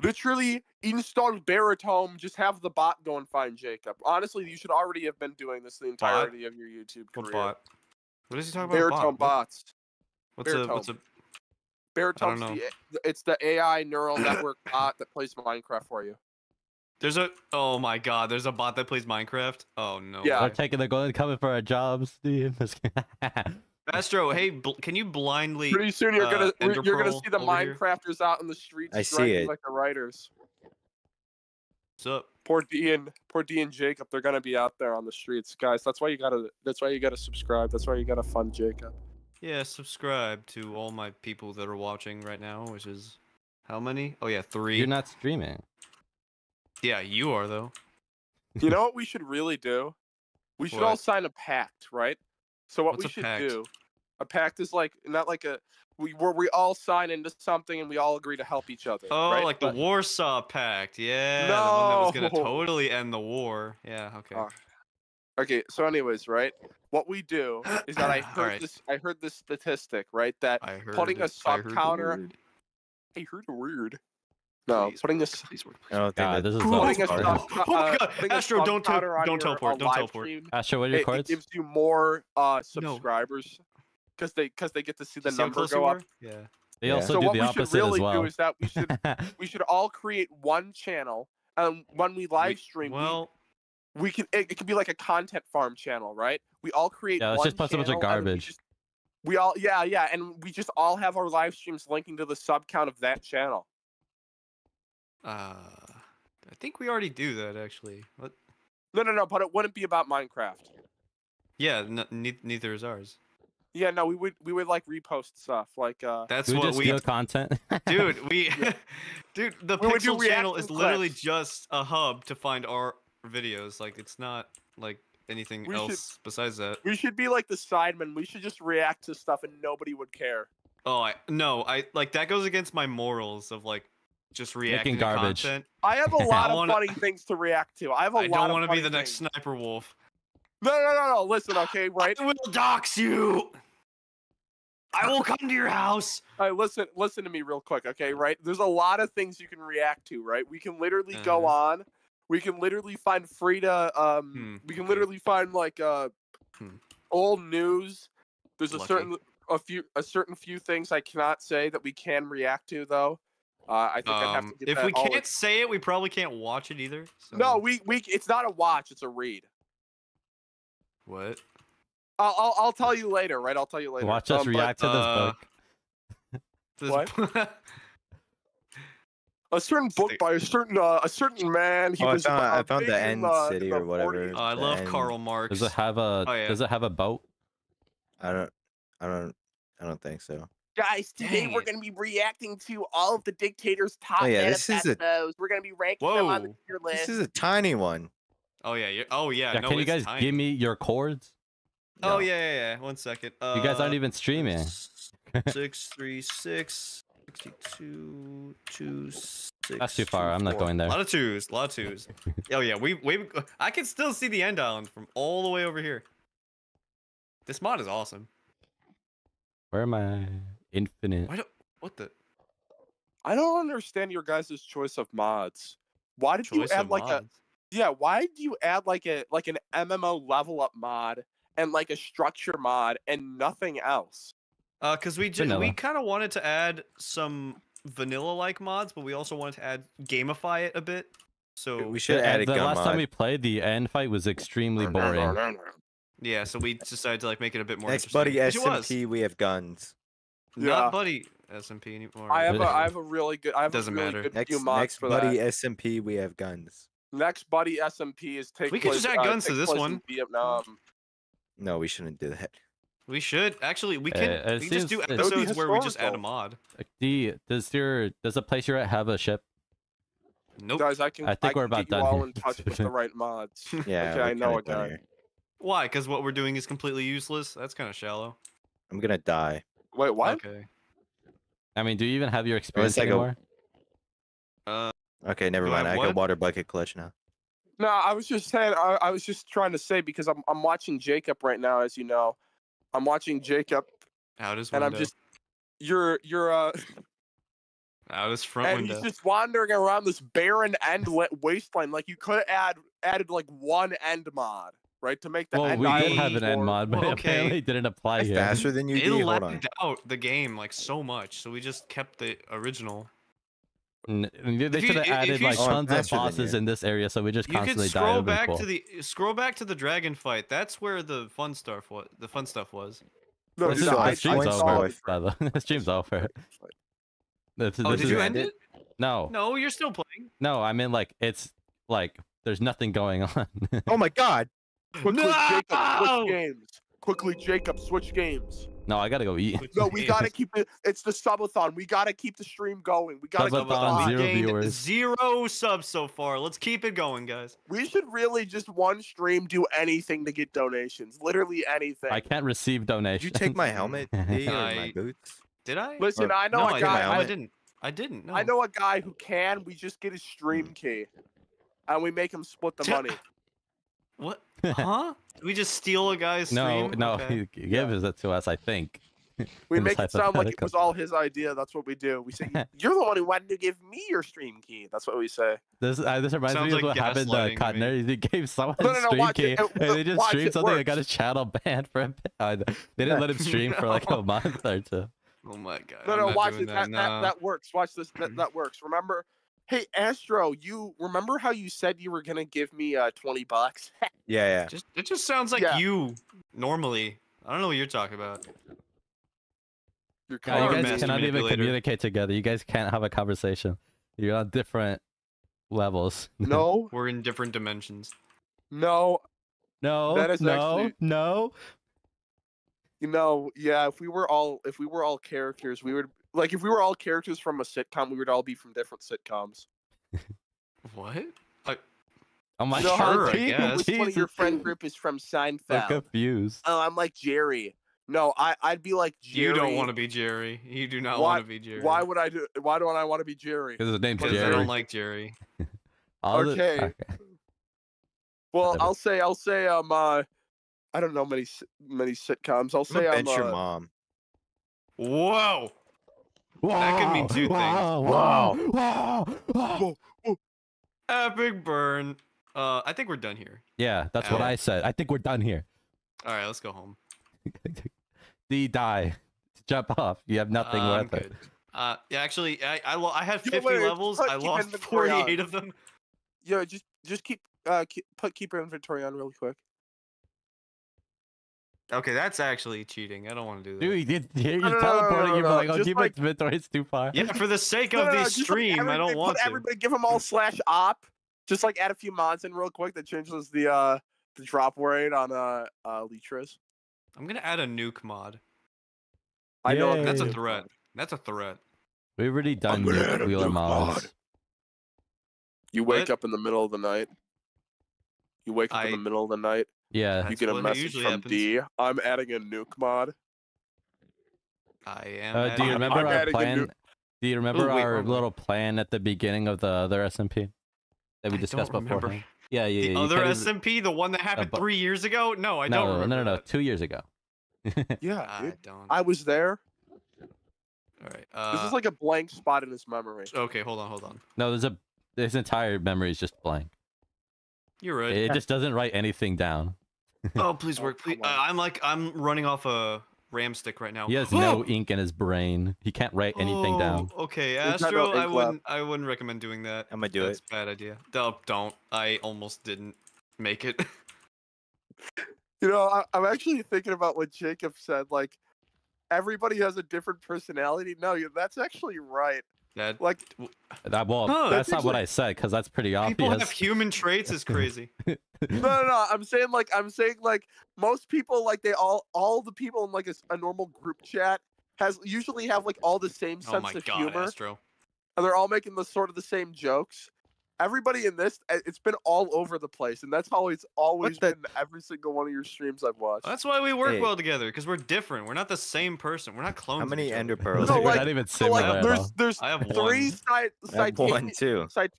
literally, install Baritone. Just have the bot go and find Jacup. Honestly, you should already have been doing this the entirety bot? of your YouTube career. What bot? What is he talking about? Baritone bot? bots. What's Baritone. a what's a Baritone's the, it's the A I neural network bot that plays Minecraft for you. There's a oh my God, there's a bot that plays Minecraft. Oh no. Yeah, we're taking the golden coming for our jobs, Steve. Astro, hey, bl can you blindly? Pretty soon you're uh, gonna you're gonna see the Minecrafters here? out in the streets. I see it. Like the writers. What's up? Poor D and poor D and Jacup, they're gonna be out there on the streets, guys. That's why you gotta. That's why you gotta subscribe. That's why you gotta fund Jacup. Yeah, subscribe to all my people that are watching right now, which is how many? Oh yeah, three. You're not streaming. Yeah, you are though. You know what we should really do? We should what? all sign a pact, right? So what What's we should pact? do? A pact is like not like a we where we all sign into something and we all agree to help each other. Oh, right? like but, the Warsaw Pact, yeah. No. The one that was gonna totally end the war. Yeah. Okay. Uh, Okay, so anyways, right? What we do is that I heard right. this. I heard this statistic, right? That I heard putting it. a sub I counter. I heard a word. No, please, putting a. Please, please, oh God, this is putting a sub, oh my God, uh, Astro, don't te don't your, teleport, don't teleport. Stream, Astro, what are your cards? It gives you more uh, subscribers because no. they because they get to see the Does number go up. Yeah. They yeah. also so do the opposite really as well. So what we should really do is that we should we should all create one channel, and when we live stream, well. We can it, it could be like a content farm channel, right? We all create yeah, let's one just post a bunch of garbage. We, just, we all yeah, yeah, and we just all have our live streams linking to the sub count of that channel. Uh I think we already do that actually. What? No, no, no, but it wouldn't be about Minecraft. Yeah, no, ne neither is ours. Yeah, no, we would we would like repost stuff like uh that's we what we do content. Dude, we yeah. Dude, the we Pixel channel is literally clips. Just a hub to find our videos. Like it's not like anything we else should, besides that. We should be like the Sidemen. We should just react to stuff and nobody would care. Oh, I, no, I like that goes against my morals of like just reacting Making garbage. To content. I have a lot of wanna, funny things to react to. I have a I lot of I don't want to be the next things. Sniper wolf. No, no, no, no. Listen, okay, right? I will dox you. I will come to your house. All right, listen, listen to me real quick, okay? Right? There's a lot of things you can react to, right? We can literally uh, go on. We can literally find Frida. Um, hmm, we can okay. literally find like uh, hmm. old news. There's Lucky. a certain a few a certain few things I cannot say that we can react to though. Uh, I think um, I'd have to. Get if that we can't all say it, we probably can't watch it either. So. No, we we it's not a watch. It's a read. What? I'll, I'll I'll tell you later, right? I'll tell you later. Watch us um, react but, to this uh, book. This what? A certain book by a certain uh, a certain man. He oh, was, I found, uh, I found the End uh, City or whatever. Oh, I love end. Karl Marx. Does it have a oh, yeah. Does it have a boat? I don't. I don't. I don't think so. Guys, today Dang we're it. gonna be reacting to all of the dictators' top oh, yeah, this is a... We're gonna be ranking Whoa. them on the tier list. This is a tiny one. Oh yeah. You're... Oh yeah. yeah no, can you guys tiny. give me your chords? No. Oh yeah, yeah, yeah. One second. Uh, you guys aren't even streaming. Six, three, six, sixty-two, two, six. That's too far. Two, I'm not going there. A lot of twos, a lot of twos. Oh yeah, we we. I can still see the End Island from all the way over here. This mod is awesome. Where am I? Infinite. Why do, what the? I don't understand your guys' choice of mods. Why did choice you add like mods? a? Yeah, why did you add like a like an M M O level up mod? And like a structure mod and nothing else. Uh, because we just, we kind of wanted to add some vanilla-like mods, but we also wanted to add gamify it a bit. So we should add a gun mod. The last time we played, the end fight was extremely boring. Yeah, so we decided to like make it a bit more. Next, buddy S M P, we have guns. Yeah. Not buddy S M P anymore. I have a, I have a really good. I have Doesn't a really matter. Good next, few mods next for buddy that. S M P, we have guns. Next buddy S M P is taking. We could place, just add guns uh, to this one. Vietnam. No, we shouldn't do that. We should actually. We can. Uh, we just do episodes where we just add a mod. D, does your does the place you're at have a ship? Nope. Guys, I can. I think I we're can about done. All in touch with the right mods. Yeah. Okay, I know a guy. Why? Because what we're doing is completely useless. That's kind of shallow. I'm gonna die. Wait, why? Okay. I mean, do you even have your experience anymore? A... Uh. Okay, never mind. I, I got water bucket clutch now. No, I was just saying. I, I was just trying to say because I'm I'm watching Jacup right now, as you know. I'm watching Jacup. Out his window. And I'm just you're you're uh. Out his front and window. And he's just wandering around this barren end wasteland. Like you could add added like one end mod, right, to make the well, end. Well, we did have an end mod, but well, okay. apparently it didn't apply here. Faster than you. It left out the game like so much, so we just kept the original. N they should have added like tons of bosses in this area, so we just constantly die. You could scroll back to the scroll back to the dragon fight. That's where the fun stuff was. The fun stuff was. No, this stream's over. This stream's over. Oh, did you end it? No. No, you're still playing. No, I mean like it's like there's nothing going on. Oh my god! Quickly, Jacup, switch games. Quickly, Jacup, switch games. No, I gotta go eat. No, we gotta keep it. It's the subathon. We gotta keep the stream going. We gotta keep on zero viewers, zero subs so far. Let's keep it going, guys. We should really just one stream do anything to get donations. Literally anything. I can't receive donations. Did you take my helmet? Did I, my boots? Did I? Listen, or, I know no, a guy. I, I didn't. I didn't. No. I know a guy who can. We just get his stream key, and we make him split the T money. What? Huh? We just steal a guy's stream? No, no, okay. He gave yeah. it to us, I think. We make it sound like it was all his idea. That's what we do. We say, you're the one who wanted to give me your stream key. That's what we say. This uh, this reminds Sounds me of like what happened to Cotner. He gave someone no, no, no, stream key, it. It, and they just streamed something and got a channel banned for him. Uh, they didn't let him stream no. for like a month or two. Oh my god. No, no, watch it. That, no. That, that works. Watch this. That, that works. Remember... Hey, Astro, you remember how you said you were going to give me uh, twenty bucks? Yeah, yeah. Just, it just sounds like yeah. you normally. I don't know what you're talking about. You're yeah, you guys cannot even communicate together. You guys can't have a conversation. You're on different levels. No. We're in different dimensions. No. No. That is no. Actually... No. You know, yeah. If we were all, if we were all characters, we would like. If we were all characters from a sitcom, we would all be from different sitcoms. What? I... I'm like, no, sure, I guess. Which one of your friend group is from Seinfeld? I'm confused. Oh, I'm like Jerry. No, I, I'd be like Jerry. You don't want to be Jerry. You do not want to be Jerry. Why would I do? Why don't I want to be Jerry? Because his name's Jerry. I don't like Jerry. okay. okay. Well, I'll say, I'll say, um, uh, I don't know many many sitcoms. I'll say, I'm. I'm your uh, mom. Whoa. Wow, that could mean two wow, things. Wow. Wow. wow. Whoa, whoa. Epic burn. Uh, I think we're done here. Yeah, that's Ow. what I said. I think we're done here. All right, let's go home. D die, jump off. You have nothing uh, left. It. Uh, yeah, actually, I I, I had fifty wait, levels. I lost forty-eight on. of them. Yo, just just keep uh keep, put keep your inventory on real quick. Okay, that's actually cheating. I don't want to do that. Dude, you did hear no, you no, teleporting. No, no, no, no, you were like, "Oh, keep like, inventory. It's too far." Yeah, for the sake of no, no, the stream, like I don't want to. Everybody, give them all slash op. Just like add a few mods in real quick that changes the uh the drop rate on uh uh Letras. I'm gonna add a nuke mod. I Yay. know that's a threat. That's a threat. We've already done nuke wheeler mods. Mod. You wake what? up in the middle of the night. You wake up I... in the middle of the night. Yeah, you get a message from happens. D. I'm adding a nuke mod. I am. Uh, do you remember I'm our plan? Do you remember Ooh, wait, our wait, little wait. plan at the beginning of the other S M P that we discussed before? Yeah, yeah, yeah. The you other S M P, the one that happened uh, three years ago? No, I no, don't remember. No, no, no, that. two years ago. yeah, I don't. I was there. All right. Uh, this is like a blank spot in his memory. Okay, hold on, hold on. No, there's a this entire memory is just blank. You're right. It just doesn't write anything down. oh, please work. Please. Uh, I'm like, I'm running off a RAM stick right now. He has no ink in his brain. He can't write anything oh, down. Okay, Astro, I wouldn't, I wouldn't recommend doing that. I'm gonna do That's it. That's a bad idea. No, don't. I almost didn't make it. you know, I, I'm actually thinking about what Jacob said. Like, everybody has a different personality. No, that's actually right. That, like, that, well, no, that's, that's not actually, what I said because that's pretty obvious. People have human traits is crazy. no, no, no. I'm saying like I'm saying like most people like they all all the people in like a, a normal group chat has usually have like all the same sense oh my of God, humor, Astro. and they're all making the sort of the same jokes. Everybody in this, it's been all over the place, and that's how it's always been every single one of your streams I've watched. That's why we work hey. well together because we're different. We're not the same person. We're not clones. How many Ender Pearls? No, like, we're not even similar. So like, there's there's I have three side side one too. Side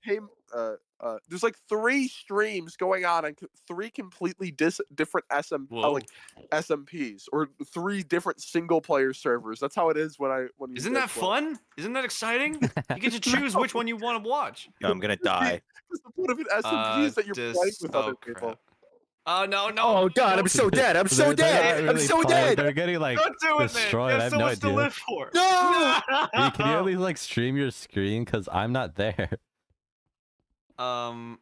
uh, uh, there's like three streams going on and three completely dis different SM uh, like S M Ps or three different single player servers. That's how it is when I when you Isn't that fun? Play. Isn't that exciting? You get to choose no. which one you want to watch. Yo, I'm gonna die. Because the point of an S M P uh, is that you're dis playing with oh, other crap. people. Oh uh, no no! Oh God, no. I'm so dead! I'm so they're, dead! They're really I'm so fun. dead! They're getting like Don't do it, destroyed. Man. I have so no much idea. to live for. No! Dude, can you at least like stream your screen? Cause I'm not there. Um,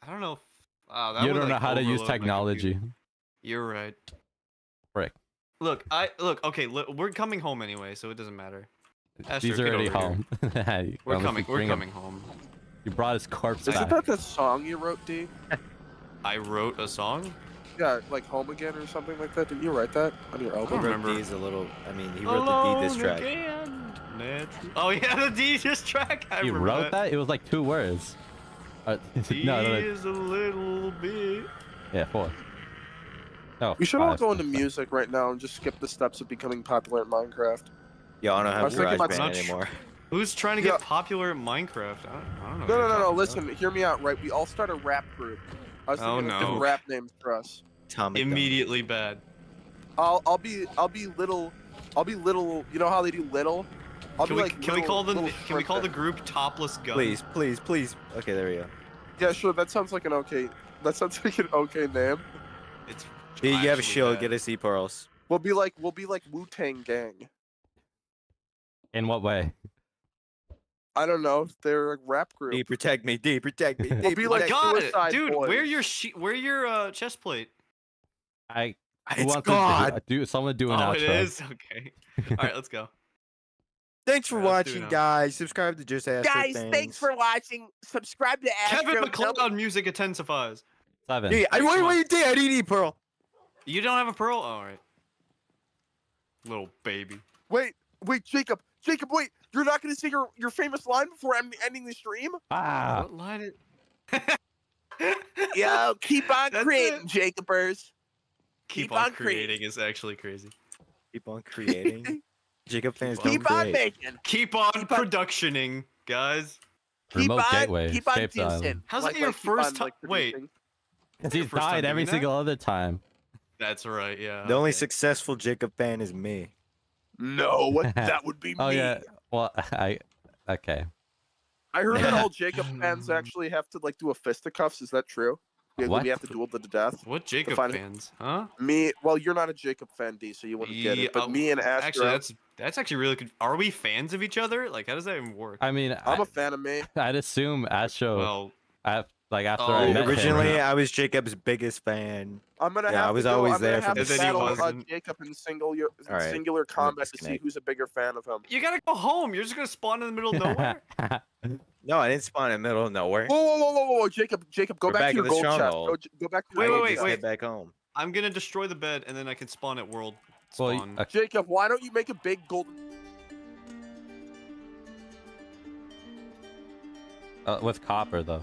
I don't know. If, wow, that you would, don't like, know how to use technology. You're right. Frick. Look, I look. Okay, look, we're coming home anyway, so it doesn't matter. Esther, These are already home. we're coming. We're coming him. home. You brought his corpse Isn't back. Isn't that the song you wrote, D? I wrote a song. Yeah, like Home Again or something like that. Didn't you write that on your album? He wrote D's a little. I mean, he wrote Alone the D diss track. Again. Oh yeah, the D diss track. I you wrote that. that? It was like two words. Uh, he no, no, no. is a little bit. Yeah, four. No. We should five, all go into five. music right now and just skip the steps of becoming popular at Minecraft. Yeah, I don't have GarageBand anymore. Who's trying to yeah. get popular at Minecraft? I don't, I don't know. No, no, no, no. Listen, hear me out. Right, we all start a rap group. I was thinking oh, no. of different rap names for us. Tommy Immediately bad. I'll, I'll be, I'll be little, I'll be little. You know how they do little. I'll can we, like can little, we call them? Can we call the group Topless Gun? Please, please, please. Okay, there we go. Yeah, sure. That sounds like an okay. That sounds like an okay name. It's. You have a show. Bad. Get us e-pearls. We'll be like. We'll be like Wu Tang Gang. In what way? I don't know. They're a rap group. D, protect me. D, protect me. D, we'll be like God, dude. Boys. Wear your she Wear your uh, chest plate. I. It's gone. Do, do someone do an oh, outro? It is okay. All right, let's go. Thanks for yeah, watching, guys. Subscribe to JustAstroThings. Guys, thanks for watching. Subscribe to Astro. Kevin McLeod music intensifies. Seven. Dude, I, wait, wait, wait, I need E Pearl. You don't have a Pearl? All right. Little baby. Wait, wait, Jacob. Jacob, wait. You're not going to say your, your famous line before I'm ending the stream? Ah. What line is... Yo, keep on That's creating, it. Jacobers. Keep, keep on, on creating. creating is actually crazy. Keep on creating. Jacob fans keep don't Keep on create. making. Keep on keep productioning, on. guys. Keep Remote on, gateway. Keep on decent. How's like, it your like, first time? Like, wait. He's died every single that? other time. That's right, yeah. The okay. only successful Jacob fan is me. No, what? That would be oh, me. Oh, yeah. Well, I... Okay. I heard that all Jacob fans actually have to, like, do a fisticuffs. Is that true? Yeah, what? We have to duel to the death. What Jacob fans? It. Huh? Me... Well, you're not a Jacob fan, D, so you wouldn't yeah, get it. But uh, me and Astro... Actually, that's... That's actually really good. Are we fans of each other? Like, how does that even work? I mean... I'm I, a fan of me. I'd assume Astro... Well... I, Like after oh, I originally, him. I was Jacob's biggest fan. I'm gonna yeah, have I was to go, always I'm there for the battle uh, Jacob in single, in right. singular combat to see who's a bigger fan of him. You gotta go home. You're just gonna spawn in the middle of nowhere. No, I didn't spawn in the middle of nowhere. Whoa, whoa, whoa, whoa, whoa. Jacob, Jacob, go back, back to your gold chest. Go, go back. To wait, wait, wait, wait. Back home. I'm gonna destroy the bed, and then I can spawn at world. Spawn. Well, okay. Jacob, why don't you make a big gold? Uh, with copper though.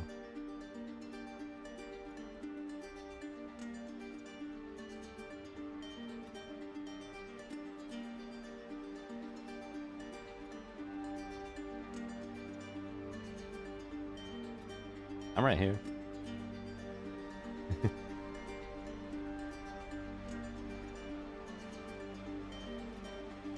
I'm right here.